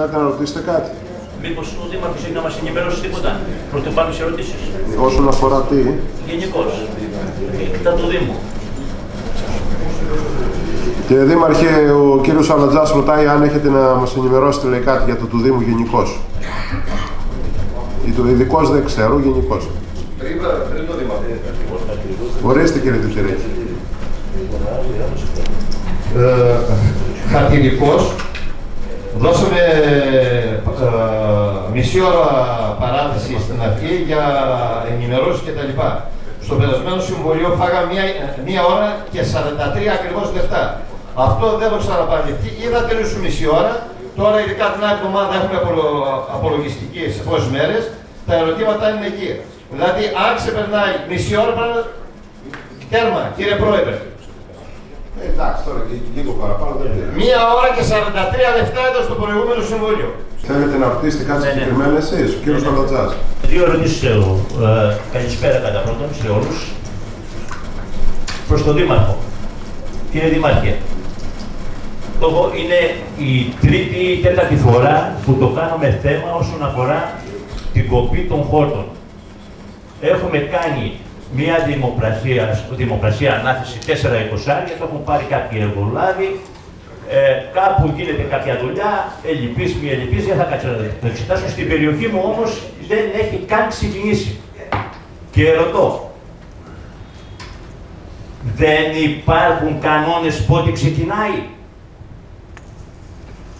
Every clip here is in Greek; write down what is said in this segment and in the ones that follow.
Θέλετε να ρωτήσετε κάτι? Μήπως ο Δήμαρχος έχει να μας ενημερώσει τίποτα πρώτα πάνω σε ερωτήσεις? Όσον αφορά τι? Γενικώς. Εκτά του Δήμου. Κύριε Δήμαρχε, ο κύριος Ανατζάς ρωτάει αν έχετε να μας ενημερώσετε λέει κάτι για το του Δήμου γενικώς. Ειδικώς δεν ξέρω, γενικώς. Πριν το Δήμαρχο. Ορίστε κύριε Τιτυρέκη. Χαρτιδικός. Δώσαμε μισή ώρα παράτηση στην αρχή για ενημερώσεις κτλ. Στο περασμένο συμβολίο φάγα μία ώρα και 43 ακριβώς λεπτά. Αυτό δεν το ξαναπανευτεί ή θα τελειώσουν μισή ώρα. Τώρα ειδικά την άλλη εβδομάδα έχουμε απολογιστική σε πόσες μέρες. Τα ερωτήματα είναι εκεί. Δηλαδή αν ξεπερνάει μισή ώρα πάνω, τέρμα κύριε Πρόεδρε. Εντάξει, τώρα και λίγο παραπάνω δεν πειράζει. Μία ώρα και 43 λεπτά ήταν στο προηγούμενο συμβούλιο. Θέλετε να ρωτήσετε κάτι συγκεκριμένο εσείς, ο κύριος Ανατζάς? Δύο ερωτήσεις έχω. Καλησπέρα κατά πρώτον σε όλους. Προς τον Δήμαρχο. Κύριε Δήμαρχε, εγώ είναι η τρίτη ή τέταρτη φορά που το κάνουμε θέμα όσον αφορά την κοπή των χόρτων. Έχουμε κάνει μία δημοπρασία ανάθεση 4-20 άρια, το έχουν πάρει κάποιοι εργολάβοι, κάπου γίνεται κάποια δουλειά, ελλειπής, μη ελλειπής, δεν θα κατσετάσω. Στην περιοχή μου όμως δεν έχει καν ξεκινήσει. Και ρωτώ, δεν υπάρχουν κανόνες πότε ξεκινάει?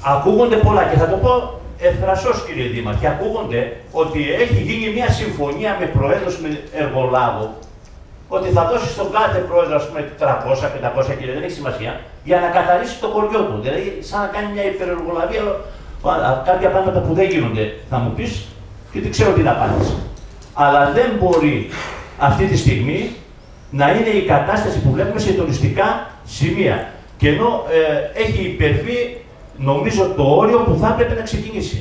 Ακούγονται πολλά και θα το πω ευθρασώς κύριε Δήμαρχε, ακούγονται ότι έχει γίνει μια συμφωνία με προέδρους με εργολάβο, ότι θα δώσει στον κάθε πρόεδρο ας πούμε 300-500 κύριε, δεν έχει σημασία, για να καθαρίσει το χωριό του. Δηλαδή σαν να κάνει μια υπερεργολαβία, κάποια πράγματα που δεν γίνονται θα μου πεις και δεν ξέρω τι να πάρεις. Αλλά δεν μπορεί αυτή τη στιγμή να είναι η κατάσταση που βλέπουμε σε τουριστικά σημεία. Και ενώ έχει υπερβεί νομίζω το όριο που θα έπρεπε να ξεκινήσει.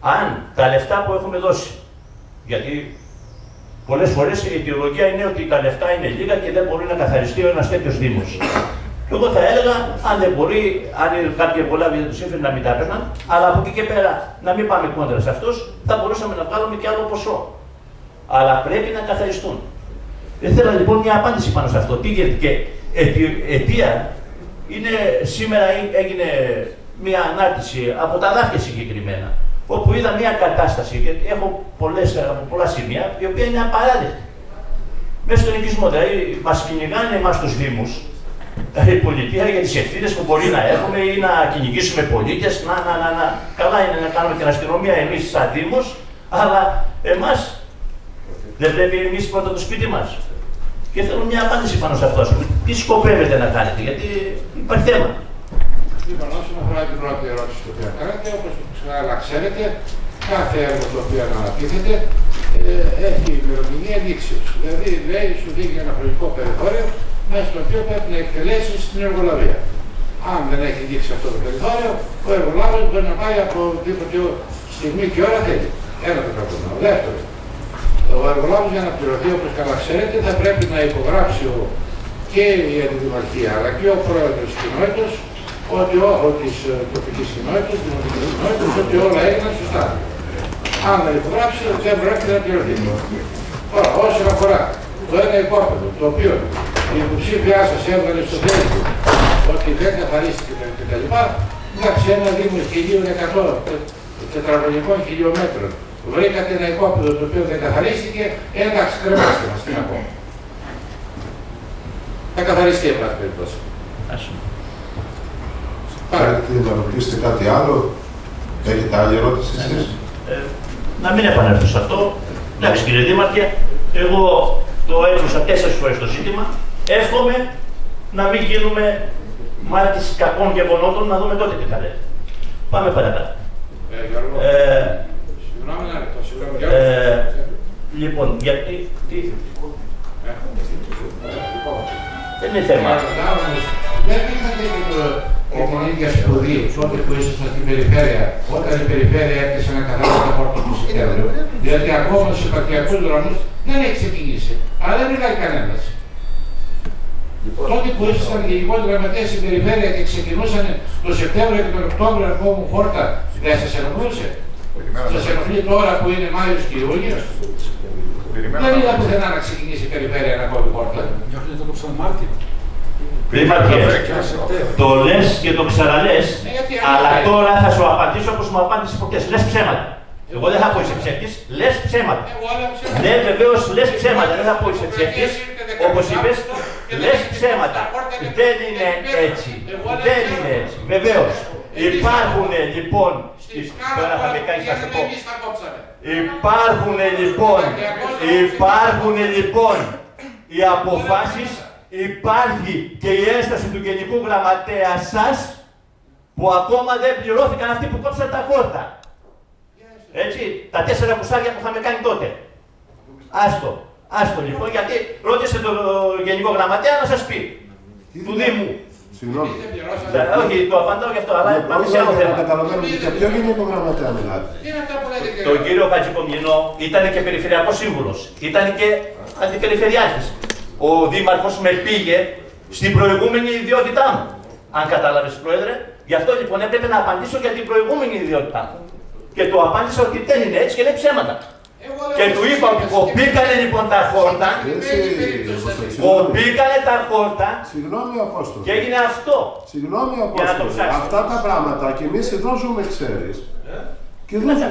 Αν τα λεφτά που έχουμε δώσει, γιατί πολλές φορές η ιδεολογία είναι ότι τα λεφτά είναι λίγα και δεν μπορεί να καθαριστεί ο ένας τέτοιος Δήμος. Εγώ θα έλεγα, αν δεν μπορεί, αν κάποιοι πολλοί δεν τους έφερε να μην τα έπαιρναν, αλλά από εκεί και πέρα να μην πάμε κόντρα σε αυτούς, θα μπορούσαμε να βγάλουμε και άλλο ποσό. Αλλά πρέπει να καθαριστούν. Ήθελα λοιπόν μια απάντηση πάνω σε αυτό. Τι και αιτία είναι, σήμερα έγινε μια ανάρτηση από τα Δάφια συγκεκριμένα, όπου είδα μια κατάσταση, γιατί έχω πολλά σημεία, η οποία είναι απαράδεκτη. Μέσα στον οικισμό, δηλαδή, μας κυνηγάνε εμάς τους Δήμους, η πολιτεία για τις ευθύνες που μπορεί να έχουμε ή να κυνηγήσουμε πολίτες, καλά είναι να κάνουμε την αστυνομία εμείς σαν Δήμος, αλλά εμάς δεν πρέπει εμείς πρώτα το σπίτι μας. Και θέλω μια απάντηση πάνω σε αυτό, τι σκοπεύετε να κάνετε, γιατί υπάρχει θέμα. Λοιπόν, όσον αφορά την πρώτη ερώτηση που κάνατε, όπως ξανά ξέρετε, κάθε έργο το οποίο αναπτύσσεται έχει ημερομηνία λήξης. Δηλαδή, σου δίνει ένα χρονικό περιθώριο μέσα στο οποίο πρέπει να εκτελέσει την εργολαβία. Αν δεν έχει λήξει αυτό το περιθώριο, ο εργολάβος μπορεί να πάει από οποιαδήποτε στιγμή και ώρα θέλει. Ένα το κακό. Δεύτερο, ο εργολάβος για να πληρωθεί, όπως καλά ξέρετε, θα πρέπει να υπογράψει και η αντιδημαρχία αλλά και ο πρόεδρος της κοινότητας. Ότι της τοπικής κοινότητας, της δημοτικής κοινότητας, ότι όλα έγιναν σωστά. Αν δεν υπογράψει, δεν πρόκειται να πληρωθεί. Τώρα, όσον αφορά το ένα υπόπεδο, το οποίο η υποψήφιά σας έβγαλε στο τέλος του ότι δεν καθαρίστηκε κτλ. Εντάξει, ένα Δήμο 1.100 τετραγωνικών χιλιόμετρων βρήκατε ένα υπόπεδο το οποίο δεν καθαρίστηκε, εντάξει, κρεμάστε μας, τι να πω. Θα καθαριστεί εν πάση περιπτώσει. Θέλετε να ρωτήσετε κάτι άλλο, έχετε άλλη ερώτηση εσείς? Να μην επανέλθω σε αυτό. Εντάξει κύριε Δήμαρχε, εγώ το έδωσα 4 φορές το ζήτημα. Εύχομαι να μην γίνουμε μάρτυρες κακών γεγονότων, να δούμε τότε τι θα λέτε. Πάμε παρακάτω. Συγγνώμη, λοιπόν, γιατί... Δεν είναι θέμα. Δεν είχατε και την ίδια σπουδή τότε που ήσασταν στην Περιφέρεια, όταν η Περιφέρεια έπαιξε να καθαρίσει τα χόρτα του Σεπτέμβριου. Διότι ακόμα στου επαρχιακούς δρόμους δεν έχει ξεκινήσει. Αλλά δεν μιλάει κανένας. Τότε που ήσασταν γενικό γραμματέα στην περιφέρεια και ξεκινούσαν το Σεπτέμβριο και τον Οκτώβριο να βγουν χόρτα, δεν σας ενοχλούσε? Σας ενοχλεί τώρα που είναι Μάιος και Ιούλιος? Δεν είδα πουθενά να ξεκινήσει η περιφέρεια να κόβει χόρτα. Νιώχνει το κόψαν Μάρτιο. Δήμαρχε, το λες και το ξαναλες, αλλά τώρα θα σου απαντήσω όπως μου απάντησε ποτέ. Λες ψέματα. Εγώ δεν θα πω είσαι ψεύτης, λες ψέματα. Ναι, βεβαίως λες ψέματα, δεν θα πω είσαι ψεύτης. Όπως είπες, λες ψέματα. Δεν είναι έτσι. Δεν είναι έτσι, βεβαίως. Υπάρχουν λοιπόν στις. Τώρα θα με κάνεις να σου πω. Υπάρχουν λοιπόν οι αποφάσεις. Υπάρχει και η ένσταση του Γενικού Γραμματέα σας που ακόμα δεν πληρώθηκαν αυτοί που κόψαν τα χόρτα. Έτσι, τα 4 κουσάρια που είχαμε κάνει τότε. Άστο λοιπόν, γιατί ρώτησε τον Γενικό Γραμματέα να σας πει. Του Δήμου. Συγγνώμη. Όχι, το απαντάω γι' αυτό, αλλά πάμε σε άλλο θέμα. Για ποιο Γενικό Γραμματέα μιλάτε? Τον κύριο Χατζηκομνηνό, ήταν και περιφερειακός σύμβουλος, ήταν και αντιπεριφερειάρχης. Ο Δήμαρχος με πήγε στην προηγούμενη ιδιότητά μου. Αν κατάλαβες, Πρόεδρε, γι' αυτό λοιπόν έπρεπε να απαντήσω για την προηγούμενη ιδιότητά μου. Και του απάντησα ότι δεν είναι έτσι και λέει ψέματα. Και του είπα ότι κοπήκανε λοιπόν τα χόρτα. Κοπήκανε τα χόρτα. Συγγνώμη, Απόστολε. Και έγινε αυτό. Συγγνώμη, Απόστολε. Αυτά τα πράγματα και εμείς εδώ ζούμε, ξέρεις.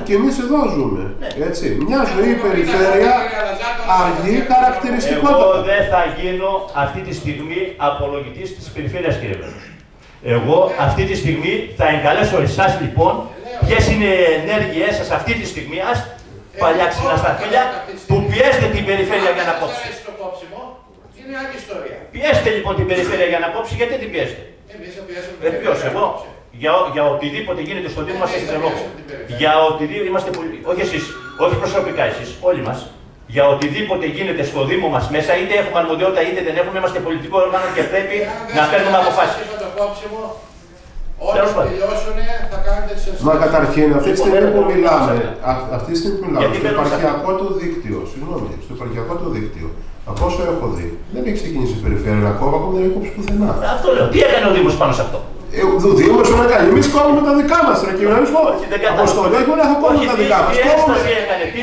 Και εμείς εδώ ζούμε. Έτσι. Μια ζωή περιφέρεια αργή χαρακτηριστικότητα. Εγώ δεν θα γίνω αυτή τη στιγμή απολογητής της περιφέρειας, κύριε Πρόεδρε. Εγώ αυτή τη στιγμή θα εγκαλέσω εσάς λοιπόν. Ποιες είναι οι ενέργειές σας αυτή τη στιγμή, ας παλιά ξινά στα φίλια, που πιέστε την περιφέρεια για να κόψει. Είναι άλλη ιστορία. Πιέστε λοιπόν την περιφέρεια για να κόψει, γιατί την πιέστε? Ποιος, εγώ? Για οτιδήποτε γίνεται στον Δήμο μας έχετε λόγο. Για οτιδήποτε είμαστε πολύ. Όχι εσείς, όχι προσωπικά εσείς, όλοι μας. Για οτιδήποτε γίνεται στο Δήμο μας μέσα, είτε έχουμε αρμοδιότητα είτε δεν έχουμε, είμαστε πολιτικό όργανο και πρέπει να παίρνουμε αποφάσεις. Όταν τελειώσουνε θα κάνετε τις εσείς. Μα καταρχήν αυτή τη στιγμή που μιλάμε, στο επαρχιακό του δίκτυο, συγγνώμη, στο επαρχιακό του δίκτυο, από όσο έχω δει, δεν έχει ξεκινήσει η περιφέρεια να κόβει, ακόμα δεν έχει κόψει πουθενά. Αυτό λέω. Τι έκανε ο Δήμος πάνω σε αυτό? Ο Δήμος να κάνει. Εμείς κόβουμε τα δικά μας, ρε κύριε Ανέσφο. Αποστολή, εγώ να κόβουμε τα δικά μας.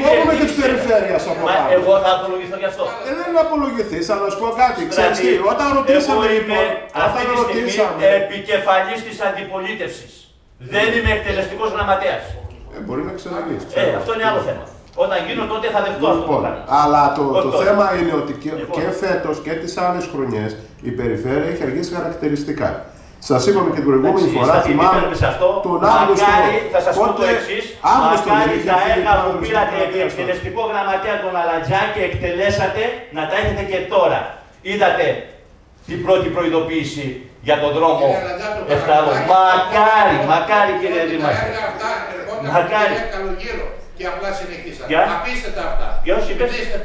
Κόβουμε και τις περιφέρειες από πάνω. Εγώ θα απολογηθώ γι' αυτό. Δεν απολογηθείς, αλλά να σου πω κάτι. Ξέρεις τι, όταν ρωτήσαμε λοιπόν. Αυτή τη στιγμή επικεφαλής της αντιπολίτευσης. Δεν είμαι εκτελεστικός γραμματέας. Μπορεί να ξαναγείς. Αυτό είναι άλλο θέμα. Όταν γίνω τότε θα δεχτώ αυτό που κάνω. Αλλά το θέμα είναι ότι και φέτος και τις άλλες χρονιές η περιφέρεια έχει αργήσει χαρακτηριστικά. Σας είπαμε και την προηγούμενη φορά, θυμάμαι τον Αύγουστο. Θα σας πω το εξής, μακάρι τα έργα που πήρατε εκτελεστικό γραμματέα τον Ανατζά και εκτελέσατε, να τα έχετε και τώρα. Είδατε την πρώτη προειδοποίηση για τον δρόμο Εφθαλού. Μακάρι κύριε Δήμαρχε. Μακάρι. Και απλά συνεχίσατε. Αφήστε τα αυτά.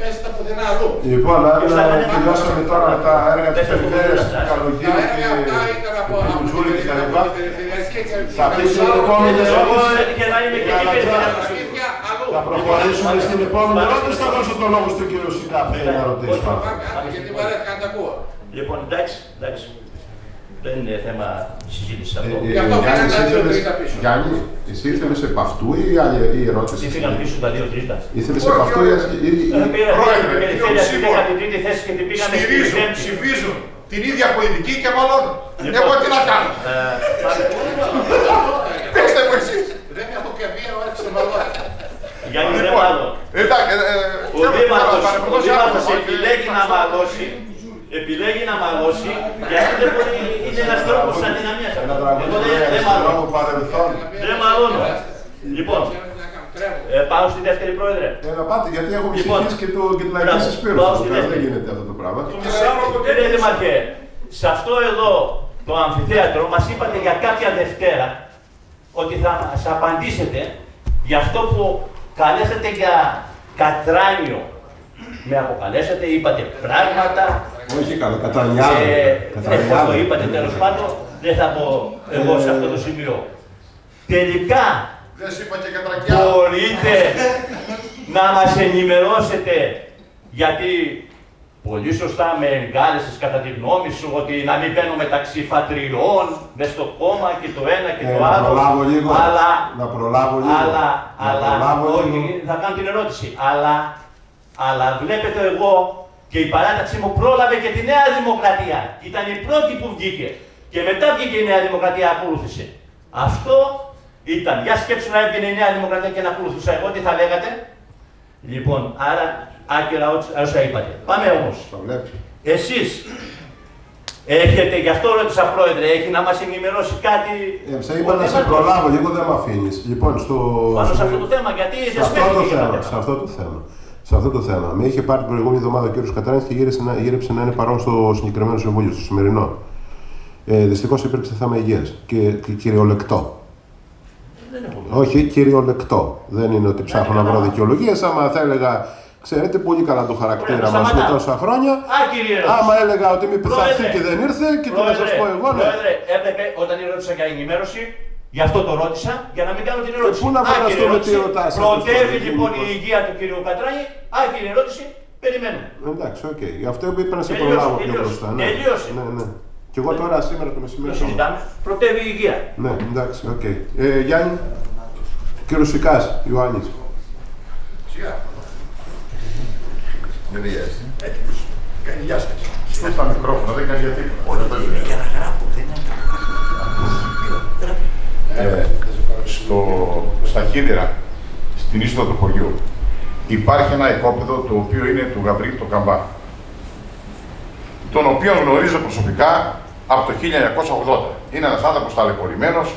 Πέστε τα πουθενά αλλού. Λοιπόν, τελειώσαμε τώρα με τα έργα της περιφέρειας, του Καλογύρου και του Τζούλη και τα λοιπά. Θα πείσουμε την επόμενη ερώτηση. Θα προχωρήσουμε στην επόμενη ερώτηση. Θα δώσω τον λόγο στον κύριο Σικά. Θέλει να ρωτήσει πάνω. Γιατί βαρέθηκα να τα ακούω. Λοιπόν, εντάξει. Δεν είναι θέμα συζήτηση αυτό. Γιάννη, εσύ ήθελες επ' αυτού ή η ερώτηση? Ήθελαν πίσω τα 2-3. Ήθελες επ' αυτού ή πρόεδρε, την τρίτη θέση και την πήγαμε στην πέμπτη. Ψηφίζουν την ίδια πολιτική και μαλώνουν. Εγώ τι να κάνω? Πέστε μου εσείς. Δεν έχω και μία ώρα της εμβαλότητας. Γιάννη, δεν μάλλω. Ο Δήμαρχος επιλέγει να μαλώσει. Επιλέγει να μαλώσει, γιατί δεν μπορεί, είναι ένας τρόπος της αδυναμίας. Εγώ δεν μαλώνω. Δεν μαλώνω. Λοιπόν, πάω στη δεύτερη, Πρόεδρε. Να πάτε, γιατί έχω ψυχής και την Λαϊκή Συσπείρωση. Δεν γίνεται αυτό το πράγμα. Κύριε Δήμαρχε, σε αυτό εδώ το αμφιθέατρο μας είπατε για κάποια Δευτέρα ότι θα μας απαντήσετε για αυτό που καλέσατε για Κατράνιο. Με αποκαλέσατε, είπατε πράγματα. Όχι καλά, κατανιάζομαι. Το είπατε τέλος πάντων, δεν θα πω εγώ σε αυτό το σημείο. Τελικά, μπορείτε να μας ενημερώσετε, γιατί Πολύ σωστά με εγκάλεσες κατά τη γνώμη σου ότι να μην μπαίνω μεταξύ φατριών, με στο κόμμα και το ένα και το άλλο. Θα κάνω την ερώτηση. Αλλά βλέπετε εγώ και η παράταξη μου πρόλαβε και τη Νέα Δημοκρατία. Ήταν η πρώτη που βγήκε. Και μετά βγήκε η Νέα Δημοκρατία, ακολούθησε. Αυτό ήταν. Για σκέψου να έβγαινε η Νέα Δημοκρατία και να ακολουθούσα εγώ, τι θα λέγατε. Λοιπόν, άρα. Άκυρα όσα είπατε. Πάμε όμως. Εσείς έχετε, γι' αυτό ρώτησα πρόεδρε, έχει να μας ενημερώσει κάτι. Είπα να σε προλάβω, λίγο δεν με αφήνεις. Λοιπόν, πάνω σε αυτό το θέμα, γιατί σε αυτό το θέμα. Με είχε πάρει την προηγούμενη εβδομάδα ο κ. Κατράνης και γύρεψε να είναι παρόν στο συγκεκριμένο συμβούλιο, στο σημερινό. Δυστυχώς υπήρξε θέμα υγείας και κυριολεκτό. Όχι, κυριολεκτό. Δεν είναι ότι ψάχνω να βρω δικαιολογίες, άμα θα έλεγα. Ξέρετε πολύ καλά το χαρακτήρα μας με τόσα χρόνια. Άμα έλεγα ότι μη πειθαρχεί και δεν ήρθε και το να σας πω εγώ. Πρόεδρε, έπρεπε όταν ρώτησα για ενημέρωση, γι' αυτό το ρώτησα, για να μην κάνω την ερώτηση. Πού να φανταστούμε τι ρωτάς. Προτεύει λοιπόν η υγεία του κ. Κατράνη, άκυρη ερώτηση, περιμένουμε. Εντάξει, οκ. Γι' αυτό πρέπει να σε προλάβω πιο μπροστά. Τελείωσε. Και εγώ τώρα σήμερα το μεσημέρι. Το συζητάμε. Προτεύει η υγεία. Ναι, εντάξει, οκ. Γιάννη, κ. Σικάς, Ιωάννης. Δεν διάστηκε. Κάνει διάσταση. Στέλνει τα μικρόφωνα, δεν κάνει γιατί. Όλα τα λέει. Για να γράφω, δεν είναι. Στα Χίδερα, στην είσοδο του χωριού, υπάρχει ένα οικόπεδο το οποίο είναι του Γαβρίλη του Καμπά. Τον οποίο γνωρίζω προσωπικά από το 1980. Είναι ένας άνθρωπος ταλαιπωρημένος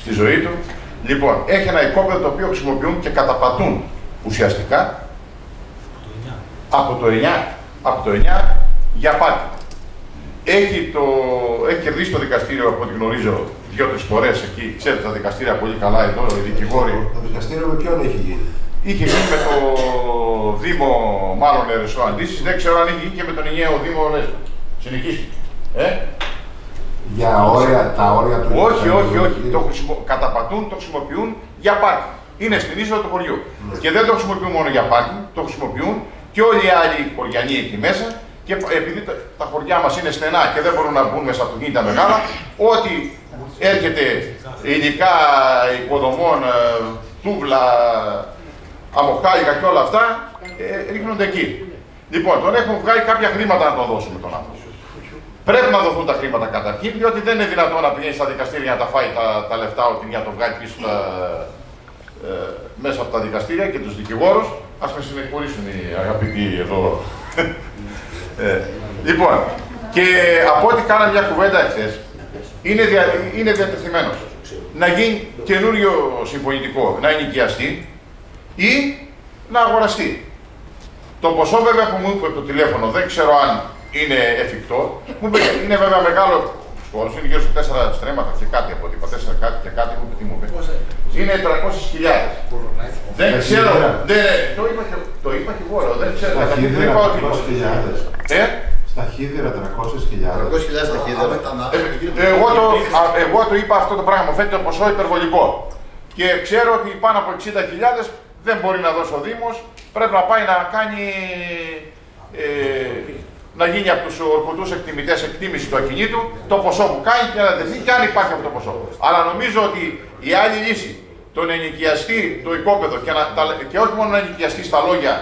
στη ζωή του. Λοιπόν, έχει ένα οικόπεδο το οποίο χρησιμοποιούν και καταπατούν ουσιαστικά. Από το 9 για πάτη. Έχει κερδίσει το δικαστήριο, από ό,τι γνωρίζω, 2-3 φορές εκεί. Ξέρετε τα δικαστήρια πολύ καλά εδώ, οι δικηγόροι. Το δικαστήριο με ποιον έχει γίνει? Είχε γίνει με το Δήμο, μάλλον Ερεσό αντίστοιχη. Δεν ξέρω αν έχει γίνει και με τον Ενιαίο Δήμο Λέσβου. Συνεχίστηκε. Για τα όρια του. Όχι. Καταπατούν, το χρησιμοποιούν για πάτη. Είναι στην είσοδο του χωριού. Ναι. Και δεν το χρησιμοποιούν μόνο για πάτη, το χρησιμοποιούν και όλοι οι άλλοι χωριανοί εκεί μέσα, και επειδή τα χωριά μας είναι στενά και δεν μπορούν να μπουν μέσα αυτοκίνητα μεγάλα, ό,τι έρχεται υλικά υποδομών, τούβλα, αμοχάλικα και όλα αυτά, ρίχνονται εκεί. Λοιπόν, τον έχουν βγάλει κάποια χρήματα να τον δώσουμε τον άνθρωπο. Πρέπει να δοθούν τα χρήματα καταρχήν, διότι δεν είναι δυνατόν να πηγαίνει στα δικαστήρια να τα φάει τα λεφτά, ότι για να το βγάλει πίσω μέσα από τα δικαστήρια και τους δικηγόρους. Ας με συνεχωρήσουν οι αγαπητοί εδώ. Λοιπόν, και από ό,τι κάνα μια κουβέντα εχθές, είναι διατεθειμένος να γίνει καινούριο συμφωνητικό, να ενοικιαστεί ή να αγοραστεί. Το ποσό βέβαια που μου είπε το τηλέφωνο, δεν ξέρω αν είναι εφικτό, μου είπε, είναι βέβαια μεγάλο σχόλος, είναι γύρω στα 4 στρέμματα και κάτι από τίποτα, 4 κάτι και κάτι, μου είπε. Είναι 300.000. Δεν ξέρω. Το είπα και εγώ, δεν ξέρω. Στα Χίδερα 300.000. Στα Χίδερα 300.000. 300.000 στα Χίδερα. Εγώ το είπα αυτό το πράγμα. Μου φαίνεται το ποσό υπερβολικό. Και ξέρω ότι πάνω από 60.000 δεν μπορεί να δώσει ο Δήμος. Πρέπει να πάει να κάνει. Να γίνει από τους ορκωτούς εκτιμητές εκτίμηση του ακινήτου το ποσό που κάνει και να δεθεί και αν υπάρχει αυτό το ποσό. Αλλά νομίζω ότι η άλλη λύση, το να ενοικιαστεί το οικόπεδο και όχι μόνο να ενοικιαστεί στα λόγια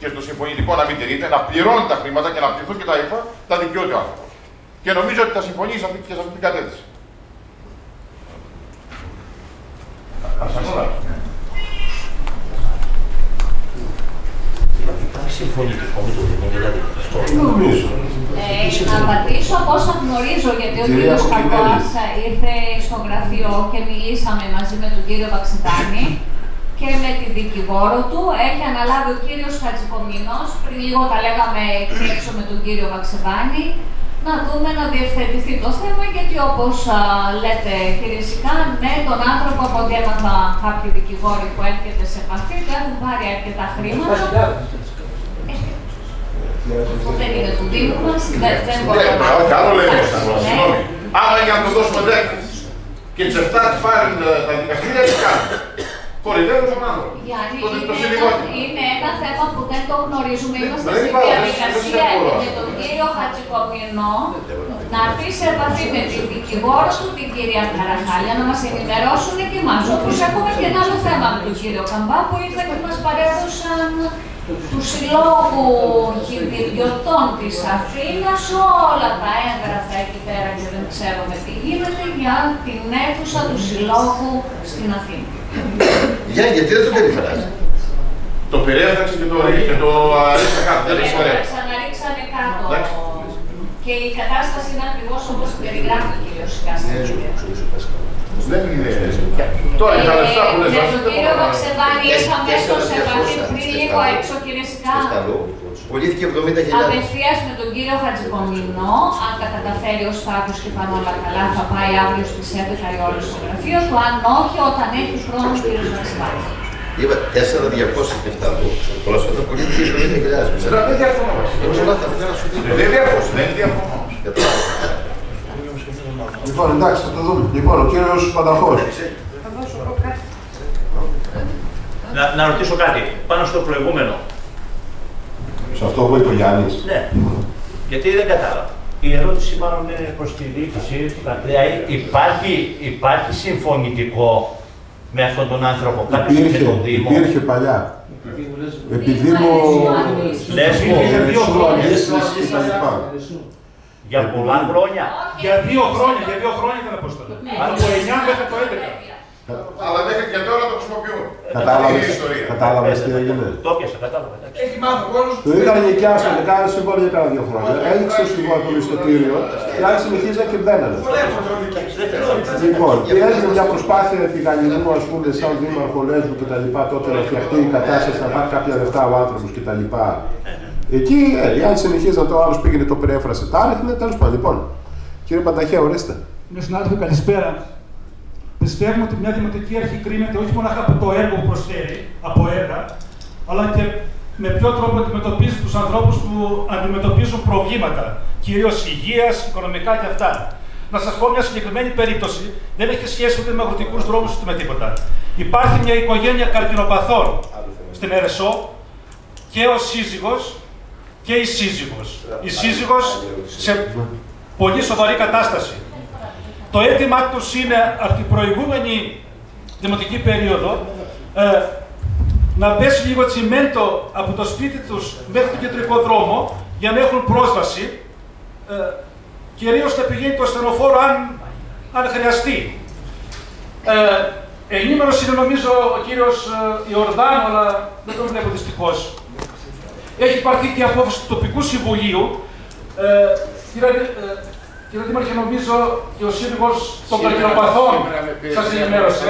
και στο συμφωνητικό να μην τηρείται, να πληρώνει τα χρήματα και να πληθούν και τα υπόλοιπα, τα δικαιούται ο άνθρωπος. Και νομίζω ότι θα συμφωνήσει και σε αυτή την κατεύθυνση. Συμφωνητικό με το Δήμο, δηλαδή αυτό. Να απαντήσω από όσα γνωρίζω, γιατί ο κύριος Καρδάς ήρθε στο γραφείο και μιλήσαμε μαζί με τον κύριο Βαξιτάνη και με τη δικηγόρο του. Έχει αναλάβει ο κύριος Χατζηκομνηνός, πριν λίγο τα λέγαμε και έξω με τον κύριο Μαξεβάνη, να δούμε να διευθετηθεί το θέμα, γιατί όπως λέτε κύριε Σικά, ναι, τον άνθρωπο από ό,τι έμαθα κάποιοι δικηγόροι που έρχεται σε επαφή, του έχουν πάρει αρκετά χρήματα. Δεν είναι του Δήμου μας, δεν μπορεί να το κάνουμε. Άρα για να το δώσουμε 10 και τις 7 τις πάρουν τα δικαστήρια, τι κάνουν. Κορυδεύουν τον άνθρωπο. Γιατί είναι ένα θέμα που δεν το γνωρίζουμε, είμαστε στη διαδικασία. και τον κύριο Χατζηκομνηνό να έρθει σε επαφή με την δικηγόρο του, την κυρία Καραχάλια, να μας ενημερώσουν και εμάς. Όπως ακόμα και ένα άλλο θέμα με τον κύριο Καμπά που ήρθε και μας παρέδωσαν του συλλόγου Χιντιρλιωτών της Αθήνας όλα τα έγγραφα εκεί πέρα και δεν ξέρουμε τι γίνεται για την αίθουσα του συλλόγου στην Αθήνα. Γιατί δεν το περιφεράζει. Το περιέφραξε και το αρίξα κάτω. Το ξαναρίξανε κάτω. Και η κατάσταση είναι ακριβώς όπως περιγράφει ο κύριος Σικάς. Τώρα τα λεφτά που λες βάζετε. Με τον κύριο Μαξεβάνη ήρθαμε στο Σεβάνη πριν λίγο έξω, κύριε Σικά. Πουλήθηκε 70.000. Απευθείας με τον κύριο Χατζηκομνηνό, αν τα καταφέρει ο Σταύρος και πάνω όλα καλά, θα πάει αύριο στις 11 η ώρα στο γραφείο του. Αν όχι, όταν έχει χρόνο, κύριος Μαξεβάνη. Είπα 4.200 στην Εφθαλού, πρόσφατα πουλήθηκε 70.000. Δεν διαφωνώ. Δεν διαφωνώ. Λοιπόν, εντάξει, θα το δούμε. Λοιπόν, ο κύριος Πανταφός. Να ρωτήσω κάτι, πάνω στο προηγούμενο. Σε αυτό που είπε ο Γιάννης. Ναι, γιατί δεν κατάλαβα. Η ερώτηση μάλλον είναι προς τη διοίκηση του Καρδέα. Υπάρχει συμφωνητικό με αυτόν τον άνθρωπο, κάποιος και τον Δήμο. Υπήρχε παλιά. Επειδή Λέσβου, για πολλά χρόνια. Για 2 χρόνια ήταν αποστολή. Αν το 9 μέχρι το 11. Αλλά μέχρι και τώρα το χρησιμοποιούν. Κατάλαβες τι έγινε. Το πιάσα, κατάλαβα. Έχει μάθει ο κόσμος. Το είδαν και πιάσαν, κάνανε συμβόλαιο για κάνα 2 χρόνια. Έδειξε το συμβόλαιο του μισθωτήριο και αν συνεχίζει να κερδένανε. Λοιπόν, έγινε μια προσπάθεια επιγανισμού, ας πούμε, σαν δήμαρχο Λέσβου κτλ. Τότε να φτιαχτεί η κατάσταση, να πάρει κάποια λεφτά ο άνθρωπος κτλ. Εκεί, αν συνεχίζει να το άλλο πήγαινε, το περιέφρασε τα άριθμα, τέλος πάντων. Λοιπόν, κύριε Πανταχέ, ορίστε. Κύριε συνάδελφε, καλησπέρα. Πιστεύουμε ότι μια δημοτική αρχή κρίνεται όχι μόνο από το έργο που προσφέρει, από έργα, αλλά και με ποιο τρόπο αντιμετωπίζει τους ανθρώπους που αντιμετωπίζουν προβλήματα, κυρίως υγείας, οικονομικά και αυτά. Να σας πω μια συγκεκριμένη περίπτωση, δεν έχει σχέση ούτε με αγροτικούς δρόμους ούτε με τίποτα. Υπάρχει μια οικογένεια καρκινοπαθών στην Ερεσό και ο σύζυγος. Και η σύζυγος. Η σύζυγος σε πολύ σοβαρή κατάσταση. Το αίτημά τους είναι από την προηγούμενη δημοτική περίοδο να πέσει λίγο τσιμέντο από το σπίτι τους μέχρι τον κεντρικό δρόμο για να έχουν πρόσβαση, κυρίως να πηγαίνει το ασθενοφόρο αν χρειαστεί. Ενήμερος είναι νομίζω ο κύριος Ιορδάνου, αλλά δεν τον βλέπω δυστυχώς. Έχει πάρθει και απόφαση του Τοπικού Συμβουλίου. Κύριε Δήμαρχε, νομίζω και ο σύλλογος των καρκινοπαθών σας ενημέρωσε.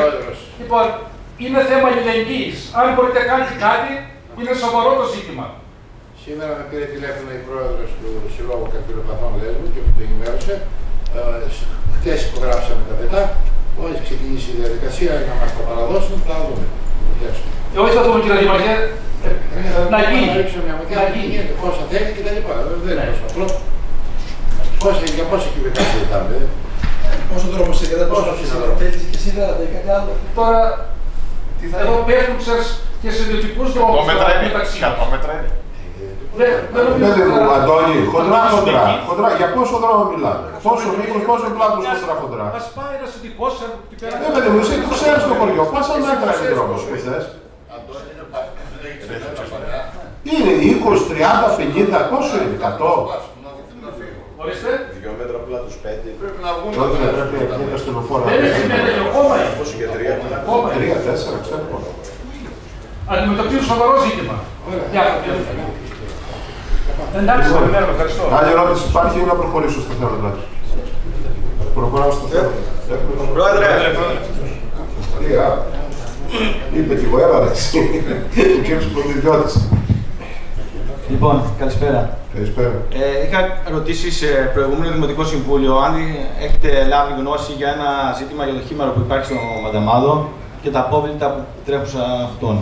Λοιπόν, είναι θέμα αλληλεγγύης. Αν μπορείτε να κάνετε κάτι, είναι σοβαρό το ζήτημα. Σήμερα με πήρε τηλέφωνο η πρόεδρος του Συλλόγου Καρκινοπαθών Λέσβου και μου το ενημέρωσε. Χθες υπογράψαμε τα πετά. Μόλις ξεκινήσει η διαδικασία να μας τα παραδώσουν, θα δούμε. Όχι, θα δούμε κύριε Δήμαρχε. Να γίνει. Να γίνει. Πόσα θέλει και τα λοιπά. Δεν είναι τόσο απλό. Για πόσα κυβερνήσεις ζητάμε. Πόσο δρόμο σε κατά πόσο θέλει και εσύ δεν θέλει κάτι άλλο. Τώρα, εδώ πέφτουν και σε ιδιωτικούς δρόμους. Το μετράει. Το μετράει. Αντώνη, χοντρά, για πόσο δρόμο μιλάμε. Πόσο μήκος, πόσο πλάτος, χοντρά. Μας πάει ένας ειδικός. Ναι, παιδί μου, εσύ το ξέρεις το χωριό. Πάσα να έκρασε δρόμος που θες. Είναι 20, 30, 50, πόσο είναι, 100. Ορίστε. 2 μέτρα πλάτους 5. Πρέπει να βγουν. Τότε πρέπει να βγουν τα στενοφόρα. Δεν έχει μέτρα ακόμα. Πόσο για 3, 4, ξέρω πόσο. Αντιμετωπίζουν σοβαρό ζήτημα. Εντάξει, ευχαριστώ. Άλλη ερώτηση υπάρχει ή να προχωρήσω στο θέμα τώρα. Προχωράω στο θέμα. Πρόεδρε. Είπε και εγώ, έβαλε εσύ, ο κ. Πολυχνήτου. Λοιπόν, καλησπέρα. Είχα ρωτήσει σε προηγούμενο Δημοτικό Συμβούλιο αν έχετε λάβει γνώση για ένα ζήτημα για το χήμαρο που υπάρχει στο Μανταμάδο και τα απόβλητα που τρέχουν αυτών.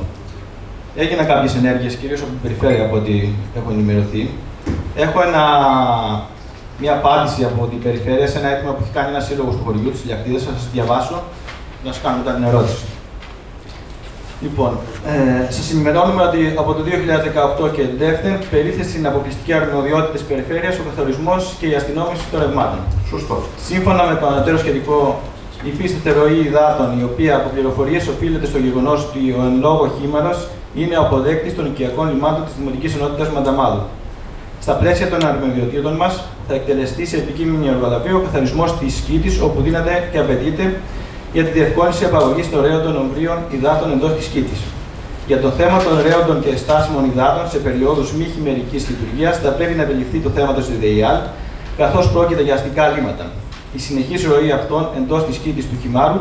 Έγιναν κάποιες ενέργειες, κυρίως από την Περιφέρεια, από ό,τι έχω ενημερωθεί. Έχω μια απάντηση από την Περιφέρεια σε ένα αίτημα που έχει κάνει ένα σύλλογο του χωριού, τη Λιακτίδα. Θα σας διαβάσω, να σας κάνω μετά την ερώτηση. Λοιπόν, σας ενημερώνουμε ότι από το 2018 και δεύτερη περίθεση στην αποκλειστική αρμοδιότητα της περιφέρειας, ο καθορισμός και η αστυνόμευση των ρευμάτων. Σωστό. Σύμφωνα με το ανωτέρω σχετικό, υφίσταται ροή υδάτων, η οποία από πληροφορίες οφείλεται στο γεγονός ότι ο εν λόγω χήμαρος είναι αποδέκτης των οικιακών λιμάτων της Δημοτικής Ενότητας Μανταμάδου. Στα πλαίσια των αρμοδιοτήτων μας, θα εκτελεστεί σε επικείμενη εργολαβία ο καθορισμός της σκήτης, όπου δίνεται και απαιτείται για τη διευκόλυνση απαγωγής των ρέοντων ομβρίων υδάτων εντός της σκήτης. Για το θέμα των ρέοντων και στάσιμων υδάτων σε περιόδους μη χειμερικής λειτουργίας, θα πρέπει να επιληφθεί το θέμα του ΔΕΙΑ, καθώς πρόκειται για αστικά λίμματα. Η συνεχής ροή αυτών εντός της σκήτης του χυμάρου,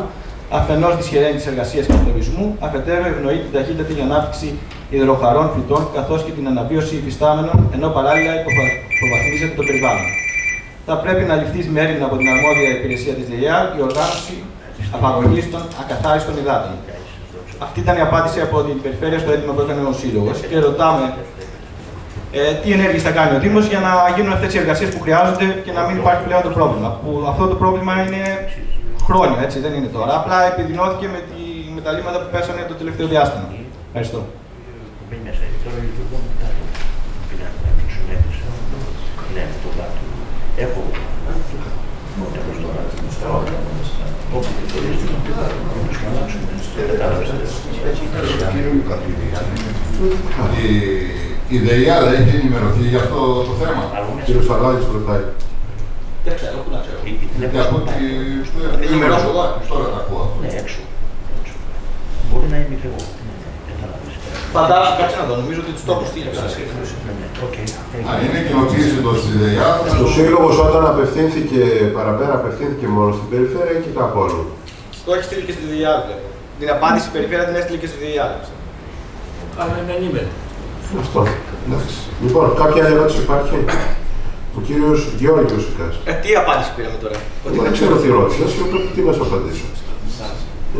αφενός δυσχεραίνει της εργασίας καθορισμού, αφετέρου ευνοεί την ταχύτατη ανάπτυξη υδροχαρών φυτών, καθώς και την αναβίωση υφιστάμενων, ενώ παράλληλα υποβαθμίζεται το περιβάλλον. Θα πρέπει να ληφθεί μέρη από την αρμόδια υπηρεσία της ΔΕΙΑ η οργάνωση απαγωγής των ακαθάριστων υδάτων. Αυτή ήταν η απάντηση από την Περιφέρεια στο αίτημα που έκανε ο Σύλλογος και ρωτάμε τι ενέργειες θα κάνει ο Δήμος για να γίνουν αυτές οι εργασίες που χρειάζονται και να μην υπάρχει πλέον το πρόβλημα. Που αυτό το πρόβλημα είναι χρόνιο, έτσι, δεν είναι τώρα. Απλά επιδεινώθηκε με τα λίμματα που πέσανε το τελευταίο διάστημα. Ευχαριστώ. Η ΔΕΙΑ έχει ενημερωθεί για αυτό το θέμα. Κύριε Σουαλάνη, στο λεπτάκι. Δεν ξέρω, πού να ξέρω. Ενημερώσω εγώ. Τώρα τα ακούω. Ναι, έξω. Μπορεί να είμαι και εγώ. Πάντα, κάτσε να δω, νομίζω ότι τους τόπους στήριξαν. Αν είναι κοινοποίηση εντός της ΔΕΙΑ... Ο Σύλλογος όταν απευθύνθηκε παραπέρα, απευθύνθηκε μόνο στην Περιφέρεια και καθόλου. Το έχει στείλει και στη ΔΕΙΑ. Την απάντηση η Περιφέρεια την έστειλε και στη ΔΕΙΑ. Αλλά είναι ενήμερη. Αυτό. Λοιπόν, κάποια άλλη ερώτηση υπάρχει. Ο κύριος Γεώργιος Σικάς. Τι απάντηση πήραμε τώρα. Δεν ξέρω τι ρώτησες, τι να σου απαντήσω.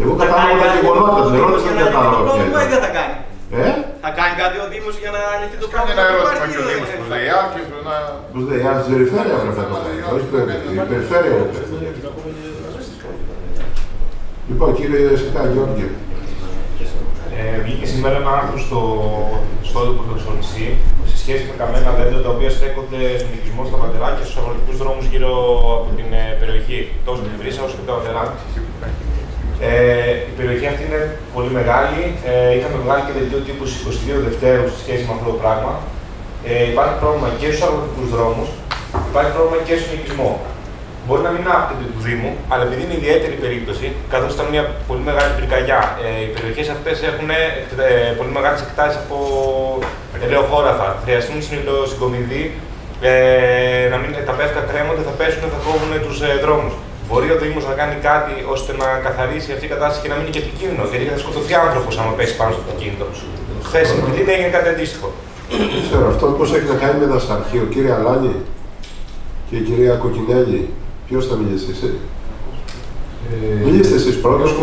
Εγώ κατάλαβα τα γεγονότα, δεν ρώτησα και κατάλαβα. Δεν θα κάνει. Θα κάνει κάτι ο Δήμος για να λυθεί το πρόβλημα. Κάνει ένα ερώτημα και ο Δήμος προς ΔΕΙΑ. Προς ΔΕΙΑ της Περιφέρειας πρέπει. Η Περιφέρεια πρέπει. Λοιπόν, κύριε Σικά, Γεώργιο. Βγήκε σήμερα ένα άρθρο στο έντυπο του Εξονησί σε σχέση με καμένα δέντρα τα οποία στέκονται στον οικισμό στα Πατεράκια στους αγροτικούς δρόμους γύρω από την περιοχή, τόσο την Βρύσα όσο και τα Πατεράκια. Η περιοχή αυτή είναι πολύ μεγάλη. Είχαμε βγάλει και δελτίο τύπου στις 22 Δευτέρου σε σχέση με αυτό το πράγμα. Υπάρχει πρόβλημα και στους αγροτικούς δρόμους, υπάρχει πρόβλημα και στον οικισμό. Μπορεί να μην άπτεται του Δήμου, αλλά επειδή είναι ιδιαίτερη περίπτωση, καθώς ήταν μια πολύ μεγάλη πυρκαγιά, οι περιοχές αυτές έχουν πολύ μεγάλες εκτάσεις από ελαιοχώραφα. Χρειαστούν συνολοσυγκομιδοί, να μην τα πέφτα κρέμονται, θα πέσουν, θα κόβουν τους δρόμους. Μπορεί ο Δήμος να κάνει κάτι ώστε να καθαρίσει αυτή η κατάσταση και να μην είναι και επικίνδυνο, γιατί θα σκοτωθεί άνθρωπος άμα πέσει πάνω στο αυτοκίνητο. Χθες στην Πιλίνα έγινε κάτι αντίστοιχο. Δεν ξέρω αυτό πώς έχει να κάνει με Δασαρχείο, κύριε Αλάνη και η κυρία Κοκκινέλη. Ποιος θα μιλήσει, εσύ? Μιλήστε εσείς πρώτος.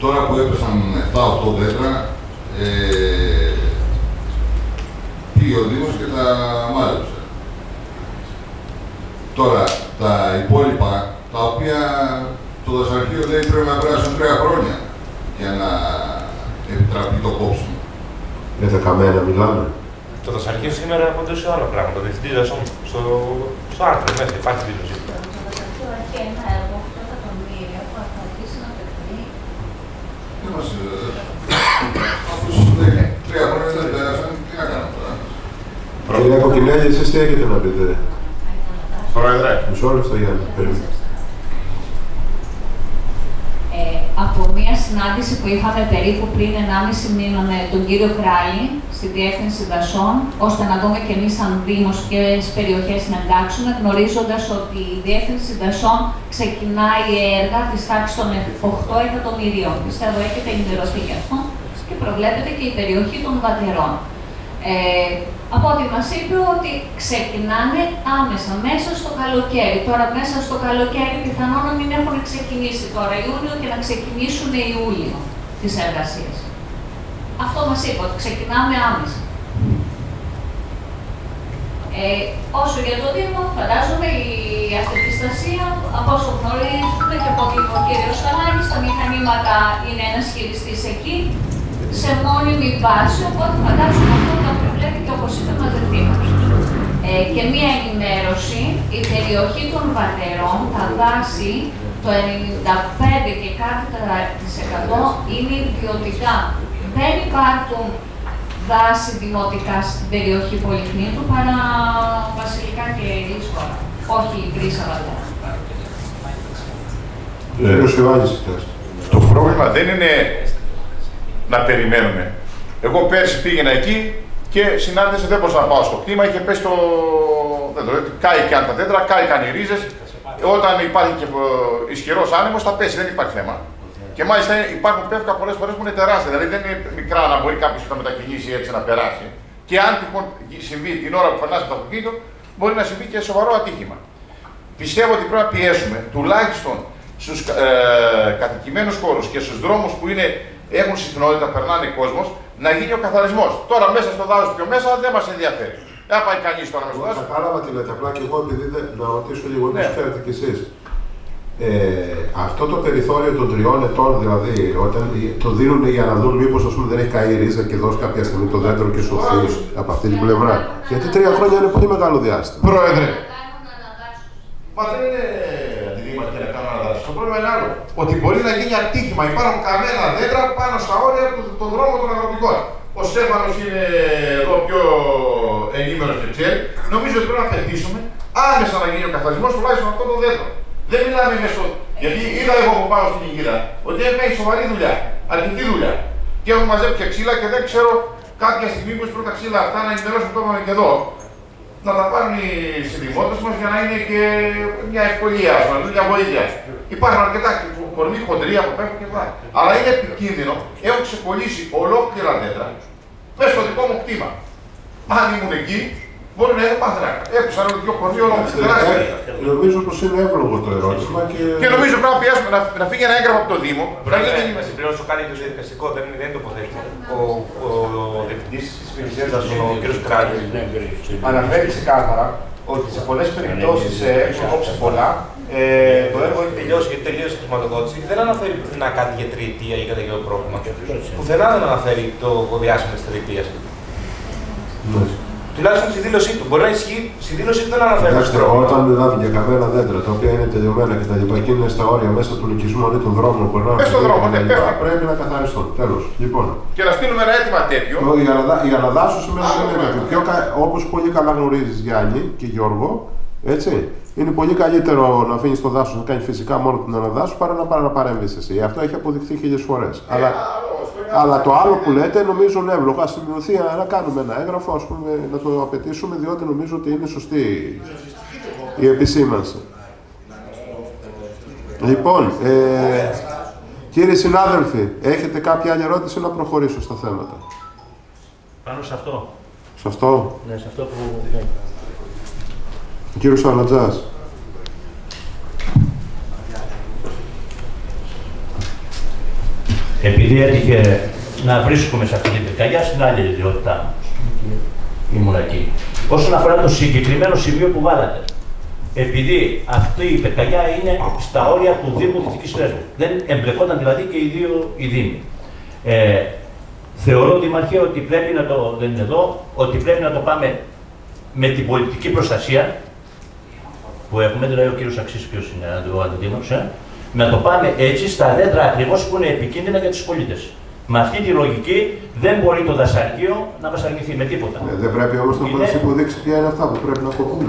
Τώρα που έπεσαν 7-8 δέντρα, πήγε ο Δήμος και τα μάλεψε. Τώρα, τα υπόλοιπα, τα οποία το Δασαρχείο λέει πρέπει να περάσουν 3 χρόνια για να επιτραπεί το κόψιμο. Για τα καμένα μιλάμε. Το Δασαρχείο σήμερα απαντώ σε άλλα πράγματα. Διευθυντή Δασών στο άρθρο μέσα υπάρχει δήλωση. Το Δασαρχείο έχει ένα έργο 8 εκατομμύρια που αρχίσει να παιχθεί. Δεν μας... Αφού σου λέει 3 χρόνια δεν πέρασαν, τι να κάνω τώρα. Κυρία Κοκκινέλη, εσείς τι έχετε να πείτε? Πρόεδρε. Μισό λεπτό για να περιμένουμε. Από μία συνάντηση που είχαμε περίπου πριν 1,5 μήνα με τον κύριο Κράλη στη Διεύθυνση Δασών, ώστε να δούμε κι εμείς σαν Δήμος ποιες περιοχές να εντάξουμε, γνωρίζοντας ότι η Διεύθυνση Δασών ξεκινάει έργα της τάξης των 8 εκατομμυρίων. Πιστεύω έχετε ενημερωθεί γι' αυτό και προβλέπεται και η περιοχή των Βατερών. Από ό,τι μας είπε ότι ξεκινάνε άμεσα, μέσα στο καλοκαίρι. Τώρα μέσα στο καλοκαίρι πιθανόν να μην έχουν ξεκινήσει τώρα Ιούνιο και να ξεκινήσουν Ιούλιο τις εργασίες. Αυτό μας είπε, ότι ξεκινάμε άμεσα. Όσο για το Δήμο, φαντάζομαι η αυτοπιστασία, από όσο γνωρίζουμε και από ό,τι είπε ο κύριος Αλάνης, τα μηχανήματα είναι ένας χειριστής εκεί, σε μόνιμη βάση, οπότε φαντάζομαι αυτό να προβλέπει και όπως είπε μαζευτήμος. Και μία ενημέρωση, η περιοχή των βατερών, τα δάση, το 95% και κάτι είναι ιδιωτικά. Δεν υπάρχουν δάση δημοτικά στην περιοχή Πολυχνήτου παρά βασιλικά και δύσκολα. Όχι μικρή σαβαλτέρα. Το πρόβλημα δεν είναι να περιμένουμε. Εγώ πέρσι πήγαινα εκεί και συνάντησε δεν μπορούσα να πάω στο κτήμα. Είχε πέσει το δέντρο. Κάηκαν τα δέντρα, κάηκαν οι ρίζες. Όταν υπάρχει και ισχυρός άνεμος θα πέσει, δεν υπάρχει θέμα. Και μάλιστα υπάρχουν πεύκα πολλές φορές που είναι τεράστια. Δηλαδή δεν είναι μικρά να μπορεί κάποιος να μετακινήσει έτσι να περάσει. Και αν τυχόν συμβεί την ώρα που περνάει από το αυτοκίνητο, μπορεί να συμβεί και σοβαρό ατύχημα. Πιστεύω ότι πρέπει να πιέσουμε τουλάχιστον στους κατοικημένους χώρους και στους δρόμους που είναι, έχουν συχνότητα, περνάνε κόσμος, να γίνει ο καθαρισμός. Τώρα μέσα στο δάσος πιο μέσα δεν μας ενδιαφέρει. Δεν πάει κανείς τώρα μέσα στο δάσος. Κατάλαβα τη λέτε. Απλά και εγώ επειδή να ρωτήσω λίγο τι φέρετε κι εσείς. Αυτό το περιθώριο των 3 ετών, δηλαδή, όταν το δίνουν για να δουν μήπως δεν έχει καεί η ρίζα και δώσει κάποια στιγμή το δέντρο και σωθεί από αυτή την πλευρά. Γιατί 3 χρόνια είναι πολύ μεγάλο διάστημα. Πρόεδρε. Μα δεν είναι αντιδήματοι να κάνουν αναδάσεις. Το πρόβλημα είναι άλλο. Ότι μπορεί να γίνει ατύχημα. Υπάρχουν καμένα δέντρα πάνω στα όρια των δρόμων των αγροτικών. Ο Στέφανος είναι εδώ πιο ενήμερος και ξέρει. Νομίζω ότι πρέπει να φετήσουμε άμεσα να γίνει ο καθαρισμός τουλάχιστον αυτό το δέντρο. Δεν μιλάμε μέσω. Γιατί είδα εγώ από πάνω στην γύρα ότι έκανε σοβαρή δουλειά, αρκετή δουλειά. Και έχουν μαζέψει και ξύλα και δεν ξέρω κάποια στιγμή που πρώτα ξύλα αυτά να ενημερώσουν το και εδώ, να τα πάρουν οι συνδημότες μας για να είναι και μια ευκολία, μια βοήθεια. Υπάρχουν αρκετά κορμοί χοντροί από πέρα και αυτά. Αλλά είναι επικίνδυνο, έχουν ξεκολλήσει ολόκληρα δέντρα μέσα στο δικό μου κτήμα. Αν ήμουν εκεί, μπορεί να είναι πάθρα. Έπουσα ένα δυο κορμί όλο αυτό. Νομίζω πως είναι εύλογο το ερώτημα. Και νομίζω πρέπει να πιάσουμε να φύγει ένα έγγραφο από το Δήμο. Να συμπληρώσω κάτι το διαδικαστικό, δεν είναι τοποθέτημα. Ο διευθυντής της Περιφέρειας, ο κ. Κράτης, αναφέρει ξεκάθαρα ότι σε πολλές περιπτώσεις έχουν κόψει πολλά. Το έργο έχει τελειώσει και τελείωσε η χρηματοδότηση. Δεν αναφέρει πουθενά κάτι για τριετία ή κατά γεωργικό πρόβλημα. Πουθενά δεν αναφέρει το διάστημα της τριετίας. Τουλάχιστον στη δήλωσή του. Μπορεί να ισχύει στη δήλωσή του, δεν αναφέρεται. Όταν μιλάμε για καμένα δέντρα τα οποία είναι τελειωμένα και τα λοιπά και είναι στα όρια μέσα του οικισμού ή των δρόμων που περνάμε. Μέσα στον δρόμο, πρέπει να καθαριστούν. Τέλος. Λοιπόν. Και να στείλουμε ένα αίτημα τέτοιο. Η αναδάσωση μέσα στο δέντρο. Όπως πολύ καλά γνωρίζεις, Γιάννη και Γιώργο, έτσι. Είναι πολύ καλύτερο να αφήνεις το δάσος να κάνει φυσικά μόνο την αναδάσωση παρά να παρέμβεις εσύ. Αυτό έχει αποδειχθεί 1000 φορές. Αλλά το άλλο που λέτε νομίζω είναι εύλογο. Ας συμπληρωθεί να κάνουμε ένα έγγραφο, ας πούμε, να το απαιτήσουμε, διότι νομίζω ότι είναι σωστή η επισήμανση. Λοιπόν, κύριοι συνάδελφοι, έχετε κάποια άλλη ερώτηση να προχωρήσω στα θέματα. Πάνω σε αυτό. Σε αυτό. Ναι, σε αυτό που... Ο κύριος Ανατζάς. Επειδή έτυχε να βρίσκομαι σε αυτή την πυρκαγιά, στην άλλη ιδιότητά ήμουν εκεί. Όσον αφορά το συγκεκριμένο σημείο που βάλατε, επειδή αυτή η πυρκαγιά είναι στα όρια του Δήμου Δυτικής Λέσβου, δεν εμπλεκόταν δηλαδή και οι δύο οι Δήμοι. Θεωρώ, Δημαρχέ, ότι πρέπει να το, δεν είναι εδώ, ότι πρέπει να το πάμε με την πολιτική προστασία που έχουμε, δηλαδή ο κύριος Αξίσπιος είναι ο αντιδήμαρχος, να το πάμε έτσι στα δέντρα ακριβώς που είναι επικίνδυνα για τους πολίτες. Με αυτή τη λογική δεν μπορεί το δασαρχείο να βασανιστεί με τίποτα. Δεν πρέπει όμως να μας υποδείξει ποια είναι αυτά που πρέπει να κοπούν.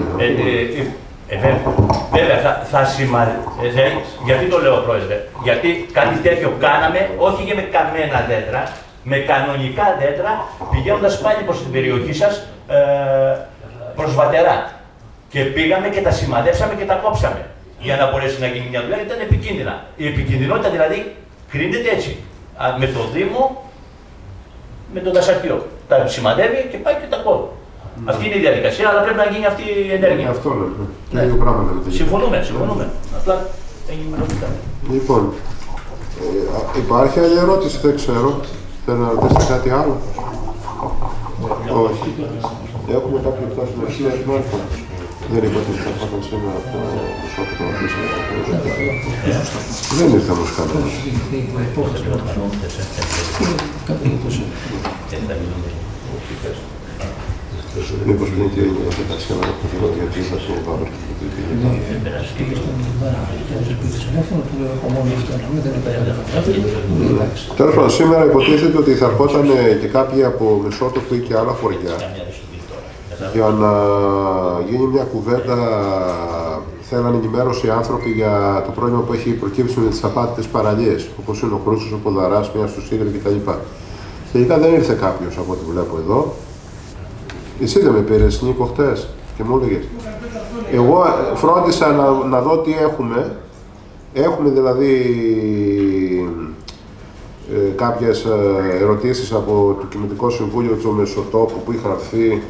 Βέβαια, θα σημαδεύει. Γιατί το λέω, Πρόεδρε, γιατί κάτι τέτοιο κάναμε, όχι για με καμένα δέντρα, με κανονικά δέντρα, πηγαίνοντας πάλι προς την περιοχή σας, προς βατερά. Και πήγαμε και τα σημαδέψαμε και τα κόψαμε. Για να μπορέσει να γίνει μια δουλειά, ήταν επικίνδυνα. Η επικίνδυνοτητα δηλαδή κρίνεται έτσι. Με το Δήμο, με το Δασαρχείο. Τα σημαδεύει και πάει και τα κόβει. Ναι. Αυτή είναι η διαδικασία, αλλά πρέπει να γίνει αυτή η ενέργεια. Ναι, αυτό λέμε. Ναι. Λίγο πράγμα λέμε. Συμφωνούμε, συμφωνούμε. Ναι. Απλά ενημερωτικά. Λοιπόν, υπάρχει άλλη ερώτηση, δεν ξέρω. Θέλω να ρωτήσετε κάτι άλλο. Όχι. Έχουμε κάποια εκτάσεις με συλλογισμό εύκολος. Δεν είπατε ότι θα φάγαν σήμερα από το προσώπη των αφήσεων. Δεν ήρθαν ως κανένας. Μήπως πριν και έγινε αυτά τα σχέματα από το φύλλο γιατί ήρθαν στον Παύρο. Ναι, πήγε στον Παρά. Πήγε τηλέφωνο, του λέω, έχω μόνο αυτό να μην δεν υπέρατε. Τέλος πάντων, σήμερα υποτίθεται ότι θα ερχόταν και κάποιοι από Μεσότοπο ή και άλλα χωριά για να γίνει μια κουβέντα. Θέλανε ενημέρωση οι άνθρωποι για το πρόβλημα που έχει προκύψει με τις απάτητες παραλίες, όπως είναι ο Χρούσος, ο Ποδαράς, μια στο Σύριο κτλ. Τελικά δεν ήρθε κάποιος από ό,τι βλέπω εδώ. Εσύ δεν με πήρες, Νίκο, χτες και μου έλεγες. Εγώ φρόντισα να δω τι έχουμε. Έχουμε δηλαδή κάποιες ερωτήσεις από το Κοινοτικό Συμβούλιο του Μεσοτόπου που είχαν έρθει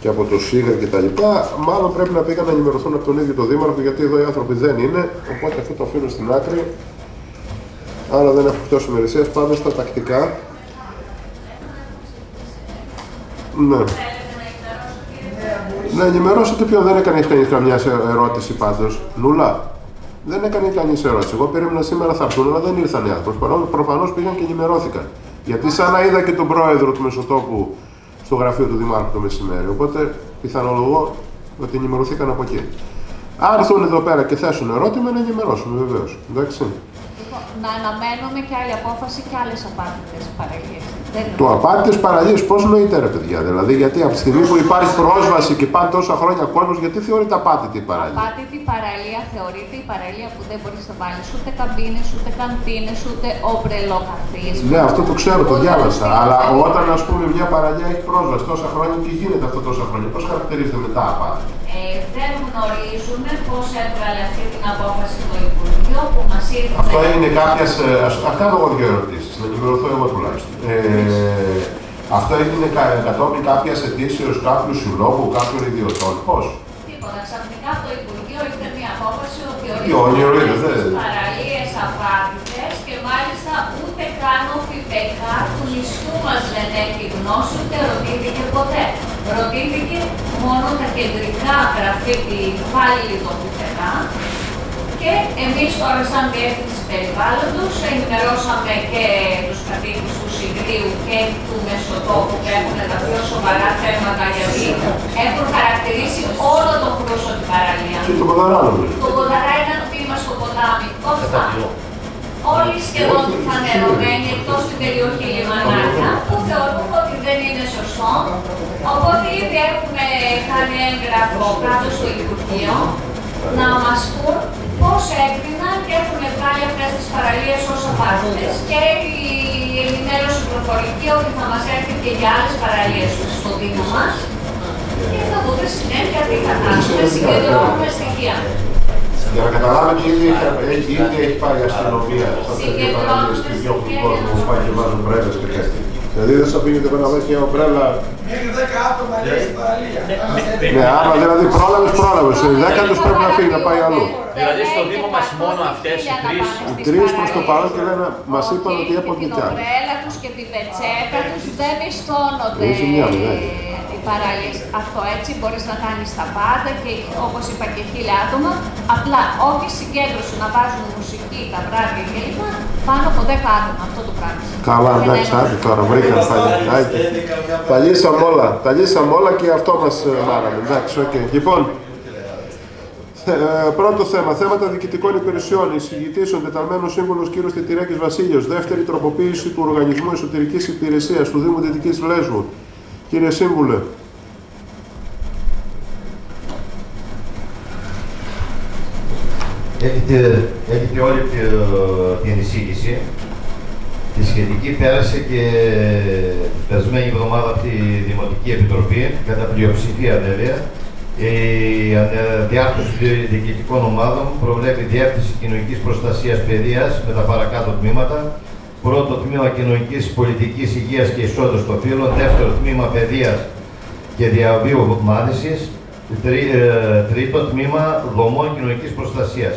και από το ΣΥΓΑ και τα λοιπά. Μάλλον πρέπει να πήγαν να ενημερωθούν από τον ίδιο τον Δήμαρχο, γιατί εδώ οι άνθρωποι δεν είναι. Οπότε αυτό το αφήνω στην άκρη. Άρα δεν έχω εκτός ημερησίας. Πάμε στα τακτικά. Ναι. Να ενημερώσετε ποιον δεν έκανε κανείς καμιά ερώτηση πάντως. Νούλα. Δεν έκανε κανείς ερώτηση. Εγώ περίμενα σήμερα θα έρθουν, αλλά δεν ήρθαν οι άνθρωποι. Προφανώς πήγαν και ενημερώθηκαν. Γιατί σαν να είδα και τον πρόεδρο του Μεσοτόπου στο γραφείο του Δημάρχου το μεσημέρι. Οπότε πιθανολογώ ότι ενημερωθήκαν από εκεί. Αν έρθουν εδώ πέρα και θέσουν ερώτημα, να ενημερώσουμε βεβαίως. Εντάξει. Να αναμένουμε και άλλη απόφαση και άλλες απάτητες παραλίες. Το απάτητες παραλίες πώς νοείται ρε παιδιά, δηλαδή γιατί από τη στιγμή που υπάρχει πρόσβαση και πάνε τόσα χρόνια κόσμος, γιατί θεωρείται απάτητη η παραλία. Απάτητη παραλία θεωρείται η παραλία που δεν μπορείς να βάλεις ούτε καμπίνες, ούτε καντίνες, ούτε ομπρελό καθίσμα. Ναι, αυτό το ξέρω, το διάβασα. Αλλά όταν ας πούμε μια παραλία έχει πρόσβαση τόσα χρόνια και γίνεται αυτό τόσα χρόνια, πώς χαρακτηρίζεται μετά απάτη. Δεν γνωρίζουμε πώς έβγαλε αυτή την απόφαση το Υπουργείο που μας ήρθε. Αυτό είναι κάποιες. Αυτά έχω δύο ερωτήσεις, να ενημερωθώ εγώ τουλάχιστον. Αυτό είναι κατόπιν κάποια αιτήσεως κάποιου συλλόγου, κάποιων ιδιωτών. Πώς. Τίποτα. Ξαφνικά το Υπουργείο ήρθε μια απόφαση ότι ορίζονται στις παραλίες απάτητες και μάλιστα ούτε καν ο ΦΥΠΕΚΑ του νησιού μας δεν έχει γνώση, ούτε ρωτήθηκε ποτέ. Ρωτήθηκε μόνο τα κεντρικά γραφεία υπάλληλοι των ΦΥΠΕΚΑ. Και εμείς τώρα σαν Διεύθυνση Περιβάλλοντος ενημερώσαμε και τους κατοίκους του Συγκρίου και του Μεσοτόπου που έχουν τα πιο σοβαρά θέματα, γιατί έχουν χαρακτηρίσει όλο τον Χρούσο την παραλία. Και το Κονταρά. Το Κονταρά ήταν βήμα στο ποτάμι. Όλοι σχεδόν που θα νερωμένοι εκτός στην περιοχή Λιμανάκια, που θεωρούν ότι δεν είναι σωστό. Οπότε ήδη έχουμε κάνει έγγραφο κάτω στο Υπουργείο να μας πούν πώς έκριναν και έχουν βγάλει αυτές τις παραλίες ως απάτητες. Και η ενημέρωση προφορική ότι θα μας έρθει και για άλλες παραλίες στο Δήμο μας και θα δούμε συνέχεια τι θα κάνουμε, συγκεντρώνουμε στοιχεία. Για να καταλάβετε, ήδη έχει πάει η αστυνομία σε αυτές τις παραλίες και διώχνουν κόσμο που πάει και βάζουν πρέβες και κάτι. Δηλαδή δεν σα πήγαινε πέρα μέσα μια ομπρέλα. Μέχρι 10 άτομα λέει στην παραλία. Ναι, άμα δηλαδή πρόλαβε. Οι 10 του πρέπει να φύγει, να πάει αλλού. Δηλαδή στο Δήμο μας μόνο αυτές οι τρεις. Οι τρεις προς το παρόν και λένε, μας είπαν ότι έπονται κι άλλοι. Την ομπρέλα τους και την πετσέτα τους δεν ιστώνονται οι παραλίες. Αυτό έτσι μπορείς να κάνεις τα πάντα και όπως είπα και 1000 άτομα. Απλά όχι συγκέντρωση να βάζουν μουσική τα βράδια κλπ. Πάνω από 10 άτομα αυτό το πράγμα. Καλά, εντάξει, άντε τώρα βρήκαν παλιάκι. Τα λύσαμε όλα και αυτό μας μάραμε. Εντάξει, οκ. Λοιπόν, πρώτο θέμα, θέματα διοικητικών υπηρεσιών. Εισηγητής ο εντεταλμένος σύμβουλος κ. Τιτυρέκης Βασίλειος. Δεύτερη τροποποίηση του Οργανισμού Εσωτερικής Υπηρεσίας του Δήμου Δυτικής Λέσβου. Κύριε Σύμβουλε. Έχετε όλη την εισήγηση. Τη σχετική πέρασε και την περασμένη εβδομάδα από τη Δημοτική Επιτροπή, κατά πλειοψηφία βέβαια. Η αναδιάρθρωση των διοικητικών ομάδων προβλέπει διεύθυνση κοινωνικής προστασίας παιδείας με τα παρακάτω τμήματα. Πρώτο τμήμα κοινωνικής πολιτικής υγείας και ισότητας των φύλων. Δεύτερο τμήμα παιδείας και διαβίου μάθησης. Τρίτο τμήμα δομών κοινωνικής προστασίας.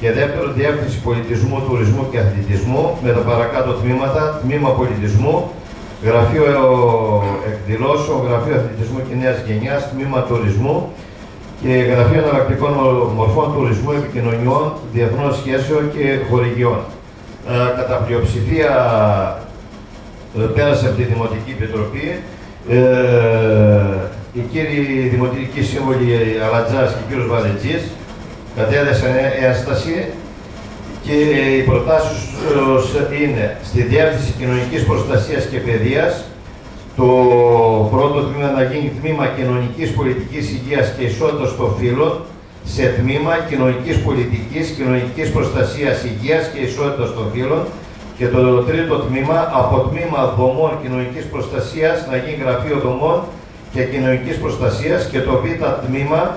Και δεύτερο διεύθυνση πολιτισμού, τουρισμού και αθλητισμού με τα παρακάτω τμήματα. Τμήμα πολιτισμού Γραφείο Εκδηλώσεων, Γραφείο Αθλητισμού Νέας Γενιάς, Τμήμα Τουρισμού και Γραφείο Αναλλακτικών Μορφών Τουρισμού, Επικοινωνιών, Διεθνών Σχέσεων και Χορηγιών. Κατά πλειοψηφία πέρασε από τη Δημοτική Επιτροπή. Οι κύριοι Δημοτικοί Σύμβουλοι Ανατζάς και ο κ. Βαλετζής κατέδεσαν ένσταση και οι προτάσεις είναι στη Διεύθυνση Κοινωνικής Προστασίας και Παιδείας το πρώτο τμήμα να γίνει τμήμα Κοινωνικής Πολιτικής Υγείας και Ισότητας των Φύλων σε τμήμα Κοινωνικής Πολιτικής, Κοινωνικής Προστασίας Υγείας και Ισότητας των Φύλων και το τρίτο τμήμα από τμήμα Δομών Κοινωνικής Προστασίας να γίνει Γραφείο Δομών και Κοινωνικής Προστασίας και το β τμήμα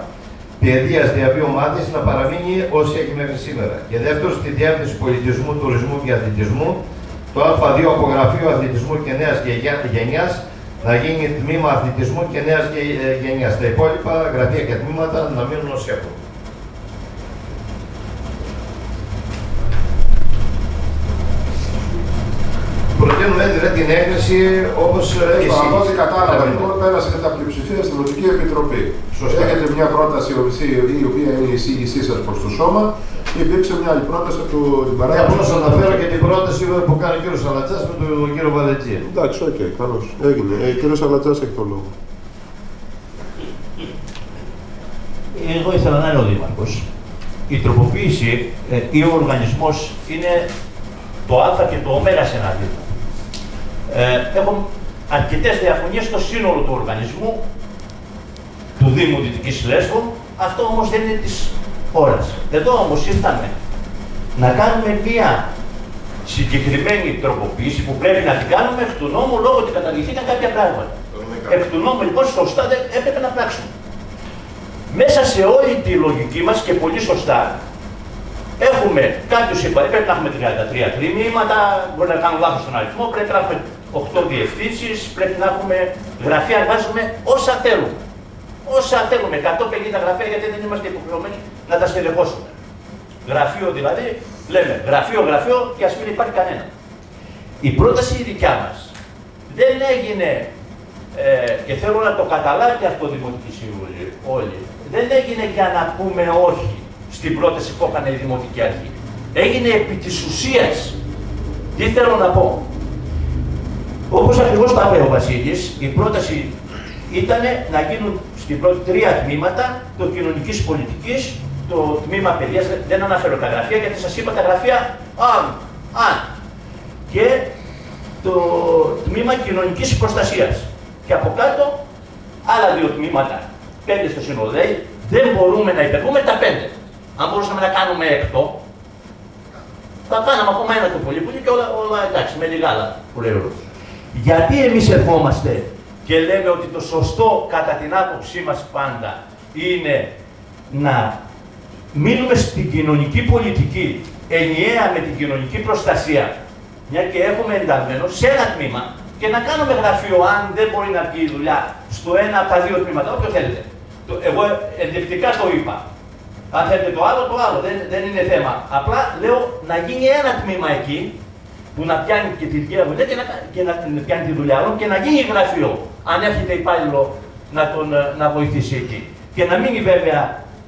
Παιδείας διαβίου μάθησης να παραμείνει όσοι έχει μέχρι σήμερα. Και δεύτερον, στη Διεύθυνση Πολιτισμού, Τουρισμού και Αθλητισμού, το Α2 από Γραφείο Αθλητισμού και Νέας Γενιάς να γίνει τμήμα Αθλητισμού και Νέας Γενιάς. Τα υπόλοιπα γραφεία και τμήματα να μείνουν ως έχουν. Προτείνουμε την έγκριση όπως έχει. Από ό,τι κατάλαβα, λοιπόν, πέρασε κατά πλειοψηφία στην Τοπική Επιτροπή. Σωστά. Έχετε μια πρόταση η οποία είναι η εισήγησή σας προς το σώμα. Υπήρξε μια άλλη πρόταση από την παράγραφο. Απλώς αναφέρω και την πρόταση που κάνει ο κ. Ανατζάς με τον κ. Βαλετζή. Εντάξει, οκ, καλώς. Έγινε. Ο κ. Ανατζάς έχει το λόγο. Εγώ ήθελα να είναι ο Δήμαρχος. Η τροποποίηση ή ο οργανισμός είναι το Α και το Ω εναντίον. Έχω αρκετές διαφωνίες στο σύνολο του οργανισμού του Δήμου Δυτικής Λέσβου, αυτό όμως δεν είναι της ώρας. Εδώ όμως ήρθαμε να κάνουμε μία συγκεκριμένη τροποποίηση που πρέπει να την κάνουμε εκ του νόμου λόγω ότι καταργηθήκαν κάποια πράγματα. Εκ του νόμου λοιπόν σωστά δεν έπρεπε να πράξουμε. Μέσα σε όλη τη λογική μας και πολύ σωστά έχουμε κάποιους υπαλλήλους, πρέπει να έχουμε 33 τμήματα, μπορεί να κάνω λάθος στον αριθμό, πρέπει να έχουμε 8 διευθύνσεις, πρέπει να έχουμε γραφεία, βάζουμε όσα θέλουμε. Όσα θέλουμε, 150 γραφεία, γιατί δεν είμαστε υποχρεωμένοι να τα στελεχώσουμε. Γραφείο δηλαδή, λέμε γραφείο και ας μην υπάρχει κανένα. Η πρόταση η δικιά μας δεν έγινε, και θέλω να το καταλάβετε αυτό Δημοτική Συμβουλή όλοι, δεν έγινε για να πούμε όχι στην πρόταση που έκανε η Δημοτική Αρχή. Έγινε επί της ουσίας. Τι θέλω να πω. Όπως ακριβώς τα είπε ο Βασίλης, η πρόταση ήταν να γίνουν στην πρώτη 3 τμήματα, το κοινωνικής πολιτικής, το τμήμα παιδείας, δεν αναφέρω τα γραφεία, γιατί σας είπα τα γραφεία αν, και το τμήμα κοινωνικής προστασίας. Και από κάτω, άλλα 2 τμήματα, 5 στο σύνολο, δηλαδή δεν μπορούμε να υπερβούμε τα 5. Αν μπορούσαμε να κάνουμε 8, θα κάναμε ακόμα ένα το πολύ και όλα εντάξει, με λιγά άλλα που λέει ο Ρώσος. Γιατί εμείς ερχόμαστε και λέμε ότι το σωστό κατά την άποψή μας πάντα είναι να μείνουμε στην κοινωνική πολιτική, ενιαία με την κοινωνική προστασία, μια και έχουμε ενταγμένο σε ένα τμήμα και να κάνουμε γραφείο, αν δεν μπορεί να βγει η δουλειά, στο ένα από τα 2 τμήματα, όποιο θέλετε. Εγώ ενδεικτικά το είπα. Αν θέλετε το άλλο, δεν είναι θέμα. Απλά λέω να γίνει ένα τμήμα εκεί που να πιάνει και τη δουλειά μου και να γίνει γραφείο. Αν έρχεται υπάλληλο να βοηθήσει εκεί. Και να μείνει βέβαια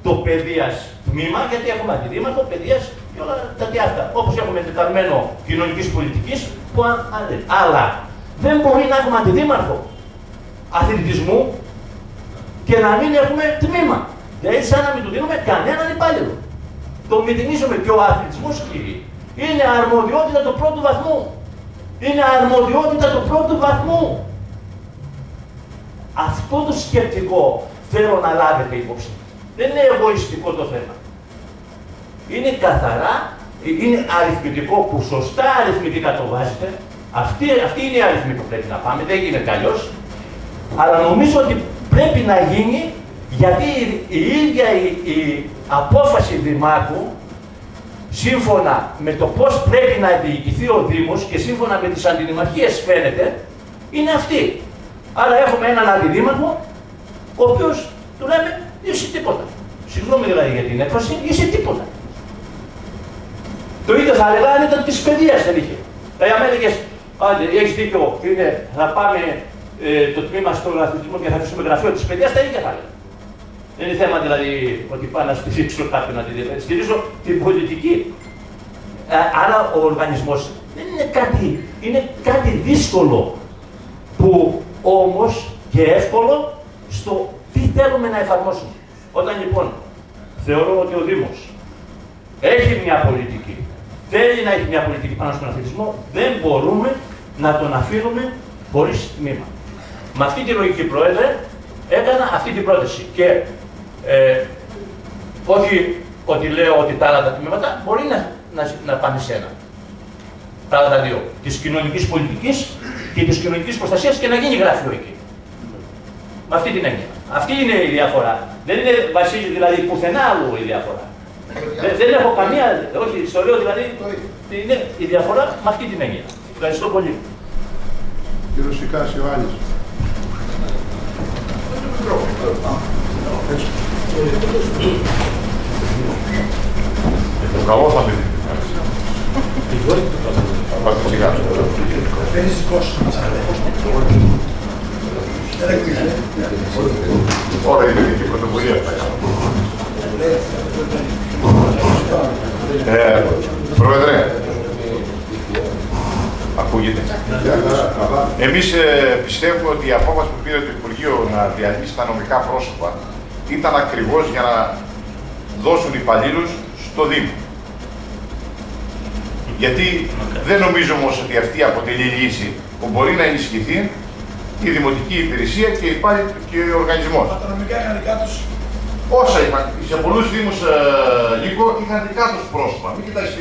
το παιδείας τμήμα, γιατί έχουμε αντιδήμαρχο, παιδείας και όλα τα διάφορα. Όπως έχουμε τεταλμένο κοινωνικής πολιτικής, που αν. Αλλά δεν μπορεί να έχουμε αντιδήμαρχο αθλητισμού και να μην έχουμε τμήμα. Δηλαδή, σαν να μην του δίνουμε κανέναν υπάλληλο. Το μηδενίζουμε και ο αθλητισμός, κύριοι, είναι αρμοδιότητα του πρώτου βαθμού. Είναι αρμοδιότητα του πρώτου βαθμού. Αυτό το σκεπτικό θέλω να λάβετε υπόψη. Δεν είναι εγωιστικό το θέμα. Είναι καθαρά, είναι αριθμητικό που σωστά αριθμητικά το βάζετε. Αυτή είναι η αριθμή που πρέπει να πάμε, δεν γίνεται αλλιώς. Αλλά νομίζω ότι πρέπει να γίνει. Γιατί η ίδια η απόφαση Δημάρχου, σύμφωνα με το πώς πρέπει να διοικηθεί ο Δήμος και σύμφωνα με τις αντιδημαρχίες φαίνεται, είναι αυτή. Άρα έχουμε έναν αντιδήμαρχο, ο οποίος του λέμε είσαι τίποτα. Συγγνώμη δηλαδή για την έκφραση, είσαι τίποτα. Το ίδιο θα έλεγα αν ήταν της παιδείας δεν είχε. Δηλαδή αν έλεγες Άντε, έχεις δίκιο. Θα πάμε το τμήμα στον αθλητισμό και θα αφήσουμε γραφείο τη παιδιά, τα ίδια θα είναι. Δεν είναι θέμα δηλαδή ότι πάω να στηρίξω κάποιον, να τη δει. Στηρίζω την πολιτική. Άρα ο οργανισμός δεν είναι κάτι, είναι κάτι δύσκολο που όμως και εύκολο στο τι θέλουμε να εφαρμόσουμε. Όταν λοιπόν θεωρώ ότι ο Δήμος έχει μια πολιτική, θέλει να έχει μια πολιτική πάνω στον αθλητισμό, δεν μπορούμε να τον αφήνουμε χωρίς τμήμα. Με αυτή τη λογική, Πρόεδρε, έκανα αυτή την πρόταση. Και όχι ότι λέω ότι τα άλλα τα τμήματα μπορεί να πάνε σε ένα. Τα άλλα τα δύο. Της κοινωνικής πολιτικής και της κοινωνικής προστασίας και να γίνει γραφείο εκεί. Με αυτή την έννοια. Αυτή είναι η διαφορά. Δεν είναι βασίλειο δηλαδή πουθενά άλλου η διαφορά. Δεν έχω καμία. Όχι, στο λέω δηλαδή. Είναι η διαφορά με αυτή την έννοια. Ευχαριστώ πολύ. Κύριο Σικάς, Ιωάννης. Το καλό θα δείτε. Θα πάτε σιγά. Παίρνεις κόστος. Τώρα είναι και η πρωτοβουλία αυτά. Πρόεδρε, ακούγεται. Εμείς πιστεύουμε ότι η απόφαση που πήρε το Υπουργείο να διαλύσει τα νομικά πρόσωπα ήταν ακριβώς για να δώσουν υπαλλήλους στο Δήμο. Γιατί δεν νομίζω όμως ότι αυτή αποτελεί λύση που μπορεί να ενισχυθεί η δημοτική υπηρεσία και υπάρχει και ο οργανισμός. Τα νομικά είχαν δικά τους. Όσα είχαν. Σε πολλούς Δήμους, Νίκο, είχαν δικά τους πρόσωπα. Μην κοιτάξει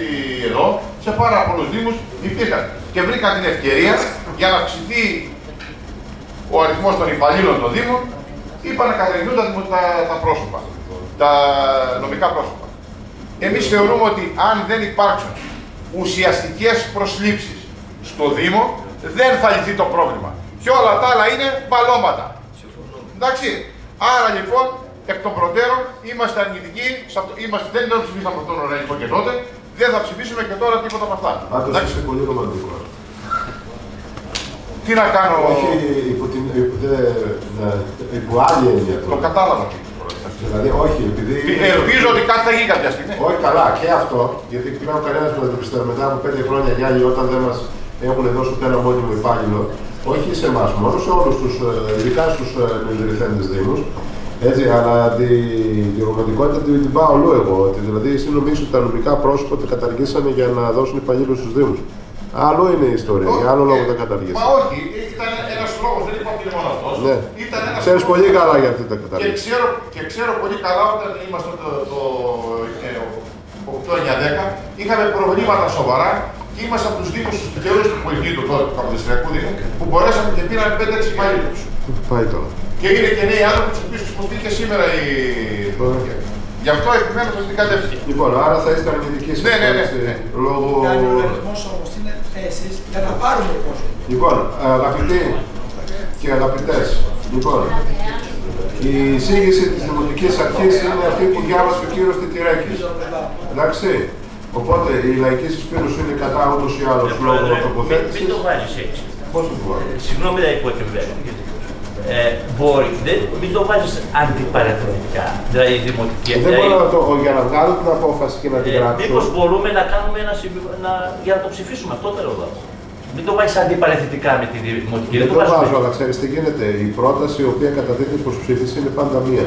εδώ, σε πάρα πολλούς Δήμους υπήρχαν. Και βρήκαν την ευκαιρία για να αυξηθεί ο αριθμός των υπαλλήλων των Δήμων. Είπαν να καταργηθούν τα πρόσωπα, τα νομικά πρόσωπα. Εμείς θεωρούμε ότι αν δεν υπάρξουν ουσιαστικές προσλήψεις στο Δήμο, δεν θα λυθεί το πρόβλημα. Και όλα τα άλλα είναι μπαλώματα. Εντάξει. Άρα λοιπόν, εκ των προτέρων, είμαστε αρνητικοί, δεν ψηφίσαμε τον οργανισμό και τότε, δεν θα ψηφίσουμε και τώρα τίποτα από αυτά. Εντάξει. Πολύ ρομαντικό. Τι να κάνω. Όχι υπό άλλη έννοια. Το κατάλαβα. Δηλαδή, όχι, επειδή. Ελπίζω ότι κάτι θα γίνει κάποια στιγμή. Όχι, καλά, και αυτό. Γιατί πλέον κανένα που να το πιστεύει μετά από 5 χρόνια οι άλλοι, όταν δεν μας έχουν δώσει ούτε ένα μόνιμο υπάλληλο, όχι σε εμάς μόνο, σε όλους τους, ειδικά στους μειονεκτούντες Δήμους. Έτσι, αλλά τη ρομαντικότητα την πάω όλο εγώ. Ότι δηλαδή, εσύ νομίζεις ότι τα νομικά πρόσωπα τα καταργήσανε για να δώσουν υπαλλήλους στους Δήμους. Άλλο είναι η ιστορία, για άλλο λόγο τα καταργήσαμε. Μα όχι, ήταν ένας λόγος, δεν είπα ότι μόνο αυτός. Ναι. Ξέρεις πολύ καλά γιατί τα καταργήσαμε. Και ξέρω πολύ καλά όταν ήμασταν το 8-9-10, είχαμε προβλήματα σοβαρά και ήμασταν από τους Δήμους του καιρούς του Πολυχνήτου, του Καποδιστριακού Δήμου, που μπορέσαμε και πήραμε 5-6 υπαλλήλους. Πάει τώρα. Και είναι και νέοι άνθρωποι τους οποίους χρησιμοποιείται σήμερα η. Γι' αυτό επιμένω σε την κατεύθυνση. Λοιπόν, άρα θα είστε αρνητικοί σε αυτό. Ναι. Λόγω. Γιατί ο οργανισμός όμως είναι θέσεις για να πάρουν το κόσμο. Λοιπόν, αγαπητοί και αγαπητές, λοιπόν, η εισήγηση της Δημοτικής Αρχής είναι αυτή που διάβασε ο κύριος Τιτυρέκης. Εντάξει. Οπότε η λαϊκή συσπείρωση είναι κατά ούτως ή άλλως λόγω τοποθέτησης. Μην το βάζεις έτσι. Πώς το βάζεις. Συγγνώμη, δεν υποκειμβαίνω. Μπορεί, μην το βάζει αντιπαραγωγικά. Δηλαδή η δημοτική αρχή. Δεν μπορώ να το για να βγάλω την απόφαση και να την γράψω. Μήπως μπορούμε να κάνουμε ένα για να το ψηφίσουμε αυτό το έργο. Μην το βάζει αντιπαραθετικά με τη δημοτική. Δεν το βάζω, αλλά ξέρεις τι γίνεται. Η πρόταση η οποία κατατίθεται προς ψήφιση είναι πάντα μία.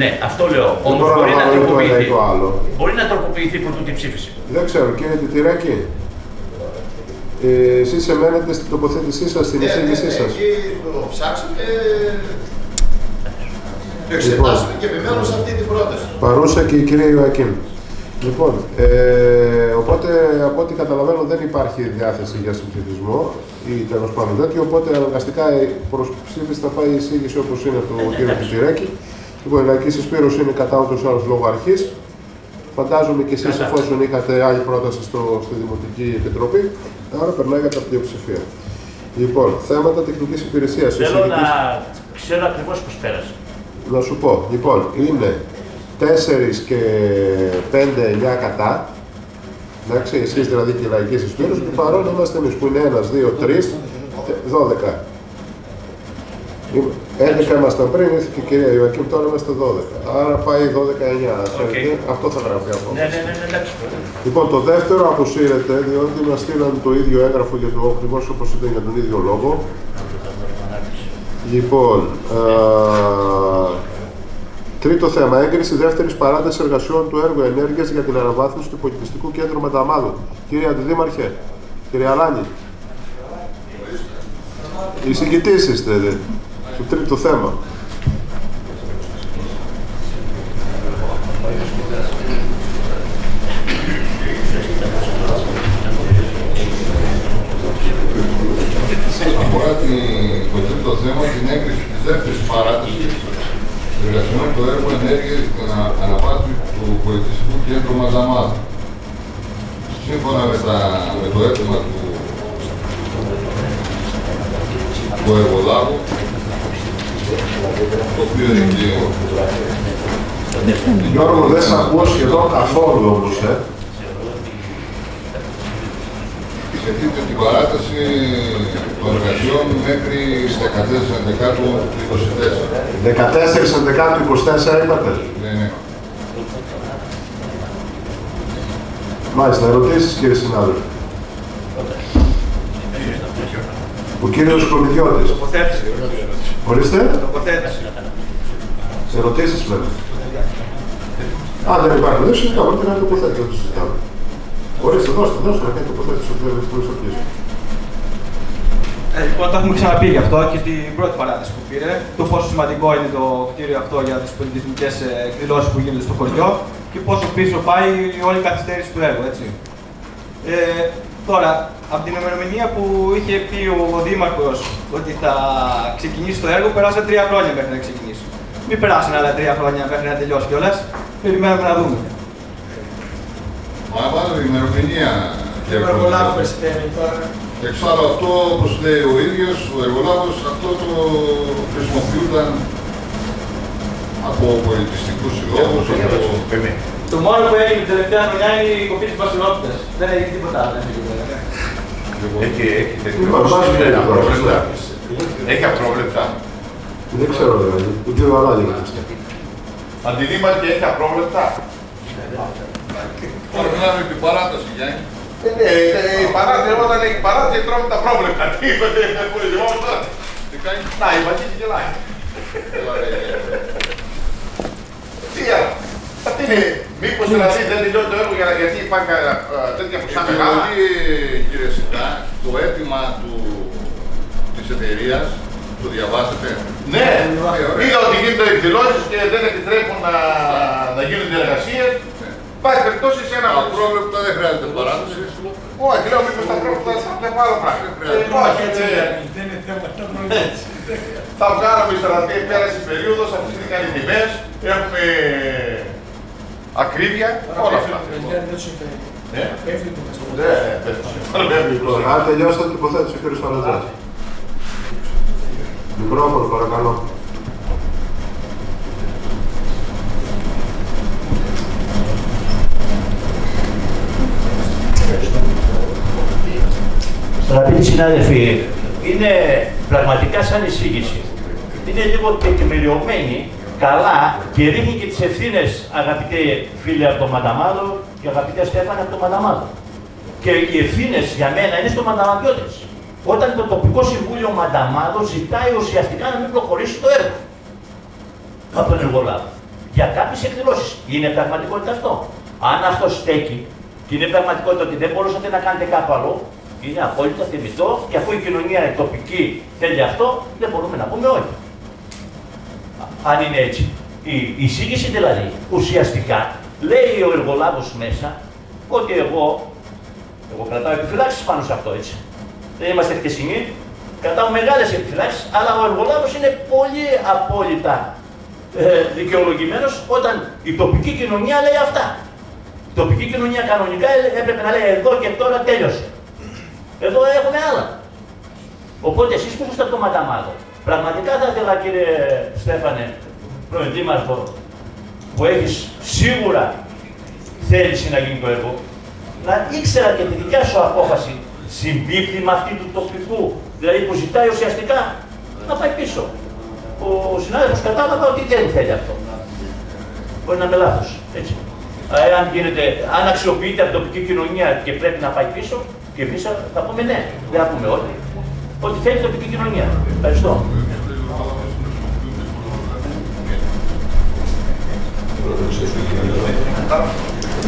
Ναι, αυτό λέω. Όμως μπορεί να τροποποιηθεί. Μπορεί να τροποποιηθεί πρωτού την ψήφιση. Δεν ξέρω, κύριε Τιτυρέκη. Εσείς εμένετε στην τοποθέτησή σας, στην εισήγησή σας. Εκεί το ψάξαμε και το εξετάσαμε και επιμένουμε σε αυτή την πρόταση. Παρούσα και η κυρία Ιωακήμ. Λοιπόν, οπότε από ό,τι καταλαβαίνω δεν υπάρχει διάθεση για συμψηφισμό ή τέλος πάντων τέτοιο, οπότε αναγκαστικά προς ψήφιση θα πάει η εισήγηση όπως είναι του κύριου Τιτυρέκη. Λοιπόν, η λαϊκή συσπείρωση είναι κατά ούτως άλλως λόγω αρχής. Φαντάζομαι και εσείς εφόσον είχατε άλλη πρόταση στη Δημοτική Επιτροπή, άρα περνάει κατά πλειοψηφία. Λοιπόν, θέματα τεχνικής υπηρεσίας. Θέλω να ξέρω ακριβώς πώς πέρασε. Να σου πω. Λοιπόν, είναι 4 και 5-9 κατά Εντάξει, εσείς δηλαδή και η Λαϊκή Συσπείρωση και παρόν είμαστε εμείς που είναι 1, 2, 3, 12. 11 ήμασταν πριν, ήρθε και η κυρία Ιωακήμ, τώρα είμαστε 12. Άρα πάει 12-9. Okay. Αυτό θα γράφει από εμάς. Ναι. Λοιπόν, το δεύτερο αποσύρεται, διότι μας στείλαν το ίδιο έγγραφο για το ακριβώς όπως ήταν για τον ίδιο λόγο. Λοιπόν, τρίτο θέμα. Έγκριση δεύτερης παράτασης εργασιών του έργου ενέργειας για την αναβάθμιση του πολιτιστικού κέντρου Μανταμάδου. Κύριε Αντιδήμαρχε, κύριε Αλάνη. Οι συγκητής είστε, δε. Στο τρίτο θέμα. Αφορά το τρίτο θέμα, την έγκριση της δεύτερης παράτασης εργασιών του έργου ενέργειας για την αναβάθμιση του πολιτιστικού κέντρου Μανταμάδου. Σύμφωνα με το αίτημα του εργολάβου, το οποίο είναι και... Γιώργο, δεν σ' ακούω σχεδόν καθόλου όμως, Σχετίζεται την παράταση των εργασιών μέχρι τις 14 Δεκάτου 24. 14 Δεκάτου 24 είπατε. Ναι. Μάλιστα, ερωτήσεις κύριε συνάδελφοι. Ο κύριος Χιντιρλιώτες. Τοποθέτηση. Ορίστε. Τοποθέτηση. Ερωτήσεις βέβαια. Αν δεν υπάρχουν, δεν συζητάμε, ούτε να τοποθέτηση, το συζητάμε. Ορίστε, δώστε να κάνει τοποθέτηση ο κύριος Χιντιρλιώτες. Λοιπόν, το έχουμε ξαναπεί γι' αυτό και στην πρώτη παράταση που πήρε. Το πόσο σημαντικό είναι το κτίριο αυτό για τις πολιτισμικές εκδηλώσεις που γίνονται στο χωριό και πόσο πίσω πάει όλη η καθυστέρηση του έργου, έτσι. Τώρα, από την ημερομηνία που είχε πει ο Δήμαρχος ότι θα ξεκινήσει το έργο, περάσαν 3 χρόνια μέχρι να ξεκινήσει. Μην περάσουν άλλα 3 χρόνια μέχρι να τελειώσει κιόλας. Περιμένουμε να δούμε. Μα πάνω η ημερομηνία... Ο εργολάβος θέλει τώρα. Εξάλλου αυτό, όπως λέει ο ίδιος, ο εργολάβος αυτό το χρησιμοποιούνταν από πολιτιστικούς συλλόγους, Το μόνο που έγινε την τελευταία χρονιά είναι η κοπή της βασιλότητας. Δεν έγινε τίποτα άλλο. Έχει απρόβλεπτα. Δεν ξέρω, δεν ξέρω αν άλλοι. Αντιδήμαρχε, έχει απρόβλεπτα. Τώρα μιλάμε επί παράταση, Γιάννη. Η παράταση, όταν έχει παράταση, τρώμε τα πρόβλεπτα. Τι είπατε, δεν μπορεί να κάνει. Να, η Βαγγίκη γελάει. Τι άλλο. Αυτή είναι. Μήπως δηλαδή δεν τελειώνει το έργο γιατί υπάρχει τέτοια ποσά μεγάλα. Κύριε Σικά, το αίτημα της εταιρείας το διαβάσατε. Ναι, πήγα ότι γίνονται εκδηλώσεις και δεν επιτρέπουν να γίνονται εργασίες. Πάει περιπτώσει σε ένα πρόβλημα δεν χρειάζεται παράδοση. Όχι, λέω μήπως τα πρόβλημα θα είναι άλλο πράγμα. Όχι, δεν είναι θέμα τα πρόβλημα. Θα βγάλαμε ύστερα πέρασε η περίοδος, αυξήθηκαν οι τιμές, έχουμε ακρίβεια, όλα αυτά. Αν τελειώσει θα την υποθέτηση, ο κ. Βαλετζής. Μικρόφωνο, παρακαλώ. Στρατηγοί συνάδελφοι, είναι πραγματικά σαν εισήγηση. Είναι λίγο τεκμηριωμένη, καλά και ρίχνει και τις ευθύνες, αγαπητέ φίλε από το Μανταμάδο και αγαπητέ Στέφανε από το Μανταμάδο. Και οι ευθύνες για μένα είναι στο Μανταμαδιώτες. Όταν το Τοπικό Συμβούλιο Μανταμάδο ζητάει ουσιαστικά να μην προχωρήσει το έργο από τον εργολάβο. Για κάποιες εκδηλώσεις. Είναι πραγματικότητα αυτό. Αν αυτό στέκει και είναι πραγματικότητα ότι δεν μπορούσατε να κάνετε κάτι άλλο, είναι απόλυτα θεμητό και αφού η κοινωνία η τοπική θέλει αυτό, δεν μπορούμε να πούμε όχι. Αν είναι έτσι. Η εισήγηση δηλαδή ουσιαστικά λέει ο εργολάβος μέσα ότι εγώ κρατάω επιφυλάξεις πάνω σε αυτό, έτσι. Δεν είμαστε χτεσινοί, κρατάω μεγάλες επιφυλάξεις, αλλά ο εργολάβος είναι πολύ απόλυτα δικαιολογημένος όταν η τοπική κοινωνία λέει αυτά. Η τοπική κοινωνία κανονικά έπρεπε να λέει εδώ και τώρα τέλειωσε. Εδώ έχουμε άλλα. Οπότε εσείς που είστε από το Μανταμάδο, πραγματικά θα ήθελα κύριε Στέφανε, πρώην Δήμαρχο, που έχεις σίγουρα θέληση να γίνει το έργο, να ήξερα και τη δικιά σου απόφαση συμπίπτει με αυτή του τοπικού, δηλαδή που ζητάει ουσιαστικά να πάει πίσω. Ο συνάδελφος κατάλαβα ότι δεν θέλει αυτό. Μπορεί να είμαι λάθος, έτσι. Αν γίνεται, αν αξιοποιείται από την τοπική κοινωνία και πρέπει να πάει πίσω, και εμείς θα πούμε ναι, δεν θα πούμε όχι. Ότι θέλει η τοπική κοινωνία. Ευχαριστώ.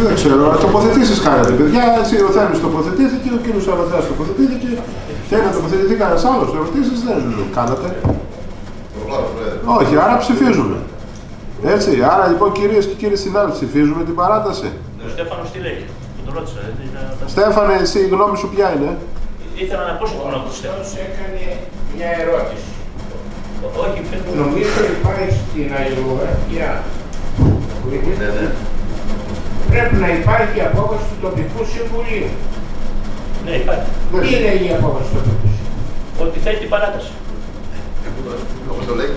Δεν ξέρω, τοποθετήσεις κάνατε, παιδιά. Εσύ ο Θέμης τοποθετήθηκε, ο κύριος Ανατζάς τοποθετήθηκε. Και να τοποθετηθεί κανένας άλλος. Ερωτήσεις δεν κάνατε. Όχι, άρα ψηφίζουμε. Έτσι, άρα λοιπόν κυρίες και κύριοι συνάδελφοι, ψηφίζουμε την παράταση. Ο Στέφανος τι λέει, τον ρώτησα. Στέφανε, εσύ η γνώμη σου ποια είναι? Ήθελα να πω στον γνώμη του Στέφανος. Έκανε μια ερώτηση. Όχι, νομίζω ότι πάει στην αλληλογραφία. Πρέπει να υπάρχει η απόφαση του τοπικού συμβουλίου. Ναι, υπάρχει. Τι λέει η απόφαση του τοπικού συμβουλίου? Ότι θέλει την παράταση. Όπως το λέει.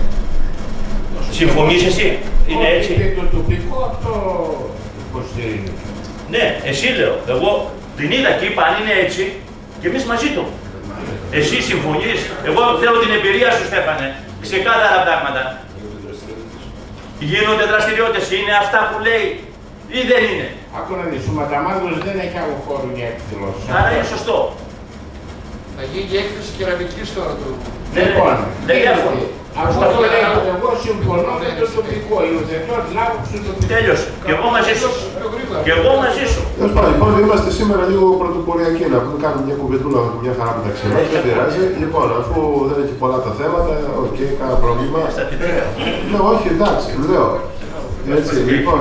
Συμφωνείς εσύ, είναι έτσι. Και το τοπικό αυτό υποστηρίζει. Ναι, εσύ λέω. Εγώ την είδα και είπα αν είναι έτσι και εμείς μαζί του. Εσύ συμφωνείς. Εγώ θέλω την εμπειρία σου, Στέφανε. Ξεκάθαρα πράγματα. Γίνονται δραστηριότητες, είναι αυτά που λέει ή δεν είναι? Ακούω να δεις, ο Μανταμάδος δεν έχει άλλο χώρο για εκδηλώσεις. Άρα είναι σωστό. Θα γίνει και έκθεση κεραμικής τώρα του. Ναι, λοιπόν, δεν διάφορο. Αυτό το λέω, εγώ συμφωνώ με το τοπικό, υιοθετώ την άποψη του τοπικού. Τέλειωσε. Και εγώ μαζί σου. Και εγώ μαζί σου. Λοιπόν, είμαστε σήμερα λίγο πρωτοποριακοί, να πούμε, κάνουμε μια κουβεντούλα μια χαρά μεταξύ μας. Δεν πειράζει. Λοιπόν, αφού δεν έχει πολλά τα θέματα, οκ, κάνα πρόβλημα. Ναι, όχι, εντάξει, λέω. Έτσι, λοιπόν,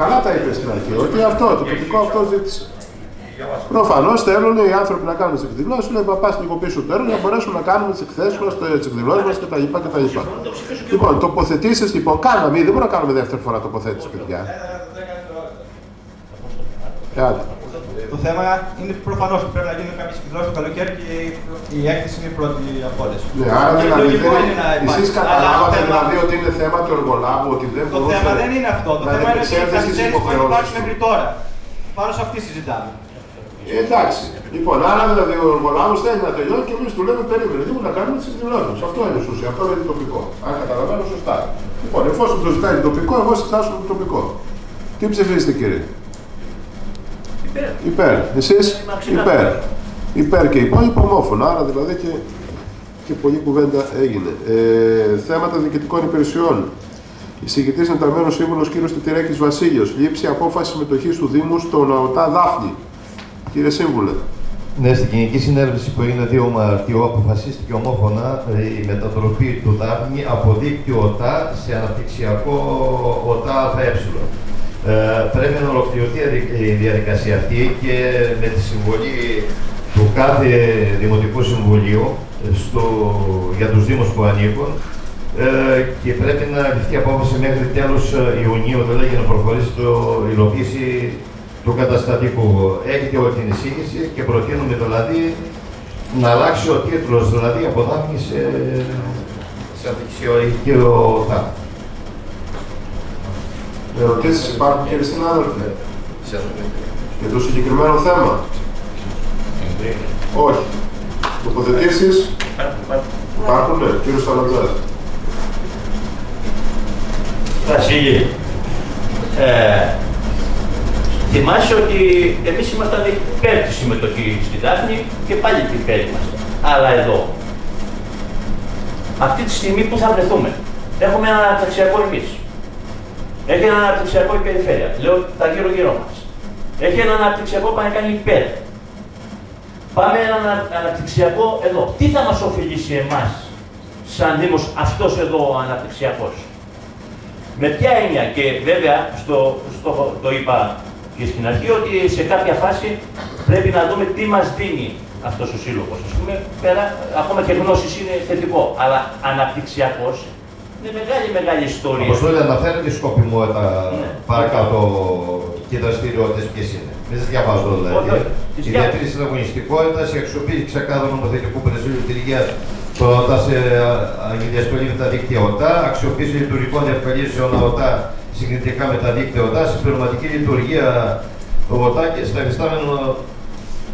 καλά τα είπες στην αρχή, ότι αυτό, το τοπικό αυτό ζήτησε. Προφανώς θέλουν οι άνθρωποι να κάνουν τις εκδηλώσεις, να πας λίγο πίσω τώρα, να μπορέσουν να κάνουμε τις εκθέσεις μας, τις εκδηλώσεις μας κτλ. Λοιπόν, τοποθετήσεις, λοιπόν, κάναμε ήδη, δεν μπορούμε να κάνουμε δεύτερη φορά τοποθέτηση, παιδιά. Το θέμα είναι προφανώς πρέπει να γίνουν κάποιες εκδηλώσεις το καλοκαίρι και η έκθεση είναι η πρώτη από όλες. Ναι, άρα δηλαδή εσείς καταλάβατε δηλαδή ότι είναι θέμα του εργολάβου, ότι δεν μπορούσε να επεξέλθει στις υποχρεώσεις. Εντάξει, λοιπόν, άρα δηλαδή ο εργολάβος θέλει να τελειώνει και εμείς του λέμε περίμενε, δηλαδή να κάνουμε τις εκδηλώσεις. Αυτό είναι σωστό, αυτό είναι τοπικό. Αν καταλαβαίνω σωστά. Λοιπόν, εφόσον το ζητάει τοπικό, εγώ συντάσσω το τοπικό. Τι ψηφίζετε, κύριε? Υπέρ. Υπέρ. Εσείς? Υπέρ. Υπέρ και υπόλοιπο ομόφωνα, άρα δηλαδή και πολλή κουβέντα έγινε. Θέματα διοικητικών υπηρεσιών. Εισηγητής ενταγμένος σύμβουλος κ. Τιτυρέκης Βασίλειος. Λήψη απόφαση συμμετοχής του Δήμου στον ΟΤΑ Δάφνη. Κύριε Σύμβουλε. Ναι, στην κοινική συνέλευση που έγινε 2 Μαρτίου αποφασίστηκε ομόφωνα η μετατροπή του Δάφνη από δίκτυο ΟΤΑ σε αναπτυξιακό ΟΤΑ ΑΕ. Πρέπει να ολοκληρωθεί η διαδικασία αυτή και με τη συμβολή του κάθε Δημοτικού Συμβουλίου για τους Δήμους που ανήκουν και πρέπει να ληφθεί απόφαση μέχρι τέλος Ιουνίου, δηλαδή για να προχωρήσει το υλοποίηση του καταστατικού. Έχετε όλη την εισήγηση και προτείνουμε δηλαδή να αλλάξει ο τίτλος, δηλαδή από Δάφνη σε αντικειο Δάφνη. Ερωτήσεις υπάρχουν, κύριε συνάδελφε, για το συγκεκριμένο θέμα? Όχι. Τοποθετήσεις υπάρχουν, ναι. Κύριος Ανατζάς. Βασίλη, θυμάσαι ότι εμείς ήμασταν υπέρ τη συμμετοχή στη Δάφνη και πάλι την υπέρ είμαστε. Αλλά εδώ, αυτή τη στιγμή που θα βρεθούμε, έχουμε ένα αναπτυξιακό εμείς. Έχει ένα αναπτυξιακό η Περιφέρεια. Λέω τα γύρω-γύρω μας. Έχει ένα αναπτυξιακό που να κάνει υπέρ. Πάμε ένα αναπτυξιακό εδώ. Τι θα μας ωφελήσει εμάς, σαν Δήμος, αυτός εδώ ο αναπτυξιακός? Με ποια έννοια? Και βέβαια, το είπα και στην αρχή, ότι σε κάποια φάση πρέπει να δούμε τι μας δίνει αυτός ο σύλλογος. Ας πούμε, πέρα, ακόμα και γνώσεις είναι θετικό, αλλά αναπτυξιακός. Είναι μεγάλη ιστορία. Όπως όλοι αναφέρουν τη σκοπιμότητα παρακάτω και οι δραστηριότητες ποιες είναι. Μην σας διαβάζω δηλαδή. Η διατήρηση της αγωνιστικότητας, η αξιοποίηση ξεκάθαρου νομοθετικού πλαισίου λειτουργίας του ΟΤΑ σε αγγελιαστολή με τα δίκτυα ΟΤΑ, αξιοποίηση λειτουργικών διευκολύνσεων ΟΤΑ συγκριτικά με τα δίκτυα ΟΤΑ, συμπληρωματική λειτουργία ρομποτάκια στα υφιστάμενα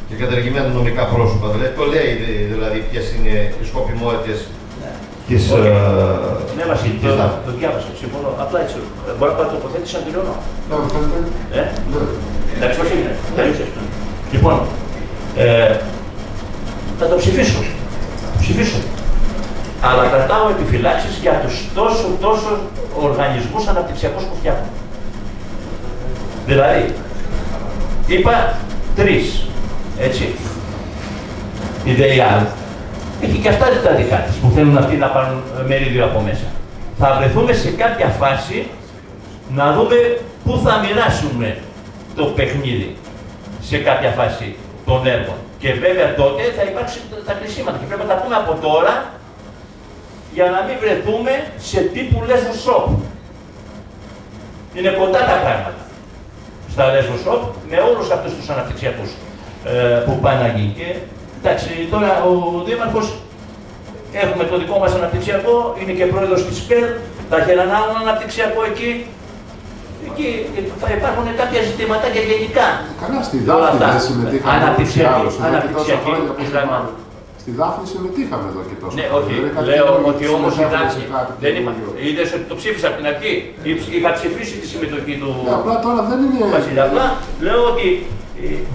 και καταργημένα νομικά πρόσωπα. Δηλαδή, το λέει δηλαδή ποιες είναι οι σκοπιμότητες της. Ναι, μα το διάβασα, συμφωνώ. Απλά έτσι. Μπορώ να πάρω τοποθέτηση να τελειώνω. Εντάξει, όχι είναι. Λοιπόν, θα το ψηφίσω. Αλλά κρατάω επιφυλάξεις για τους τόσο οργανισμούς αναπτυξιακούς που φτιάχνουν. Δηλαδή, είπα τρεις, έτσι. Η ΔΕΙΑ έχει και αυτά τα δικά της που θέλουν αυτοί να πάρουν μερίδιο από μέσα. Θα βρεθούμε σε κάποια φάση να δούμε πού θα μοιράσουμε το παιχνίδι σε κάποια φάση των έργων. Και βέβαια τότε θα υπάρξουν τα κλεισίματα και πρέπει να τα πούμε από τώρα για να μην βρεθούμε σε τύπου Λέσβου Shop. Είναι κοντά τα πράγματα στα Λέσβου Shop με όλους αυτούς τους αναπτυξιακούς που πάνε να γίνει. Και, εντάξει, τώρα ο Δήμαρχος, έχουμε το δικό μας αναπτυξιακό, είναι και πρόεδρος της ΠΕΡ, θα έχει έναν άλλον αναπτυξιακό εκεί. Εκεί θα υπάρχουν κάποια ζητήματα και γενικά. Καλά, στη Δάφνη δεν συμμετείχαμε Στη Δάφνη συμμετείχαμε εδώ και τόσο. Ναι, όχι. Λέω ότι όμως η Δάφνη δεν υπάρχει. Είδες ότι το ψήφισα από την αρχή. Είχα ψηφίσει τη συμμετοχή του Βασιλιά. Απλά λέω ότι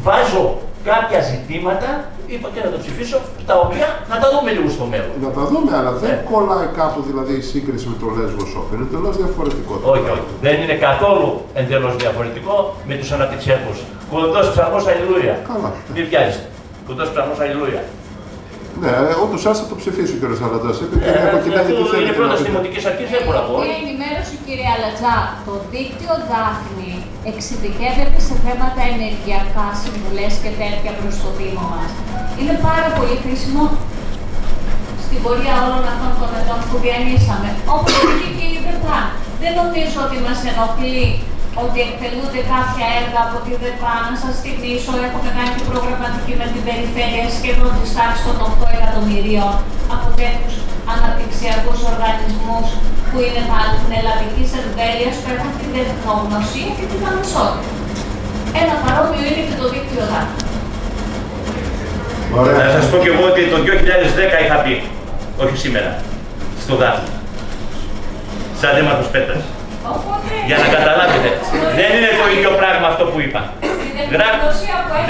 βάζω κάποια ζητήματα, είπα και να το ψηφίσω, τα οποία να τα δούμε λίγο στο μέλλον. Να τα δούμε, αλλά δεν κολλάει κάπου δηλαδή η σύγκριση με το Λέσβο Shop. Είναι εντελώς διαφορετικό. Όχι, όχι. Δεν είναι καθόλου εντελώς διαφορετικό με τους αναπτυξιακούς. Κοντός ψαχνός αλληλούια. Καλά. Μην πιάζεστε. Κοντός ψαχνός αλληλούια. Ναι, όντως θα το ψηφίσει ο κ. Αλαντζάς. Είναι πρώτα τη Δημοτική Αρχή, δεν μπορώ να πω. Μια ενημέρωση, κ. Αλαντζά. Το δίκτυο Δάφνη εξειδικεύεται σε θέματα ενεργειακά, συμβουλές και τέτοια προς το Δήμο μας. Είναι πάρα πολύ χρήσιμο στην πορεία όλων αυτών των ετών που διανύσαμε. Όπως είπε και η ΔΕΠΑ. Δεν νομίζω ότι μας ενοχλεί ότι εκτελούνται κάποια έργα από τη ΔΕΠΑ. Να σας θυμίσω, έχουμε κάνει και προγραμματική με την Περιφέρεια σχεδόν της τάξης των 8 εκατομμυρίων από τέτοιους αναπτυξιακούς οργανισμούς που είναι πάλι την ελλαδική εμβέλεια που έχουν την τεχνογνωσία και την αμεσότητα. Ένα παρόμοιο είναι και το δίκτυο ΔΑΠ. Θα σας πω και εγώ ότι το 2010 είχα πει, όχι σήμερα, στο ΔΑΠ, σαν Δήμαρχος Πέτρας. Για να καταλάβετε, δεν είναι το ίδιο πράγμα αυτό που είπα.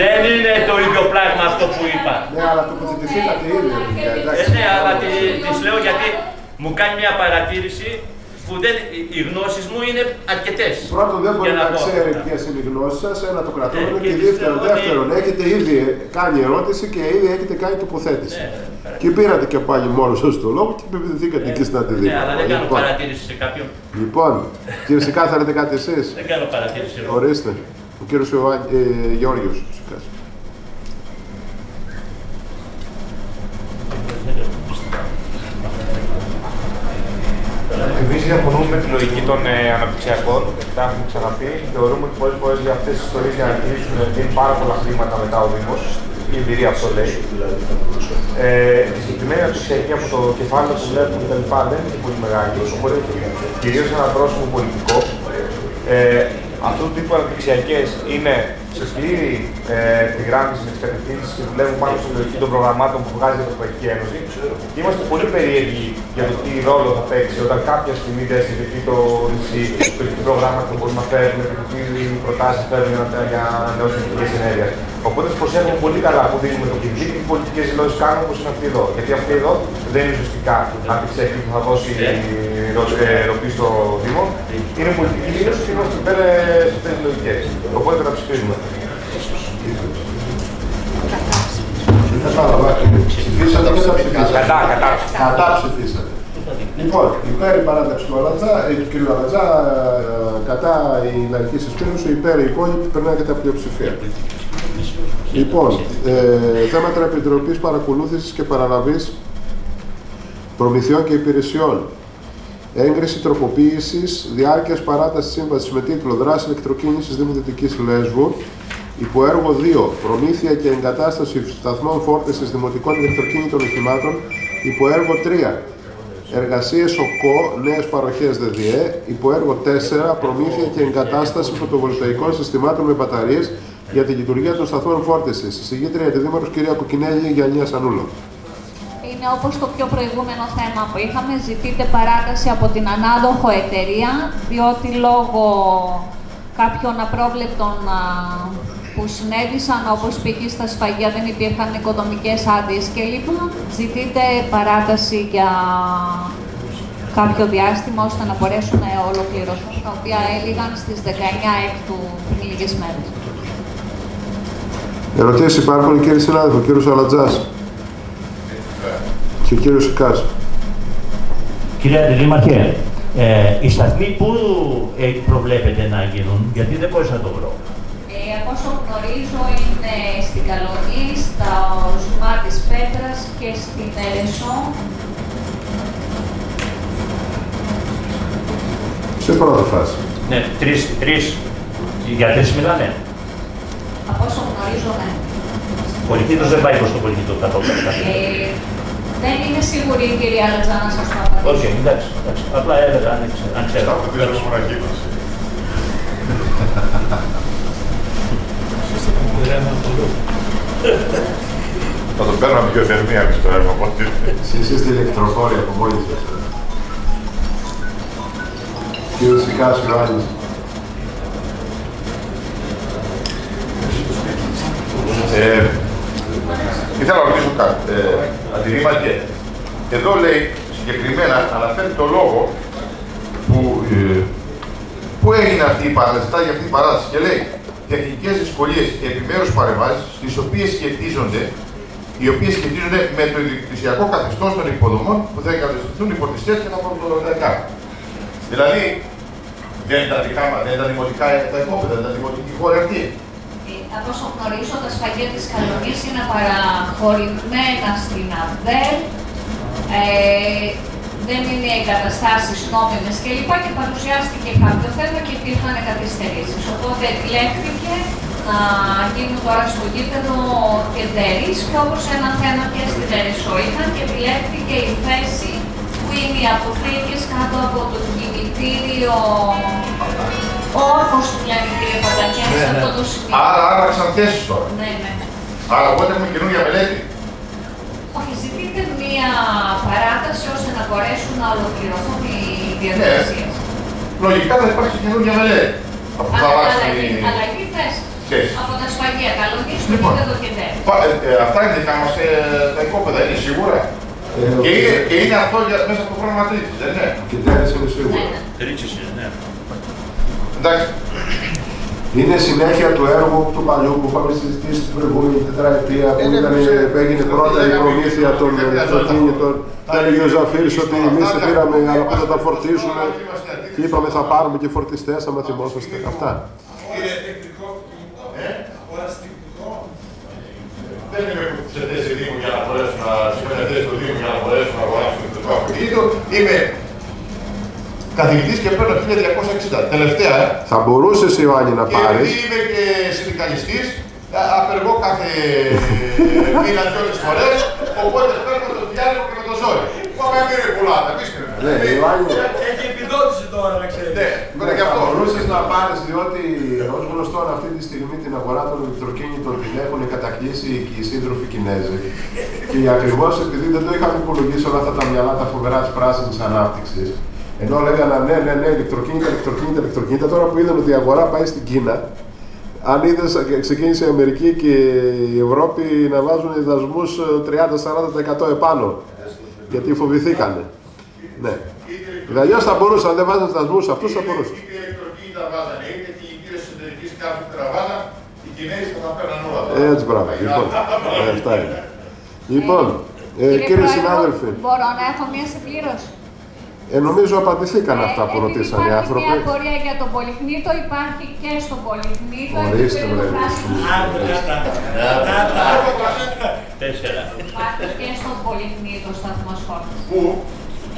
Δεν είναι το ίδιο πράγμα αυτό που είπα. Ναι, αλλά τοποθετηθήκατε ήδη. Ναι, αλλά της λέω γιατί μου κάνει μια παρατήρηση που οι γνώσεις μου είναι αρκετές. Πρώτον, δεν μπορεί να ξέρει ποιες είναι οι γνώσεις σας, ένα το κρατούμενο και δεύτερον, έχετε ήδη κάνει ερώτηση και ήδη έχετε κάνει τοποθέτηση. Και πήρατε και πάλι μόνο σας το λόγο και επιβληθήκατε εκεί στην αντιδίκη. Ναι, αλλά δεν κάνω παρατήρηση σε κάποιον. Λοιπόν, κύριε Σικά, θέλετε κάτι εσείς? Δεν κάνω παρατήρηση. Ορίστε, ο κύριος Γεώργιος Σικάς. Εμείς διαφωνούμε με τη λογική των αναπτυξιακών. Τα έχουμε ξαναπεί. Θεωρούμε ότι πολλές φορές για αυτές τις ιστορίες για να κινήσουν δίνουν πάρα πολλά χρήματα μετά ο Δήμος. Η εμπειρία αυτό λέει. Η συγκεκριμένη αναπτυξιακή από το κεφάλαιο που βλέπουμε κτλ. Δεν είναι και πολύ μεγάλη. Οπότε κυρίως ένα πρόσωπο πολιτικό. Αυτού του τύπου αναπτυξιακές είναι σε πλήρη επιγράμμιση τη κατευθύνση και δουλεύουν πάνω στην λογική των προγραμμάτων που βγάζει η Ευρωπαϊκή Ένωση. Και είμαστε πολύ περίεργοι για το τι ρόλο θα παίξει όταν κάποια στιγμή δεν συζητεί το νησί, το τι προγράμματα μπορούν να φέρουν, τι προτάσεις φέρουν για ανανεώσιμες πηγές ενέργειας. Οπότε προσέχουμε πολύ καλά που δίνουμε το κοινό και τι πολιτικές δηλώσεις κάνουμε όπως είναι αυτή εδώ. Γιατί αυτή εδώ δεν είναι ουσιαστικά αναπτυξιακή που θα δώσει ροπή στο Δήμο. Είναι πολιτική δήλωση και είμαστε πέρα στις λογικές. Οπότε θα ψηφίσουμε. Ψηφίσατε και θα ψηφίσατε. Κατά ψηφίσατε. Λοιπόν, υπέρ η παράταξη του κ. Αλαντζά, κατά η Λαϊκή Συσπείρωση, υπέρ η υπόλοιπη περνάει κατά πλειοψηφία. Λοιπόν, θέματα επιτροπής παρακολούθησης και παραλαβής προμηθειών και υπηρεσιών. Έγκριση τροποποίησης διάρκειας παράτασης σύμβασης με τίτλο «Δράση ηλεκτροκίνησης Δήμου Δυτικής Λέσβου». Υποέργο 2. Προμήθεια και εγκατάσταση σταθμών φόρτισης δημοτικών ηλεκτροκίνητων οχημάτων. Υποέργο 3. Εργασίες ΟΚΟ, νέες παροχές ΔΔΕ. Υποέργο 4. Προμήθεια και εγκατάσταση φωτοβολταϊκών συστημάτων με μπαταρίες για τη λειτουργία των σταθμών φόρτισης. Συγγήτρια Αντιδήμαρχος κυρία Κουκκινέλη Γιαννία Σανούλα. Είναι όπως το πιο προηγούμενο θέμα που είχαμε, ζητείται παράταση από την ανάδοχο εταιρεία, διότι λόγω κάποιων απρόβλεπτων που συνέβησαν, όπως πήγε στα σφαγεία, δεν υπήρχαν οικονομικές άδειες κλπ. Ζητείται παράταση για κάποιο διάστημα, ώστε να μπορέσουν να ολοκληρώσουν, τα οποία έλυγαν στις 19 Έκτου πριν λίγες μέρες. Ερωτήσεις υπάρχουν, κύριε συνάδελφο, κύριος Ανατζάς και κύριος Σικάς. Κύριε Αντιδήμαρχε, οι σταθμοί που προβλέπετε να γίνουν, γιατί δεν μπορείς να το βρω. Από όσο γνωρίζω, είναι στην Καλονή, στα Ζουμά της Πέτρας και στην Ερεσό. Σε πρώτη φάση. Ναι, τρεις. Για τρεις μιλάνε. Από όσο γνωρίζω, ναι. Πολυχνήτος δεν πάει προς το Πολυχνήτο, καθόλου. Δεν είναι σίγουρη η κυρία Λατζά να σας τα απαντήσω. Όχι, εντάξει. Απλά έλεγα, αν ξέρω. Θα αποτελέσω μοναχή μας. Θα το παίρναμε πιο θερμία εμείς το έργο από ό,τι. Εσείς είστε ηλεκτροφόροι από μόλις σας. Κύριος Σικάς, Σουαλάνης. Ήθελα να ρωτήσω κάτι, Αντιδήμαρχε. Εδώ λέει συγκεκριμένα, αναφέρει το λόγο που έγινε αυτή η παραστάση για αυτή την παράσταση και λέει τεχνικές δυσκολίες και επιμέρους παρεμβάσεις, τις οποίες σχετίζονται, με το ιδιοκτησιακό καθεστώς των υποδομών που θα εγκατασταθούν υποτιστές και τα φωτοβολταϊκά. Δηλαδή, δεν ήταν δικά μας, δεν ήταν δημοτικά τα οικόπεδα, δεν ήταν δημοτική χώρα αυτή. Από όσο γνωρίζω, τα σφαγεία της Καλονής είναι παραχωρημένα στην ΑΒΔΕΛ, δεν είναι εγκαταστάσεις νόμιμες κλπ. Και παρουσιάστηκε κάποιο θέμα και υπήρχαν καθυστερήσεις. Οπότε εκλέχθηκε να γίνουν τώρα στο γήπεδο και τερίς, και όπως ένα θέμα και στην Ερεσό είχαν, και επιλέχθηκε η θέση που είναι οι αποθήκες κάτω από το κινητήριο. Όρκος του πλέον, κύριε Παντακιά, σε αυτό το σημείο. Άρα άλλαξαν θέσεις τώρα. Ναι. Άρα οπότε έχουμε καινούργια μελέτη. Όχι, ζητείτε μία παράταση ώστε να μπορέσουν να ολοκληρωθούν οι διαδικασίες. Λογικά θα υπάρξει καινούργια μελέτη. Αλλαγή θέσεις. Από τα σφαγεία, καλωδί, στο επίπεδο και τέλος. Αυτά είναι δικά μας τα οικόπεδα, είναι σίγουρα. Και είναι αυτό μέσα από το πρόγραμμα Τρίτσης, δεν είναι. Και Τρίτσης είναι σίγουρα. Τρίτσης είναι, ναι. Εντάξει. Είναι συνέχεια του έργου του παλιού που είχαμε συζητήσει στην προηγούμενη τετραετία που έγινε πρώτα η προμήθεια των Ιωζαφίρων. Δεν είναι Ιωζαφίρης ότι εμείς δεν πήραμε, αλλά πάντα τα φορτίζουμε. Και είπαμε θα πάρουμε και φορτιστές, άμα θυμόσαστε. Αυτά. Είναι τεχνικό κινητό. Δεν είμαι κουτσεντέ σε Δήμο για να μπορέσουν να συμμετέχουν στο Δήμο για να μπορέσουν να αγοράσουν το αυτοκίνητο. Είμαι καθηγητής και παίρνω 1260. Τελευταία. Θα μπορούσες, Ιωάννη, να πάρεις. Και είμαι και συνδικαλιστής, απεργώ κάθε μήνα και όλες τις φορές, οπότε παίρνω το διάλογο και με το ζόρι. Πάμε να πήρε πολλά, θα πεις και ναι, Ιωάννη. Έχει επιδότηση τώρα, να ξέρεις. Ναι, θα μπορούσες να πάρεις, διότι ως γνωστόν αυτή τη στιγμή την αγορά των ηλεκτροκίνητων την έχουν κατακλείσει και οι σύντροφοι Κινέζοι. Και ακριβώς επειδή δεν το είχαμε υπολογίσει όλα αυτά τα μυαλά τα φοβερά της πράσινης ανάπτυξης. Ενώ λέγανε ναι, ηλεκτροκίνητα. Τώρα που είδαν ότι η αγορά πάει στην Κίνα, αν είδες, ξεκίνησε η Αμερική και η Ευρώπη να βάζουν δασμούς 30-40% επάνω. Γιατί φοβηθήκανε. Ναι. Αλλιώς θα μπορούσαν, δεν βάζανε δασμούς, αυτούς θα μπορούσαν. Είτε ηλεκτροκίνητα βάζανε, είτε και οι κύριοι εσωτερικοί σκάφοι τραβάνα, οι Κινέζοι θα τα παίρναν όλα τώρα. Έτσι, μπράβο. Λοιπόν, κύριοι συνάδελφοι. Μπορώ να έχω μία συμπλήρωση. Νομίζω απαντηθήκαν αυτά που ρωτήσαν οι άνθρωποι. Υπάρχει μια απορία για τον Πολυχνήτο, υπάρχει και στον Πολυχνήτο. Ορίστε, βλέπω. Υπάρχει και στον Πολυχνήτο σταθμός φόρτισης. Πού?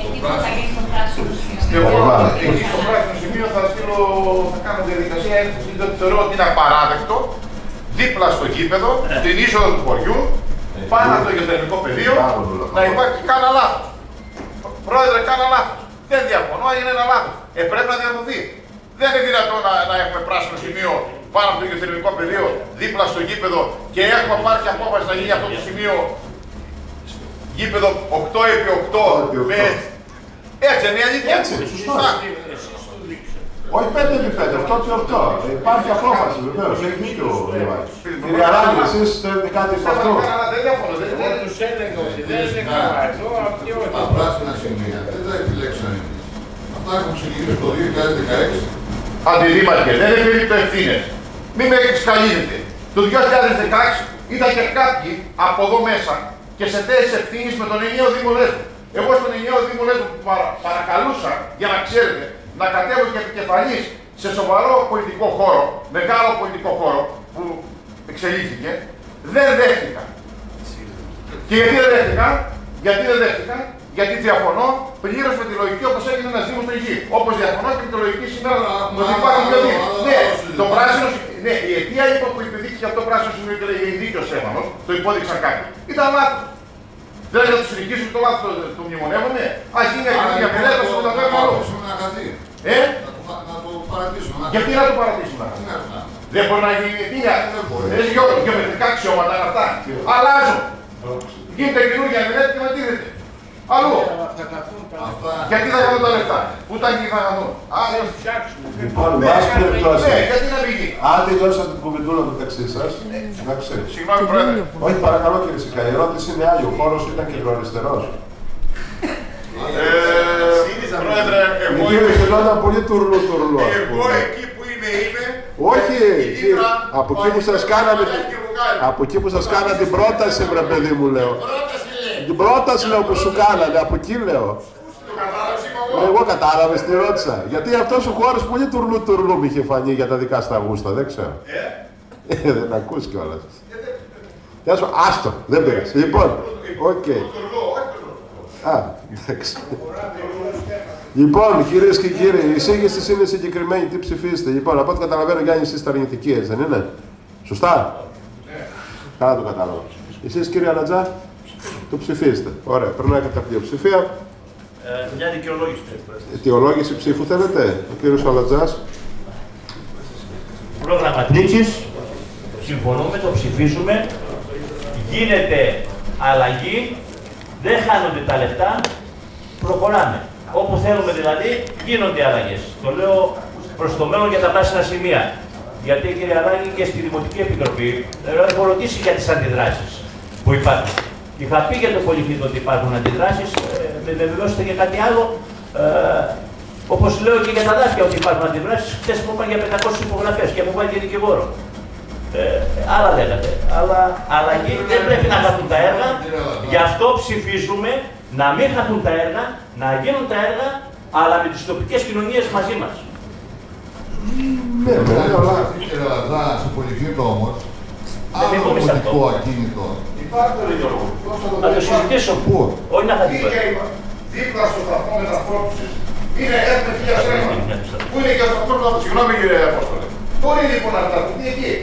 Εκεί που θα γίνει το πράσινο σημείο. Εκεί στο πράσινο σημείο θα κάνω διαδικασία έκθεση, διότι θεωρώ ότι είναι απαράδεκτο, δίπλα στο γήπεδο, στην είσοδο του χωριού, πάνω από το γεωθερμικό πεδίο, να υπάρχει κανένα λάθος. Πρόεδρε, κάνα λάθος. Δεν διαφωνώ, έγινε ένα λάθος. Πρέπει να διαδοθεί. Δεν είναι δυνατόν να έχουμε πράσινο σημείο πάνω από το γεωθερμικό πεδίο, δίπλα στο γήπεδο, και έχουμε πάρει και απόφαση να γίνει αυτό το σημείο γήπεδο 8x8 με. Έτσι, είναι η αλήθεια. Σωστά. Όχι 5x5, 8x8. Υπάρχει απόφαση, βεβαίως. Έχει δίκιο ο Λεβάκη. Κύριε Αλάνη, εσείς θέλετε κάτι από αυτό? Δεν τους έλεγα ότι δεν είναι καθαρό. Τα πράσινα σημεία δεν τα επιλέξανε. Αυτά έχουν ξεκινήσει το 2016. Αντιδήμαρχε, δεν επιπευθύνε. Μην με εξκαλύνετε. Το 2016 ήταν και κάποιοι από εδώ μέσα και σε θέσεις ευθύνης με τον Ενιαίο Δήμο Λέσβου. Εγώ στον Ενιαίο Δήμο Λέσβου που παρακαλούσα, για να ξέρετε, να κατέβω και επικεφαλής σε σοβαρό πολιτικό χώρο, μεγάλο πολιτικό χώρο που εξελίχθηκε, δεν δέχτηκα. Και γιατί δεν δέχτηκα? Γιατί διαφωνώ πλήρως με τη λογική όπως έγινε ένας Δήμος στο Υγή. Όπως διαφωνώ και με τη λογική σήμερα ότι υπάρχουν δύο Δήμοι. Ναι, το πράσινο, ναι, η αιτία λοιπόν που υπεδείχθηκε αυτό το πράσινο σημείο και λέγει δίκιο Στέφανος, το υπόδειξαν κάποιοι. Ήταν λάθος. Δεν θα του συνεχίσουν το λάθος του μνημονεύομαι. Α, γίνει ακριβώς για πελέτα στο μεταφέρμα λόγος. Να το παρατήσουμε. Γιατί να το παρατήσουμε? Δεν μπορεί να γίνει αιτία. Δεν γιώργουν γεωμετρικά αξιώματα αυτά. Αλλάζουν. Γίνεται καινούργια μελέτη και να τήρεται. Αλλού. Γιατί θα κάνουν τα λεφτά? Πού τα γίνει θα κάνουν? Λοιπόν, βάση περιπτώσει. Αν τελειώσατε την κουβεντούλα μεταξύ σας, να ξέρεις. Συγγνώμη, Πρόεδρε. Όχι, παρακαλώ κύριε Σικά, η ερώτηση είναι άλλη. Ο χώρος ήταν κεντροαριστερός. Πρόεδρε, εγώ εκεί που είμαι, όχι, από εκεί που σας κάνανε την πρόταση, βρε παιδί μου, λέω. Την πρόταση λέω που σου κάνανε, από εκεί λέω. Εγώ κατάλαβες τη ρώτησα. Γιατί αυτός ο χώρος πολύ τουρλού-τουρλού μ' είχε φανεί για τα δικά στα γούστα, δεν ξέρω. Δεν ακούς κιόλας. Άστο, δεν πειράζει. Λοιπόν, οκ. Α, εντάξει. Λοιπόν, κυρίες και κύριοι, η εισήγηση είναι συγκεκριμένη. Τι ψηφίζετε? Λοιπόν, από ό,τι καταλαβαίνω, Γιάννη, εσείς είστε αρνητικοί, έτσι δεν είναι? Σωστά? Καλά το κατάλαβα. Εσείς, κύριε Ανατζά, το ψηφίζετε. Ωραία, περνάει κατά πλειοψηφία. Για δικαιολόγηση ψήφου. Δικαιολόγηση ψήφου θέλετε, ο κύριος Αλαντζάς. Πρόγραμμα νίκης. Συμφωνούμε, το ψηφίζουμε. Γίνεται αλλαγή. Δεν χάνονται τα λεφτά. Προχωράμε. Όπου θέλουμε δηλαδή, γίνονται αλλαγές. Το λέω προς το μέλλον για τα πράσινα σημεία. Γιατί, κύριε Αλάνη, και στη Δημοτική Επιτροπή έχω ρωτήσει για τις αντιδράσεις που υπάρχουν. Και θα πει για το Πολυχνήτου ότι υπάρχουν αντιδράσεις, με βεβαιώσετε για κάτι άλλο. Όπως λέω και για τα δάση ότι υπάρχουν αντιδράσεις, χτες μου είπαν για 500 υπογραφές και μου είπαν και δικηγόρο. Άλλα λέγατε. Αλλά αλλαγή δεν πρέπει να χαθούν τα έργα. Γι' αυτό ψηφίζουμε να μην χαθούν τα έργα, να γίνουν τα έργα, αλλά με τις τοπικές κοινωνίες μαζί μας. Ναι, βέβαια, αλλά κύριε Λαδά, στο Πολυχνήτου όμως, άλλο πολιτικό ακίνητο. Θα το συζητήσω. Πού? Όχι να χαθούν. Δίπλα στο σταθμό μεταπρόψης είναι έρθει 1.000 που είναι και ο σταθμός του. Συγγνώμη κύριε Απόστολε. Τώρα είναι λοιπόν να βγει εκεί.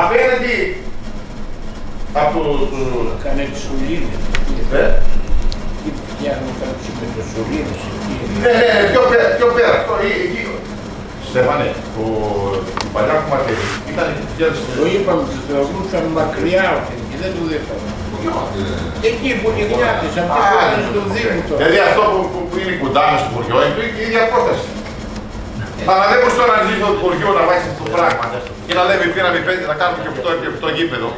Απέναντι από το Κανετσουλίδη. Φτιάχνουν κάποιους πεντοσουλίδες. Πιο πέρα, αυτό εκεί. Στέφανε, η παλιά κομματερή ήταν η φτιάχνη. Το είπαμε, τους θεωρούσαν μακριά και δεν το δέχαμε. Εκεί που είναι γυνάτες, αυτοί που είναι στο Δήμο τώρα. Δηλαδή αυτό που είναι κοντά μας στο χωριό είναι η ίδια πρόταση. Αλλά δεν μπορείς τώρα να ζεις στο χωριό να βάζεις αυτό το πράγμα και να λέμε πήραμε 5, να κάνουμε και 8x8 γήπεδο.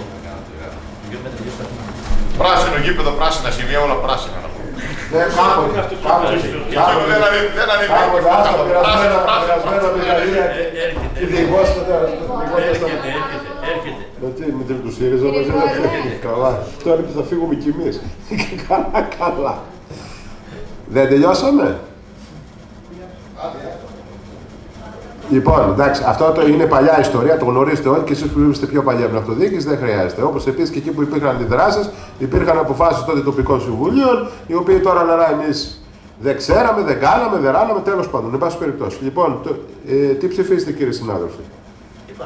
Πράσινο γήπεδο, πράσινα σημεία, όλα πράσινα. Ναι, κάποτε, έρχεται. Με την του ΣΥΡΙΖΑ μας έρχεται. Καλά. Τώρα θα φύγουμε κι εμείς. Καλά, καλά. Δεν τελειώσαμε? Λοιπόν, εντάξει, αυτό είναι παλιά ιστορία, το γνωρίζετε όλοι και εσείς που είστε πιο παλιά από την αυτοδιοίκηση, δεν χρειάζεται. Όπως επίσης και εκεί που υπήρχαν αντιδράσεις, υπήρχαν αποφάσεις τότε τοπικών συμβουλίων, οι οποίοι τώρα λένε εμείς δεν ξέραμε, δεν κάναμε, δεν ράναμε, τέλος πάντων. Εν πάση περιπτώσει. Λοιπόν, τι ψηφίζετε κύριε συνάδελφοι?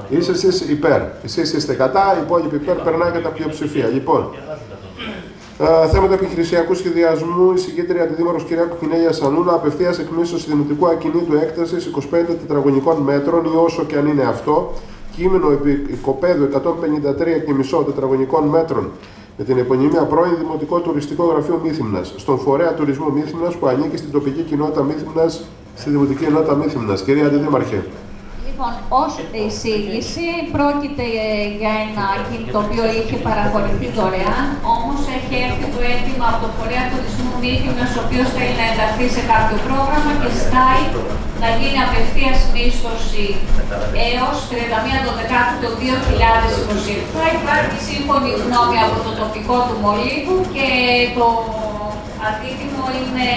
Είστε εσείς υπέρ. Εσείς είστε κατά, οι υπόλοιποι υπέρ περνάει κατά πλειοψηφία. Λοιπόν, Θέματα επιχειρησιακού σχεδιασμού, η συγκέντρια αντιδήμαρχος κυρία Κουκκινέλια Σανούλα, απευθείας εκμίσθωση δημοτικού ακινήτου έκτασης 25 τετραγωνικών μέτρων ή όσο και αν είναι αυτό, κείμενο οικοπαίδου 153,5 τετραγωνικών μέτρων, με την επωνυμία πρώην Δημοτικό Τουριστικό Γραφείο Μήθυμνας, στον φορέα τουρισμού Μήθυμνας που ανήκει στην τοπική κοινότητα Μήθυμνας, στη Δημοτική Ενότητα Μήθυμνας. Κυρία Αντιδήμαρχε. Λοιπόν, ως εισήγηση πρόκειται για ένα κείμενο το οποίο είχε παραχωρηθεί δωρεάν, όμως έχει έρθει το αίτημα από το φορέα τουρισμού Μήθυμνας, ο οποίος θέλει να ενταχθεί σε κάποιο πρόγραμμα και ζητάει να γίνει απευθείας μίσθωση έως 31 Δεκάτου του 2027. Υπάρχει σύμφωνη γνώμη από το τοπικό του Μολύβου και το αντίτιμο είναι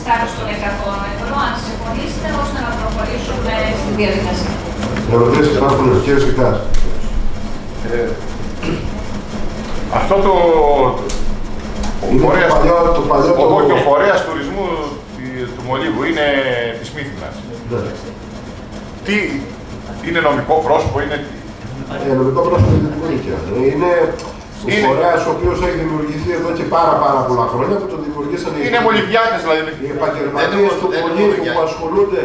στάτους των 100 ευρώ. Αν συμφωνήσετε, ώστε να προχωρήσουμε στη διαδικασία. Ερωτήσεις υπάρχουν, κύριε Σικάς. Αυτό το... Ο φορέας τουρισμού του Μολύβου είναι της Μήθυμνας. Τι είναι νομικό πρόσωπο, είναι... Νομικό πρόσωπο είναι την Μήθυνα. Είναι ο φορέας ο οποίος έχει δημιουργηθεί εδώ και πάρα πολλά χρόνια που τον δημιουργήσαν οι μολυβιάτες, δηλαδή. Οι επαγγελματίες του Μολύβου που ασχολούνται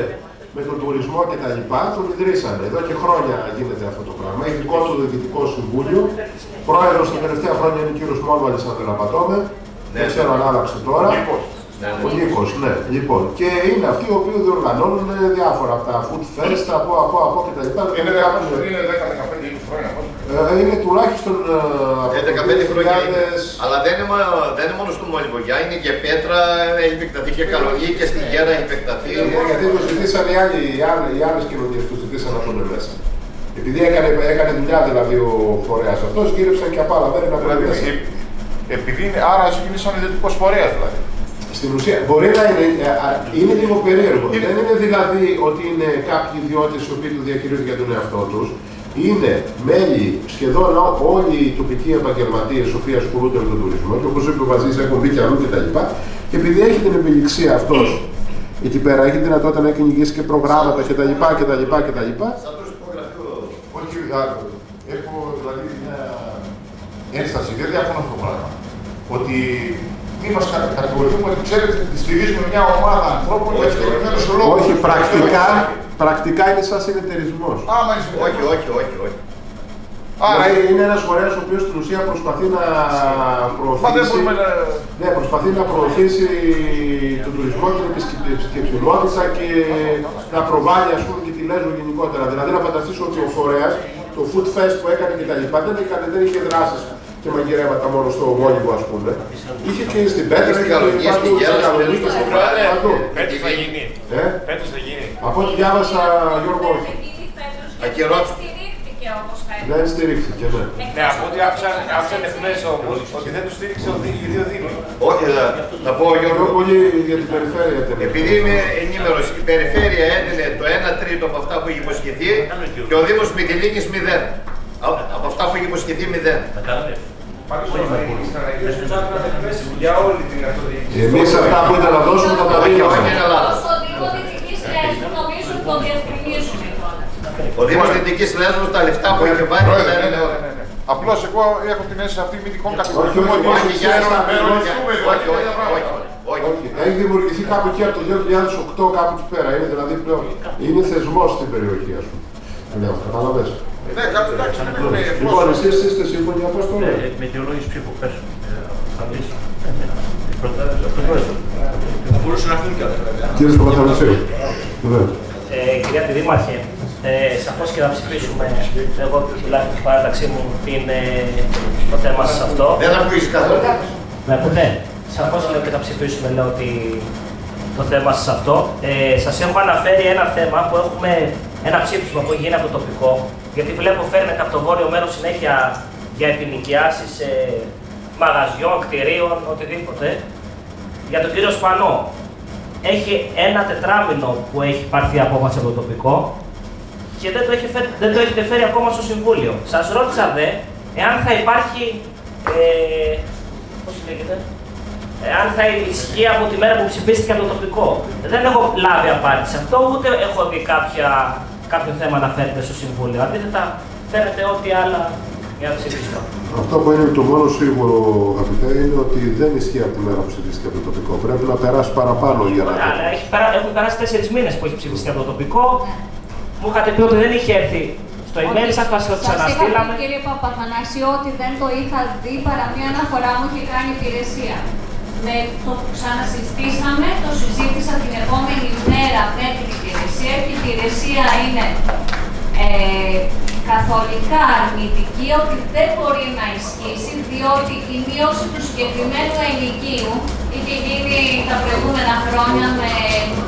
με τον τουρισμό κτλ. Τον ιδρύσαν. Εδώ και χρόνια γίνεται αυτό το πράγμα. Έχει δικό του Διοικητικό Συμβούλιο. Πρόεδρος τα τελευταία χρόνια είναι ο κύριος Μόλβαλης, αν δεν απατώμε. Δεν ξέρω αν άλλαξε τώρα. Ο Νίκος, ναι. Λοιπόν, και είναι αυτοί οι οποίοι διοργανώνουν διάφορα από τα food fest, από κτλ. Είναι 10-15 χρόνια. Είναι τουλάχιστον 15 χρόνια. Αλλά δεν είναι μόνο στο Μολυβογιά, είναι και Πέτρα, έχει επεκταθεί και Καλογή και στη Γέρα έχει επεκταθεί. Γιατί το ζητήσαν οι άλλες κοινωνίες, το ζητήσαν να πούνε μέσα. Επειδή έκανε δουλειά δηλαδή ο φορέας αυτός, γύρεψαν και απ' άλλα μέρη να πούνε μέσα. Επειδή άρα γίνει σαν ιδιωτικός φορέας δηλαδή. Στην ουσία, μπορεί να είναι λίγο περίεργο. Δεν είναι δηλαδή ότι είναι κάποιοι ιδιώτες οι οποίοι το διαχειρίζονται για τον εαυτό τους. Είναι μέλη σχεδόν όλοι οι τοπικοί επαγγελματίες οι οποίοι ασχολούνται με τον τουρισμό και όπως είπε ο Βαζής, έχουν δει και αλλού κτλ. Και επειδή έχει την επιληξία αυτός εκεί πέρα, έχει δυνατότητα να κυνηγήσει και προγράμματα κτλ. Σαν τουριστικό γραφείο, όχι έχω δηλαδή μια ένσταση, δεν διαφωνώ αυτό το πράγμα. Ότι μη μας κατηγορούμε ότι ξέρετε ότι στηρίζουμε μια ομάδα ανθρώπων που έχει τελειωμένο λόγο. Όχι, πρακτικά είναι σαν συνεταιρισμός. Όχι. Άρα είναι ένας φορέας ο οποίος στην ουσία προσπαθεί να προωθήσει, ναι, προσπαθεί να προωθήσει τον τουρισμό και την επισκεψιμότητα και να προβάλλει ας πούμε και τη Λέσβο γενικότερα. Δηλαδή να φανταστείς ότι ο φορέας, το food fest που έκανε κτλ. Δεν είχε δράσεις και μαγειρέματα μόνο στο Μόλυβο, ας πούμε. Είχε και στην Πέτρα, στην Καλονική, στην Πέτρα θα γίνει. Από ό,τι διάβασα, Γιώργο, όχι. Δεν στηρίχθηκε, ναι. Ναι, από ό,τι άφησαν εχθές όμως, ότι δεν τους στήριξε οι δύο δήμοι. Όχι, θα πω, Γιώργο, πολύ για την Περιφέρεια. Επειδή είμαι ενήμερος, η Περιφέρεια έδινε το 1/3 από αυτά που είχε υποσχεθεί και ο Δήμος Μητυλίνης 0. Από αυτά που είχε υποσχεθεί 0. Εμείς αυτά που ήταν να δώσουμε θα τα δείξουμε. Ο Δήμος Δυτικής Λέσβου τα λεφτά που είχε βάλει δεν είναι όλα. Απλώς εγώ έχω την αίσθηση αυτή μη τυχόν κατηγορηθούμε ότι όχι για ένα μέρο. Όχι. Έχει δημιουργηθεί κάπου εκεί από το 2008 κάπου εκεί πέρα. Είναι δηλαδή πλέον. Είναι θεσμός στην περιοχή, ας πούμε. Λέω, καταλαβες. Ναι, κάπου εντάξει. Λοιπόν, εσείς είστε σύμφωνοι από αυτό. Ναι, με ιδεολόγηση ψήφου πέσουν. Θα λύσουν. Θα μπορούσαν να έρθουν κι άλλα. Κύριε Παπαθανασίου. Κυρία Αντιδήμαρχε, σαφώς και θα ψηφίσουμε. Εγώ τουλάχιστον στην παράταξή μου είναι το θέμα σας αυτό. Δεν ακούγεις καθόλου. Με ακούτε. Σαφώς λέω και θα ψηφίσουμε, λέω ότι το θέμα σας αυτό. Σας έχω αναφέρει ένα θέμα που έχουμε, ένα ψήφισμα που γίνει από το τοπικό, γιατί βλέπω φέρνεται από το βόρειο μέρος συνέχεια για επινοικιάσεις μαγαζιών, κτηρίων, οτιδήποτε. Για τον κύριο Σπανό, έχει ένα τετράμινο που έχει πάρθει απόφαση από το τοπικό και δεν το έχετε φέρει ακόμα στο Συμβούλιο. Σας ρώτησα δε, εάν θα υπάρχει, πώς λέγεται, αν θα ισχύει από τη μέρα που ψηφίστηκε από το τοπικό. Δεν έχω λάβει απάντηση αυτό, ούτε έχω δει κάποιο θέμα να φέρετε στο Συμβούλιο. Αντίθετα, φέρετε ό,τι άλλα για να ψηφίσουμε. Αυτό που είναι το μόνο σίγουρο, αγαπητέ, είναι ότι δεν ισχύει από την μέρα που ψηφίστηκε από το τοπικό. Πρέπει να περάσει παραπάνω για να. Έχουν περάσει 4 μήνες που έχει ψηφιστεί από το τοπικό. Μου είχατε πει ότι δεν είχε έρθει. Το email σας θα το ξαναστείλαμε. Σας κύριε Παπαθανάση, ότι δεν το είχα δει παρά μία αναφορά μου είχε κάνει υπηρεσία. Με το που ξανασυστήσαμε, το συζήτησα την επόμενη μέρα με την υπηρεσία και η υπηρεσία είναι καθολικά αρνητική ότι δεν μπορεί να ισχύσει διότι η μείωση του συγκεκριμένου ενοικίου είχε γίνει τα προηγούμενα χρόνια με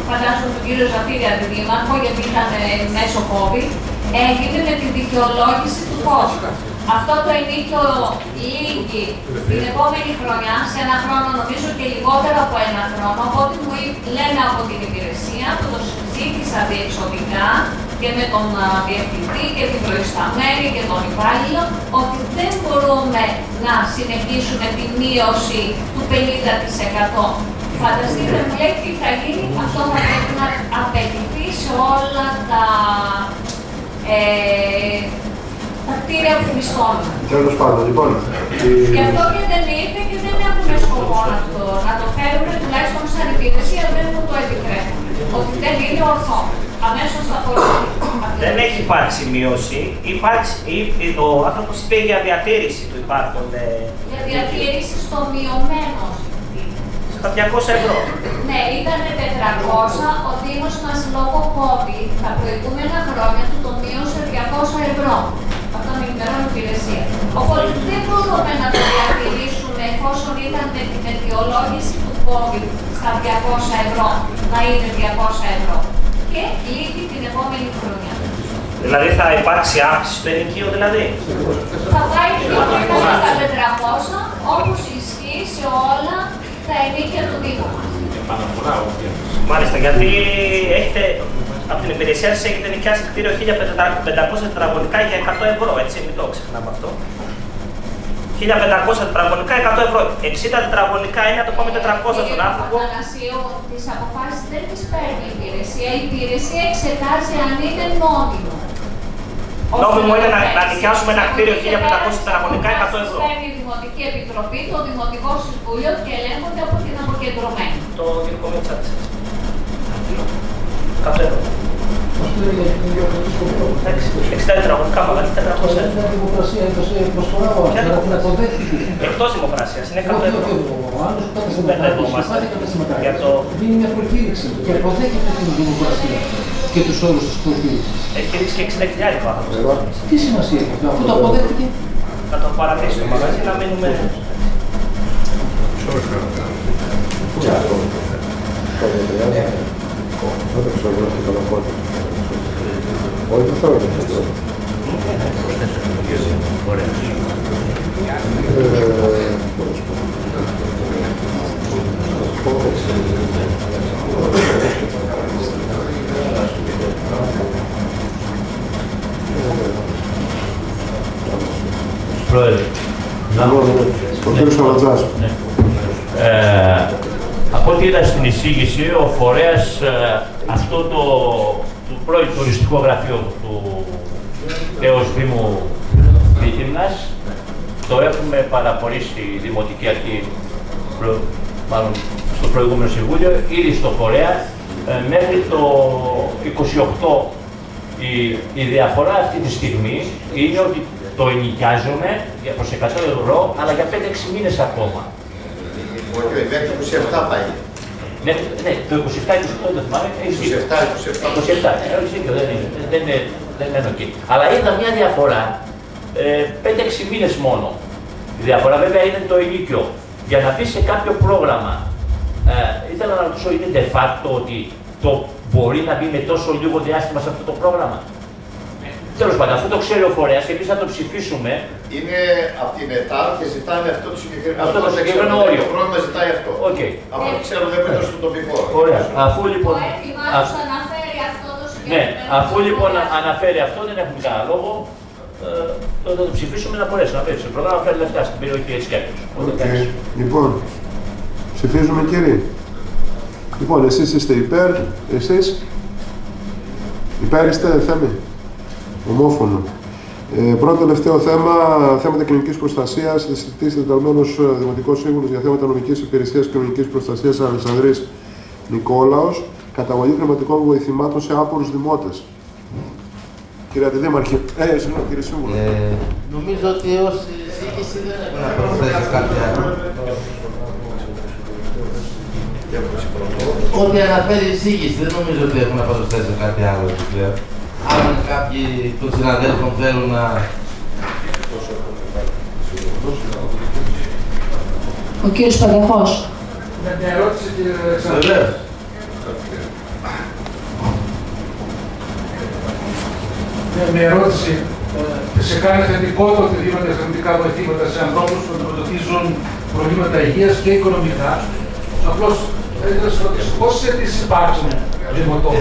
φαντάζομαι τον κύριο Ζαφύρη Αντιδήμαρχο γιατί ήταν μέσω COVID. Έγινε με τη δικαιολόγηση του κόστου. Αυτό το ενίκιο λύγει την επόμενη χρονιά, σε ένα χρόνο νομίζω και λιγότερο από ένα χρόνο, από ό,τι μου λένε από την υπηρεσία, που το συζήτησα διεξοδικά και με τον διευθυντή και την προϊσταμένη και τον υπάλληλο, ότι δεν μπορούμε να συνεχίσουμε τη μείωση του 50%. Φανταστείτε μου λέει τι θα γίνει, αυτό θα πρέπει να απαιτηθεί σε όλα τα κτίρια που μισθώνουν. Τέλος πάντων, λοιπόν. Γι' αυτό και δεν ήρθε και δεν έχουν σκοπό να το φέρουν, τουλάχιστον σαν υπηρεσία δεν μου το επιτρέπουν. Ότι δεν είναι ορθό. Αμέσως θα χωρίσει. Δεν έχει υπάρξει μείωση. Ο άνθρωπος είπε για διατήρηση του υπάρχοντε. Για διατήρηση στο μειωμένο. Στα 200 ευρώ. Ναι, ήταν 400. Ο Δήμος μας λόγω COVID τα προηγούμενα χρόνια του το μείωσε 200 ευρώ. Αυτό είναι η μερών υπηρεσία. Οπότε δεν μπορούμε να το διατηρήσουμε εφόσον ήταν με την αιτιολόγηση του COVID στα 200 ευρώ. Να είναι 200 ευρώ. Και λύγει την επόμενη χρονιά. Δηλαδή θα υπάρξει αύξηση στο ενοικείο, δηλαδή. Θα πάει πιο πριν στα 400, όπως ισχύει σε όλα τα ενίκια του Δήμου μας. Μάλιστα, γιατί έχετε, από την υπηρεσία σας έχετε νοικιάσει κτίριο 1.500 τετραγωνικά για 100 ευρώ, έτσι, μην το ξεχνάμε αυτό. 1.500 τετραγωνικά, 100 ευρώ. 60 τετραγωνικά είναι, να το πάμε 400 στον άνθρωπο. Κύριε Παπανασίου, τις αποφάσεις δεν τις παίρνει η υπηρεσία. Η υπηρεσία εξετάζει αν είναι νόμιμο. Νόμιμο είναι να νοικιάσουμε ένα κτίριο 1.500 τετραγωνικά, 100 ευρώ. Παίρνει η Δημοτική Επιτροπή, το Δημοτικό Συμβούλιο και ελέγχονται από την αποκεντρωμένη. Το κυρικό Μετσάτης. 100 ευρώ. 60 τετραγωνικά, μάλλον 400 ευρώ. Εκτός δημοκρασίας, είναι 100 ευρώ. Δεν δεχόμαστε. Δίνει μια προκήρυξη και αποδέχεται την δημοκρασία και τους όρους της προκήρυξης. Έχει ρίξει και 60.000 άνθρωπο. Τι σημασία έχει αυτό, αφού το αποδέχτηκε. Να το παρατήσει το μαγαζί, να μείνουμε. Πρόεδρε, από ό,τι είδα στην εισήγηση, ο φορέας αυτό του πρώην τουριστικού γραφείου του έως Δήμου Μήθυμνας το έχουμε παραπορήσει η Δημοτική Αρχή, μάλλον στο προηγούμενο Συμβούλιο, ήδη στο φορέα, μέχρι το 28. Η διαφορά αυτή τη στιγμή είναι ότι το ενοικιάζουμε για προς 100 ευρώ, αλλά για 5-6 μήνες ακόμα. Μέχρι το 27 πάει. Ναι, το 27-28 δεν θυμάμαι. 27. Δεν μένω εκεί. Αλλά ήταν μια διαφορά 5-6 μήνες μόνο. Η διαφορά βέβαια είναι το ενοίκιο. Για να μπει σε κάποιο πρόγραμμα, ήθελα να ρωτήσω, είναι de facto ότι το μπορεί να μπει με τόσο λίγο διάστημα σε αυτό το πρόγραμμα. Τέλος πάντων, αυτό το ξέρει ο φορέας και εμείς θα το ψηφίσουμε. Είναι από την ΕΤΑΛ και ζητάνε αυτό το συγκεκριμένο όριο. Αυτό το συγκεκριμένο όριο. Το πρόγραμμα ζητάει αυτό. Okay. Από ό,τι ξέρουμε δεν πρέπει να στο τοπικό. Ωραία. Αφού λοιπόν. Ναι, αφού λοιπόν αναφέρει αυτό, δεν έχουμε κανένα λόγο. Τότε θα το ψηφίσουμε να μπορέσουμε να πέσει το πρόγραμμα. Φέρει λεφτά στην περιοχή έτσι κι αλλιώς. Λοιπόν, ψηφίζουμε κύριοι. Λοιπόν, εσείς είστε υπέρ. Εσείς. Υπέρ είστε, Θέμη. Ομόφωνο. Πρώτο τελευταίο θέμα, θέματα κοινωνικής προστασίας, δυστυχής εντεταλμένος Δημοτικός Σύμβουλος για θέματα νομικής υπηρεσίας και κοινωνικής προστασίας Αλεξανδρής Νικόλαος, καταβολή χρηματικών βοηθημάτων σε άπορους δημότες. Κύριε Αντιδήμαρχε, συγγνώμη κύριε Σύμβουλο. Νομίζω ότι ως διοίκηση δεν ό,τι αναφέρει η εισήγηση, δεν νομίζω ότι έχουμε να παρουσιάσει κάτι άλλο. Αν κάποιοι των συναδέλφων θέλουν να... Ο κύριος Παγιαχός. Με μια ερώτηση, κύριε Αλεξανδρέα. Μια ερώτηση. Σε κάνει θετικό το ότι δίνονται θετικά βοηθήματα σε ανθρώπους που αντιμετωπίζουν προβλήματα υγείας και οικονομικά. Απλώς πώς οι αιτήσεις υπάρχουν, δημοτών.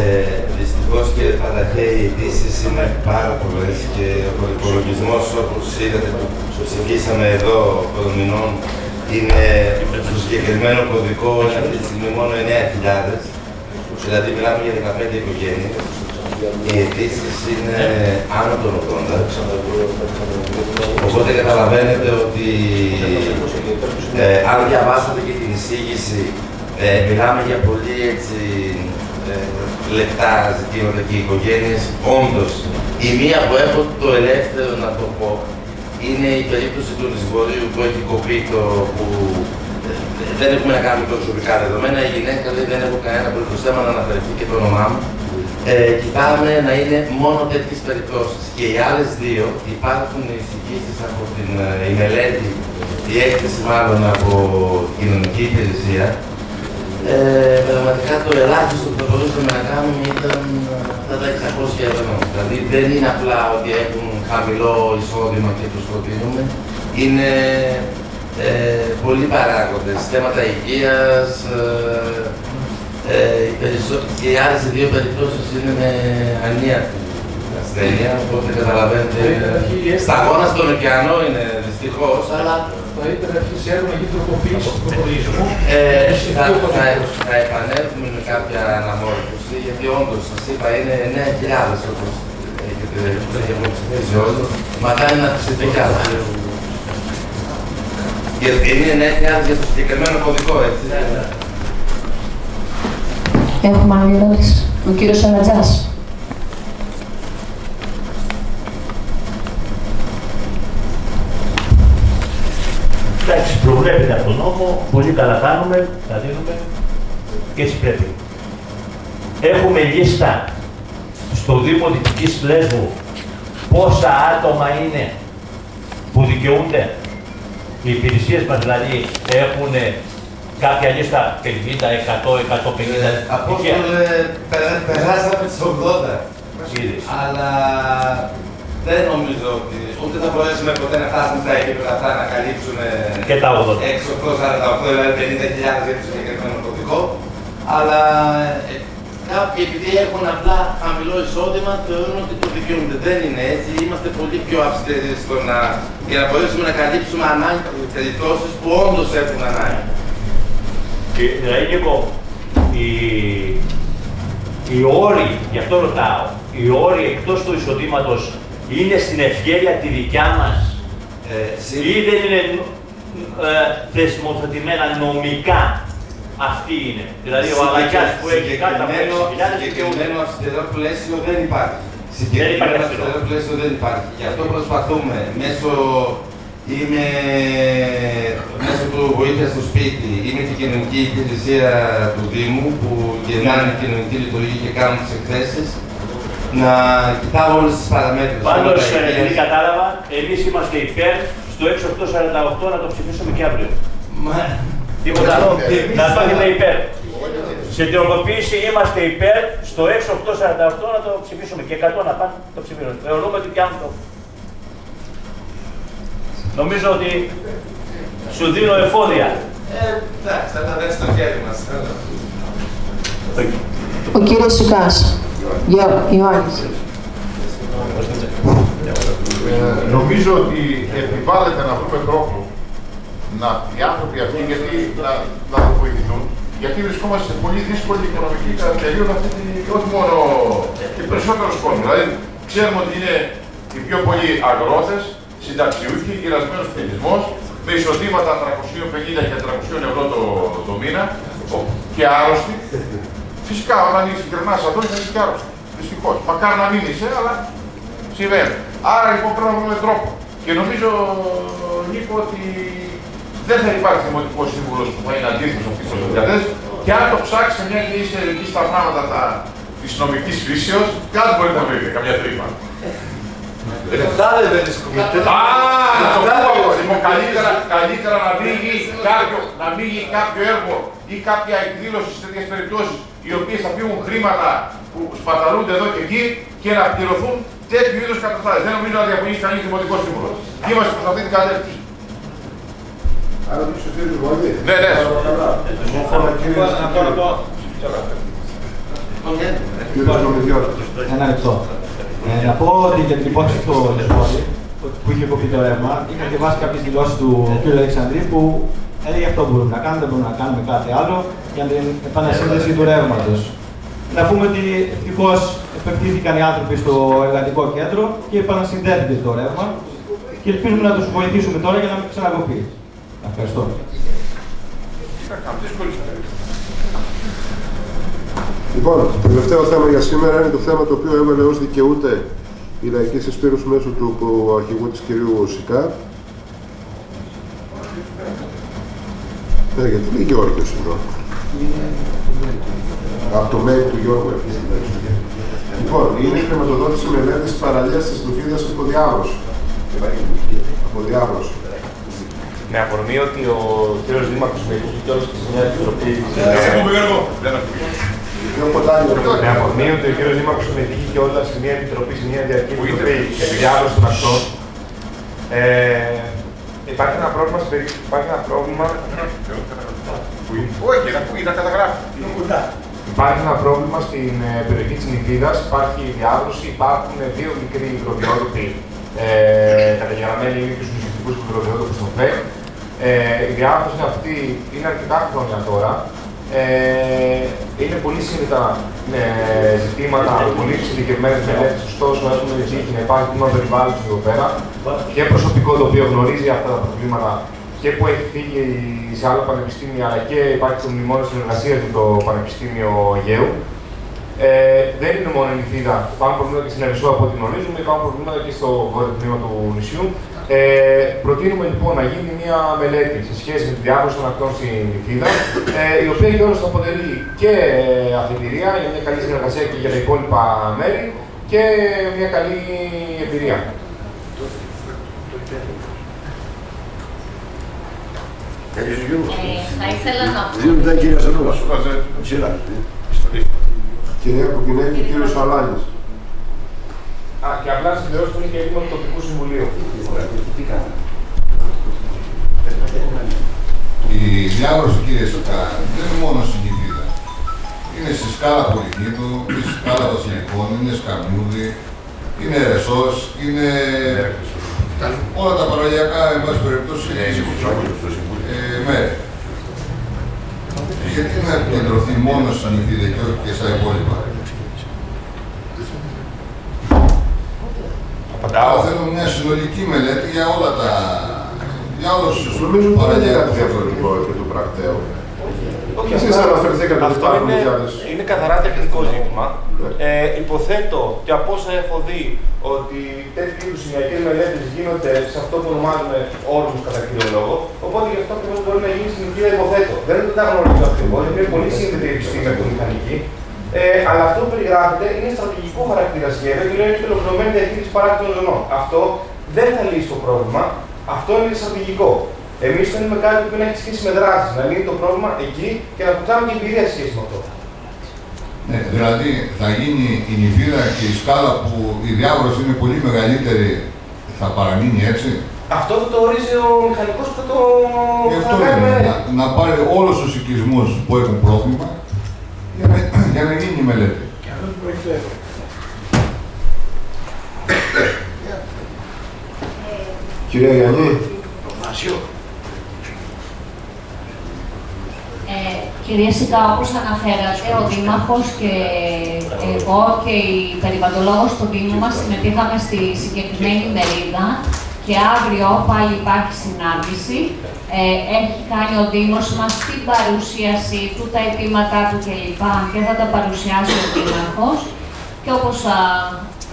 Δυστυχώς και παραχέ, οι αιτήσεις είναι πάρα πολλές και ο υπολογισμός, όπως είδατε, που ψηφίσαμε εδώ προμηνών, είναι στο συγκεκριμένο κωδικό αυτή τη στιγμή μόνο 9.000, δηλαδή μιλάμε για 15 οικογένειες. Οι αιτήσεις είναι άνω των 80, οπότε καταλαβαίνετε ότι αν διαβάσατε και την εισήγηση, μιλάμε για πολύ έτσι, λεπτά ζητήματα και οικογένειες. Όντως, η μία που έχω το ελεύθερο να το πω είναι η περίπτωση του Λυσβορίου που έχει κοπεί το που δεν έχουμε να κάνουμε προσωπικά δεδομένα. Η γυναίκα λέει δεν έχω κανένα πολιτικό θέμα να αναφερθεί και το όνομά μου. Κοιτάμε να είναι μόνο τέτοιες περιπτώσεις. Και οι άλλες δύο υπάρχουν εισηγήσεις από την μελέτη, η έκθεση μάλλον από την κοινωνική υπηρεσία. Πραγματικά το ελάχιστο που θα μπορούσαμε να κάνουμε ήταν αυτά τα 600 ευρώ. Δηλαδή δεν είναι απλά ότι έχουν χαμηλό εισόδημα και τους προτείνουμε. Είναι πολλοί παράγοντες, θέματα υγείας, και οι άλλες δύο περιπτώσεις είναι με ανίατη ασθένεια, οπότε καταλαβαίνετε. Σταγόνας στον ωκεανό είναι δυστυχώς, αλλά το ίντερνετ σε έργο να γίνει τροποποίηση του προπολογισμού. Θα επανέλθουμε με κάποια αναμόρφωση, γιατί όντως σας είπα είναι 9.000 όπως έχετε υποψηφίσει όλο. Μακάρι να ψηφιστεί κι άλλα. Γιατί είναι 9.000 για το συγκεκριμένο κωδικό, έτσι. Έχουμε άλλη ερώτηση. Ο κύριος Ανατζάς. Εντάξει, προβλέπεται από τον νόμο, πολύ καλά κάνουμε, τα δίνουμε και έτσι πρέπει. Έχουμε λίστα στο Δήμο Δυτικής Λέσβου πόσα άτομα είναι που δικαιούνται. Οι υπηρεσίες μας δηλαδή έχουν κάποια λίστα 50, 100, 150. Από όσο περάσαμε τις 80, αλλά δεν νομίζω ότι ούτε θα μπορέσουμε ποτέ να φτάσουμε στα επίπεδα αυτά να καλύψουμε και τα 648, δηλαδή 50.000 για το συγκεκριμένο κωδικό. Αλλά κάποιοι επειδή έχουν απλά χαμηλό εισόδημα θεωρούν ότι το δικαιούνται. Δεν είναι έτσι. Είμαστε πολύ πιο αυστηροί στο να, για να μπορέσουμε να καλύψουμε περιπτώσεις που όντως έχουν ανάγκη. Δηλαδή, εγώ, οι όροι, γι' αυτό ρωτάω, οι όροι εκτός του εισοδήματος είναι στην ευχέρεια τη δικιά μας ή δεν είναι θεσμοθετημένα νομικά, αυτή είναι. Δηλαδή, ο Αναγκιάς που έχει κάτω από 20.000 συγκεκριμένο αυστηρό πλαίσιο δεν υπάρχει. Συγκεκριμένο αυστηρό πλαίσιο δεν υπάρχει. Γι' αυτό προσπαθούμε μέσω... Είμαι μέσω του βοήθεια στο σπίτι, είμαι την κοινωνική υπηρεσία του Δήμου που γεννάνε κοινωνική λειτουργία και κάνουν τις εκθέσεις. Να κοιτάω όλες τις παραμέτρους. Πάντως, επειδή κατάλαβα, εμείς είμαστε υπέρ στο 6848 να το ψηφίσουμε και αύριο. Μα... Τίποτα άλλο. Να πάμε υπέρ. Σε τροποποίηση είμαστε υπέρ στο 6848 να το ψηφίσουμε και 100 να πάνε το ψηφίσουμε. Θεωρούμε ότι πιάνουν το. Νομίζω ότι σου δίνω εφόδια. Εντάξει, θα τα δέσει στο χέρι μας. Ο κύριος Σικάς. Ιωάννης. Νομίζω ότι επιβάλλεται να βρούμε τρόπο να οι άνθρωποι αυτοί γιατί να το βοηθούν. Γιατί βρισκόμαστε σε πολύ δύσκολη οικονομική περίοδο αυτή, όχι μόνο και περισσότερο χρόνο. Δηλαδή, ξέρουμε ότι είναι οι πιο πολλοί αγρότες, συνταξιούχοι, γυρασμένος πληθυσμός, με εισοδήματα 350 και 300 ευρώ το μήνα και άρρωστοι. Φυσικά, όταν γυρνάς εδώ, είσαι και άρρωστοι. Δυστυχώς. Μακάρι να μην είσαι, αλλά συμβαίνει. Άρα λοιπόν πρέπει να βρούμε τρόπο. Και νομίζω, Νίκο, ότι δεν θα υπάρχει δημοτικό σύμβουλο που θα είναι αντίθετο αυτή τη δουλειά. Και αν το ψάξει, μια και είσαι εκεί στα πράγματα τη νομική φύσεω, κάτι μπορεί να βρείτε, καμιά τρύπα. Λεφτά δεν παίρνει κομμάτι. Καλύτερα να μίγει κάποιο έργο ή κάποια εκδήλωση σε τέτοιες περιπτώσεις, οι οποίες θα φύγουν χρήματα που σπαταλούνται εδώ και εκεί και να πληρωθούν τέτοιου είδους καταστάσεις. Δεν νομίζω να διαφωνήσει κανείς δημοτικός σύμβουλος. Είμαστε προς αυτή την κατεύθυνση. Άρα νομίζω ότι είναι πολύ. Ναι, ναι. Ένα λεπτό. Να πω ότι για την υπόθεση του που είχε κοπεί το ρεύμα, είχα διαβάσει κάποιες δηλώσεις του κ. Αλεξανδρίου που έλεγε αυτό μπορούμε να κάνουμε, δεν μπορούμε να κάνουμε κάτι άλλο για την επανασύνδεση του ρεύματος. Να πούμε ότι ευτυχώς επεκτήθηκαν οι άνθρωποι στο εργατικό κέντρο και επανασυνδέθηκε το ρεύμα και ελπίζουμε να τους βοηθήσουμε τώρα για να μην ξανακοπεί. Ευχαριστώ. Λοιπόν, το τελευταίο θέμα για σήμερα είναι το θέμα το οποίο έμενε ως δικαιούται η Λαϊκή Συσπείρωση μέσω του αρχηγού της κυρίου Σικά. Ναι, γιατί είναι Γιώργος εδώ. Από το mail του Γιώργου έφυγε. Λοιπόν, είναι η χρηματοδότηση μελέτης της παραλίας της Λουκίδας από διάβρωση. Με αφορμή ότι ο κ. Δήμαρχος συμμετείχε και όλες τις νέες επιτροπές. Με αφορμή ότι ο κ. Δήμαρχος συμμετείχε και όλες τις νέες επιτροπές, μια διαρκή επιτροπή για τη διάβρωση των ακτών. Υπάρχει ένα πρόβλημα στην περίπτωση. Υπάρχει ένα πρόβλημα. Όχι, να καταγράφει. Υπάρχει ένα πρόβλημα στην περιοχή της Νηφίδας. Υπάρχει διάβρωση. Υπάρχουν δύο μικροί μικροβιότοποι καταγεγραμμένοι ήδη στους μυστικούς μικροβιότοπους στο ΦΕΚ. Η διάβρωση αυτή είναι αρκετά χρόνια τώρα. Είναι πολύ σύνθετα ζητήματα, πολύ εξειδικευμένες μελέτες. Ωστόσο, έχουμε επιτύχει να υπάρχει τμήμα περιβάλλοντος εδώ πέρα και προσωπικό το οποίο γνωρίζει αυτά τα προβλήματα και που έχει φύγει σε άλλα πανεπιστήμια, αλλά και υπάρχει το μνημόνιο συνεργασίας με το Πανεπιστήμιο Αιγαίου. Δεν είναι μόνο η Νηφίδα. Υπάρχουν προβλήματα και στην Ερεσό από ό,τι γνωρίζουμε, υπάρχουν προβλήματα και στο βόρειο τμήμα του νησιού. Προτείνουμε λοιπόν να γίνει μια μελέτη σε σχέση με τη διάβρωση των ακτών στην Νηφίδα, η οποία κιόλας θα αποτελεί και αφετηρία για μια καλή συνεργασία και για τα υπόλοιπα μέρη και μια καλή εμπειρία. Θα ήθελα να πω. Κυρία Κουκκινέκη, κύριο Σουαλάνης. Α, και απλά συμπληρώσω ότι είναι και έτοιμο του Τοπικού Συμβουλίου. Η διάβρωση, κύριε Σουκά, δεν είναι μόνο στην Νηφίδα. Είναι στη σκάλα Πολυχνήτου, στη σκάλα Βασιλικών, είναι Σκαμνούδη, είναι Ερεσός, είναι. Όλα τα παραλιακά, εν πάση περιπτώσει, μέρη. Γιατί να επικεντρωθεί μόνο στην Νηφίδα και όχι και στα υπόλοιπα. Απαντάω. Θέλω μια συνολική μελέτη για όλα τα. Για όλου του νομίζω ότι δεν είναι κάτι διαφορετικό επί του πρακτέου. Εσείς αναφερθήκατε αυτό. Είναι καθαρά τεχνικό ζήτημα. Υποθέτω και από όσα έχω δει ότι τέτοιου είδου σημειακές μελέτες γίνονται σε αυτό που ονομάζουμε όρους κατά κύριο λόγο. Οπότε γι' αυτό ακριβώς μπορεί να γίνει στην Νηφίδα, υποθέτω. Δεν τα γνωρίζω ακριβώς, είναι πολύ σύνθετη επιστήμη από τη μηχανική. Αλλά αυτό που περιγράφεται είναι στρατηγικό χαρακτήρα σχέδιο και λέει ότι είναι ολοκληρωμένη διαχείριση παράκτητων ζωνών. Αυτό δεν θα λύσει το πρόβλημα. Αυτό είναι στρατηγικό. Εμείς θέλουμε κάτι που να έχει σχέση με δράσεις, να λύνει το πρόβλημα εκεί και να κουτάμε την εμπειρία σχέση με αυτό. Ναι, δηλαδή θα γίνει η Νηφίδα και η σκάλα που η διάβρωση είναι πολύ μεγαλύτερη, θα παραμείνει έτσι. Αυτό που το ορίζει ο μηχανικός που το κάνουμε. Να πάρει όλους τους οικισμούς που έχουν πρόβλημα για να γίνει η μελέτη. Και αυτό που έχει το κυρία Γιάννη. Κυρία Σικά, όπως αναφέρατε, ο Δήμαρχος και εγώ και η περιβαλλοντολόγος του Δήμου μας συμμετείχαμε στη συγκεκριμένη μερίδα και αύριο πάλι υπάρχει συνάντηση. Έχει κάνει ο Δήμος μας την παρουσίασή του, τα αιτήματά του κλπ. Και θα τα παρουσιάσει ο Δήμαρχος. Και όπως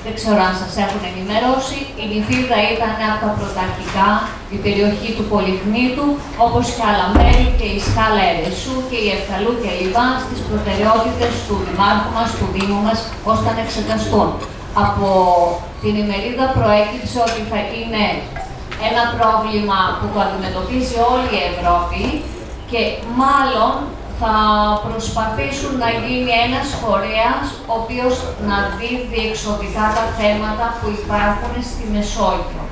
δεν ξέρω αν σας έχουν ενημερώσει, η Νηφίδα ήταν από τα πρωταρχικά, η περιοχή του Πολυχνήτου, όπως και άλλα μέρη και η σκάλα Ερεσού και η Εφθαλού κλπ. Στις προτεραιότητες του Δημάρχου μας, του Δήμου μας, ώστε να εξεταστούν. Από την ημερίδα προέκυψε ότι θα είναι ένα πρόβλημα που το αντιμετωπίζει όλη η Ευρώπη και μάλλον θα προσπαθήσουν να γίνει ένας φορέας ο οποίος να δει διεξοδικά τα θέματα που υπάρχουν στη Μεσόγειο.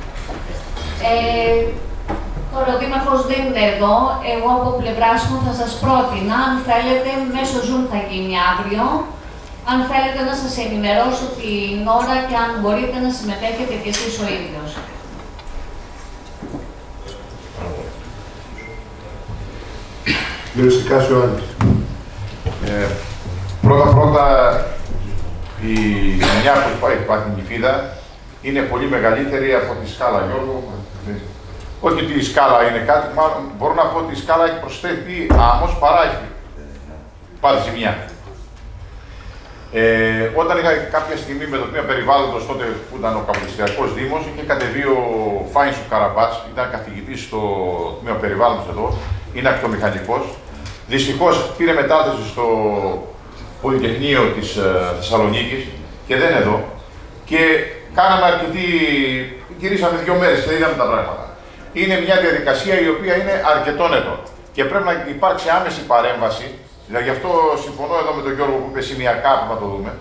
Τώρα, ο Δήμαρχος δεν είναι εδώ. Εγώ από πλευράς μου θα σας πρότεινα, αν θέλετε, μέσω Zoom θα γίνει αύριο. Αν θέλετε να σας ενημερώσω την ώρα και αν μπορείτε να συμμετέχετε κι εσείς ο ίδιος. Κύριε Σικάς, πρώτα-πρώτα, η γενιά που υπάρχει στην Νηφίδα είναι πολύ μεγαλύτερη από τη σκάλα, Γιώργο. Όχι ότι η σκάλα είναι κάτι, μάλλον μπορώ να πω ότι η σκάλα έχει προσθέσει άμμος παράγει. Πάντα ζημιά. Όταν είχα κάποια στιγμή με το τμήμα περιβάλλοντος, τότε που ήταν ο Καποδιστριακός Δήμος, είχε κατεβεί ο Φάινς του Καραμπάς, ήταν καθηγητής στο τμήμα περιβάλλοντος εδώ. Είναι ακτομηχανικός. Δυστυχώς πήρε μετάθεση στο Πολυτεχνείο της Θεσσαλονίκης και δεν εδώ. Και κάναμε αρκετή. Γυρίσαμε 2 μέρες και είδαμε τα πράγματα. Είναι μια διαδικασία η οποία είναι αρκετών ετών. Και πρέπει να υπάρξει άμεση παρέμβαση. Δηλαδή, γι' αυτό συμφωνώ εδώ με τον Γιώργο που είπε σημειακά που θα το δούμε.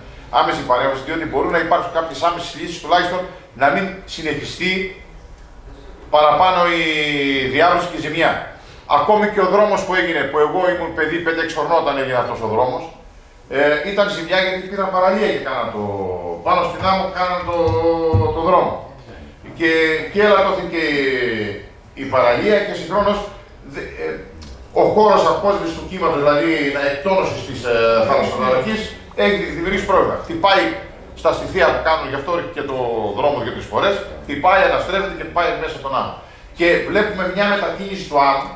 Άμεση παρέμβαση, διότι μπορούν να υπάρξουν κάποιες άμεσες λύσεις τουλάχιστον να μην συνεχιστεί παραπάνω η διάβρωση και η ζημιά. Ακόμη και ο δρόμος που έγινε, που εγώ ήμουν παιδί 5-6 χρονών όταν έγινε αυτός ο δρόμος, ήταν ζημιά γιατί πήραν παραλία και κάναν το. Πάνω στην άμμο κάναν το δρόμο. Και ελαττώθηκε η παραλία και συγχρόνως ο χώρος απόσβησης του κύματος, δηλαδή εκτόνωσης της θαλασσοναρχής, έχει δημιουργήσει πρόβλημα. Χτυπάει στα στοιχεία που κάνουν, γι' αυτό και το δρόμο για τις φορές, χτυπάει, αναστρέφεται και πάει μέσα στον άμμο. Και βλέπουμε μια μετακίνηση του άμμου.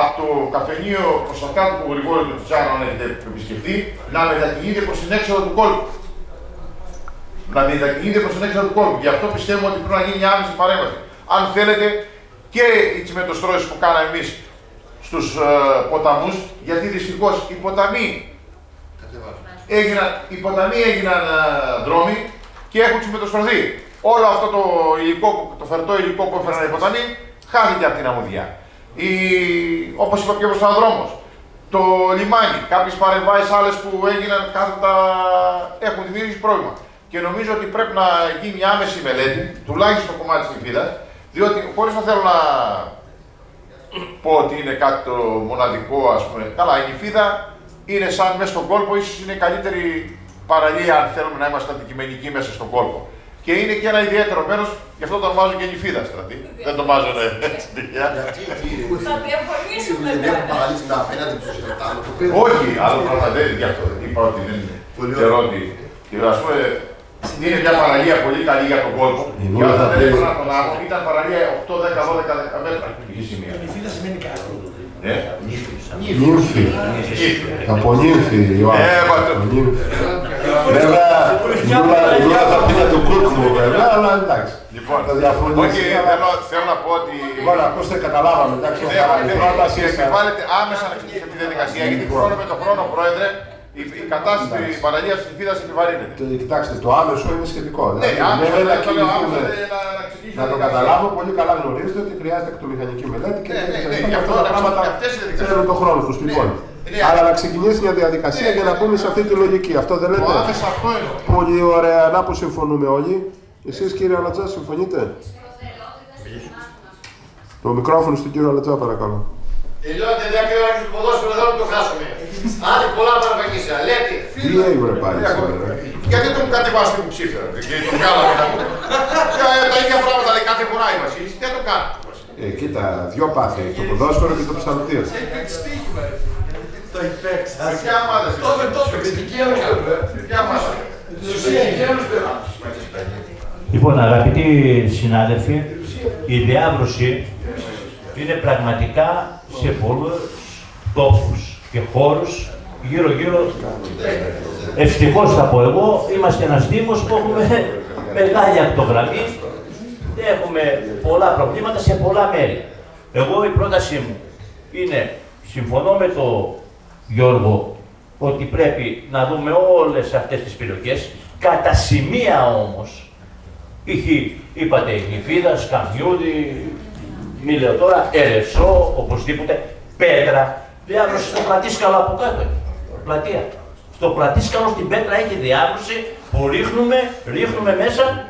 Από το καφενείο προς τα κάτω του Γρηγόρη του Τσάνου, αν έχετε επισκεφτεί, να μετακινείται προς την έξοδο του κόλπου. Να μετακινείται προς την έξοδο του κόλπου. Γι' αυτό πιστεύω ότι πρέπει να γίνει μια άμεση παρέμβαση. Αν θέλετε και τις μετοστρώσεις που κάναμε εμείς στους ποταμούς, γιατί δυστυχώς οι ποταμοί έγιναν δρόμοι και έχουν συμμετοστρωθεί. Όλο αυτό το φερτό υλικό που έφεραν οι ποταμοί χάθηκε από την αμμουδιά. Όπως είπα πιο μπροστά ο δρόμος, το λιμάνι, κάποιες παρεμβάσεις άλλες που έγιναν κάθετα έχουν δημιουργήσει πρόβλημα. Και νομίζω ότι πρέπει να γίνει μια άμεση μελέτη, τουλάχιστον στο κομμάτι της Νηφίδας, διότι χωρίς να θέλω να πω ότι είναι κάτι το μοναδικό, ας πούμε. Καλά, η Νηφίδα είναι σαν μέσα στον κόλπο, ίσως είναι η καλύτερη παραλία, αν θέλουμε να είμαστε αντικειμενικοί μέσα στον κόλπο. Και είναι και ένα ιδιαίτερο μέρος, γι' αυτό το ονομάζω και Νηφίδα στρατή. Δεν το ονομάζω στην τυχαία. Θα διαφωνήσουμε. Δεν έχουν παραλύσει τα απέναντι του Ισραηλινού. Όχι, άλλο πράγμα δεν είναι γι' αυτό. Είπα ότι δεν είναι. Α πούμε, είναι μια παραλία πολύ καλή για τον κόσμο. Και όταν δεν έπαιρνα τον άλλο, ήταν παραλία 8, 10, 12 μέτρα. Νηφίδα σημαίνει καλό. Νύφη. Από νύφη, Ιωάννη. Βέβαια, μια ταπεινά του κούκκου, βέβαια, αλλά εντάξει. Λοιπόν, θέλω να πω ότι... Λοιπόν, ακούστε, καταλάβαμε, εντάξει. Επιβάλλεται άμεσα να ξεκινήσει αυτή τη διαδικασία, γιατί χρόνο με τον χρόνο, Πρόεδρε, η κατάσταση της παραλίας της Νηφίδας επιβαρύνεται. Κοιτάξτε, το άμεσο είναι σχετικό. Ναι, άμεσο είναι σχετικό. Να το καταλάβω, πολύ καλά γνωρίζετε ότι χρειάζεται εκτομηχανική μελέτη και αυτά τα πράγματα θέλουν τον χρόνο τους. Αλλά να ξεκινήσει μια διαδικασία για να πούμε σε αυτή τη λογική. Αυτό δεν λέτε. Πολύ ωραία, να που συμφωνούμε όλοι. Εσείς κύριε Ανατζά, συμφωνείτε? Το μικρόφωνο στον κύριο Ανατζά, παρακαλώ. Τελειώνεται μια και ώρα και στο ποδόσφαιρο εδώ να το χάσουμε. Άντε πολλά παραπαγγίσια. Λέτε, φίλοι. Τι έγινε πάλι σήμερα. Γιατί τον κατεβάσετε που ψήφερα. Γιατί τον κάναμε. Τα ίδια πράγματα λέει κάθε φορά είμαστε. Δεν το κάναμε. Κοίτα, 2 πάθη. Το ποδόσφαιρο και το ψαλτήρι. Το το υπέξα. Με ποια ομάδα Λοιπόν, αγαπητοί συνάδελφοι, η διάβρωση είναι πραγματικά σε πολλούς τόπους και χώρους γύρω-γύρω. Ευτυχώς θα πω εγώ, είμαστε ένας Δήμος που έχουμε μεγάλη ακτογραμμή και έχουμε πολλά προβλήματα σε πολλά μέρη. Εγώ η πρότασή μου είναι, συμφωνώ με τον Γιώργο, ότι πρέπει να δούμε όλες αυτές τις περιοχές, κατά σημεία όμως, είπατε Γλυφίδα, Σκαμιούδη, μη λέω τώρα, Ερεσό, οπωσδήποτε, Πέτρα, διάβρωση στο πλατήσκαλο από κάτω, πλατεία. Στο πλατήσκαλο στην Πέτρα έχει διάβρωση που ρίχνουμε μέσα,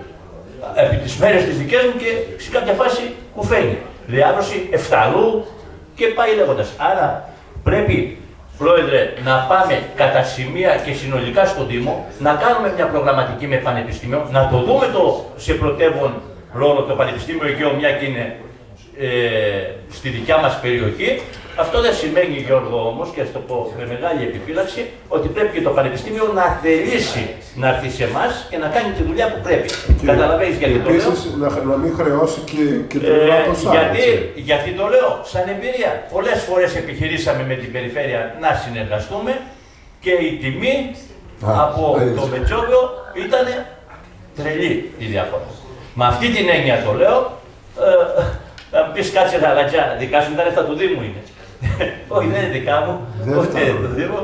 επί τις μέρες τις δικές μου και σε κάποια φάση κουφαίνει. Διάβρωση Εφθαλού και πάει λέγοντας. Άρα πρέπει, Πρόεδρε, να πάμε κατά σημεία και συνολικά στον Δήμο, να κάνουμε μια προγραμματική με πανεπιστήμιο, να το δούμε το σε πρωτεύον ρόλο το πανεπιστήμιο Αιγαίο, μια και είναι στη δικιά μας περιοχή. Αυτό δεν σημαίνει, Γιώργο, όμως, και ας το πω με μεγάλη επιφύλαξη, ότι πρέπει και το πανεπιστήμιο να θελήσει να έρθει σε εμάς και να κάνει τη δουλειά που πρέπει. Καταλαβαίνεις γιατί το λέω. Να μην χρεώσει και το ποσά. Γιατί το λέω, σαν εμπειρία. Πολλές φορές επιχειρήσαμε με την Περιφέρεια να συνεργαστούμε και η τιμή από το Μετζόβιο ήταν τρελή η διαφορά. Με αυτή την έννοια το λέω. Θα μου πεις κάτσε Ανατζά, δικά σου ήταν αυτά του Δήμου είναι. Όχι, δεν είναι δικά μου, ούτε του Δήμου,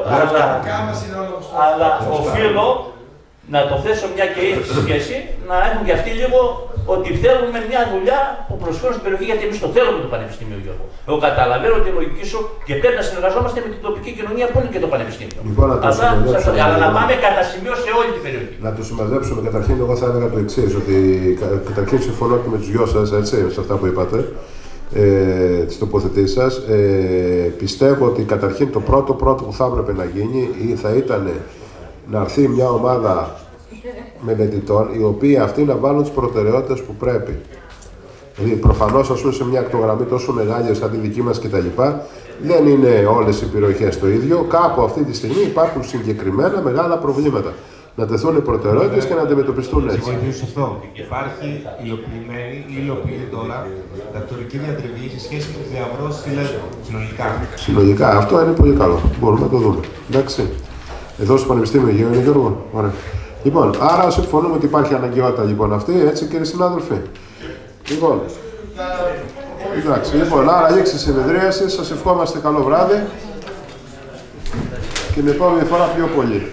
αλλά οφείλω να το θέσω μια και ήδη στη σχέση, να έχουν και αυτοί λίγο ότι θέλουμε μια δουλειά που προσφέρουν στην περιοχή, γιατί εμείς το θέλουμε το Πανεπιστήμιο, Γιώργο. Εγώ καταλαβαίνω τη λογική σου και πρέπει να συνεργαζόμαστε με την τοπική κοινωνία που είναι και το Πανεπιστήμιο. Λοιπόν, αλλά να πάμε κατά σημείο σε όλη την περιοχή. Να το συμμαζέψουμε καταρχήν, εγώ θα έλεγα το εξής, ότι καταρχήν συμφωνώ και με τους δυο σας, έτσι, σε αυτά που είπατε. Τις τοποθετήσεις σας. Πιστεύω ότι καταρχήν το πρώτο που θα έπρεπε να γίνει θα ήταν να έρθει μια ομάδα μελετητών, οι οποίοι αυτοί να βάλουν τις προτεραιότητες που πρέπει. Δηλαδή, προφανώς, ας πούμε, σε μια ακτογραμμή τόσο μεγάλη σαν τη δική μας κτλ., δεν είναι όλες οι περιοχές το ίδιο. Κάπου αυτή τη στιγμή υπάρχουν συγκεκριμένα μεγάλα προβλήματα. Να τεθούν οι προτεραιότητες και να αντιμετωπιστούν έτσι. Συμφωνήσω αυτό. Υπάρχει υλοποιημένη ή υλοποιείται τώρα δακτορική διατριβή σε σχέση με τις διαβρώσεις στη Λέσβο. Συνολικά. Αυτό είναι πολύ καλό. Μπορούμε να το δούμε. Εντάξει. Εδώ στο Πανεπιστήμιο Αιγαίου είναι, Γιώργο. Ωραία. Λοιπόν, άρα συμφωνούμε ότι υπάρχει αναγκαιότητα λοιπόν αυτή, έτσι κύριε συνάδελφοι. Λοιπόν, εντάξει, λοιπόν, άρα λήξη τη συνεδρίαση. Σας ευχόμαστε καλό βράδυ και την επόμενη φορά πιο πολύ.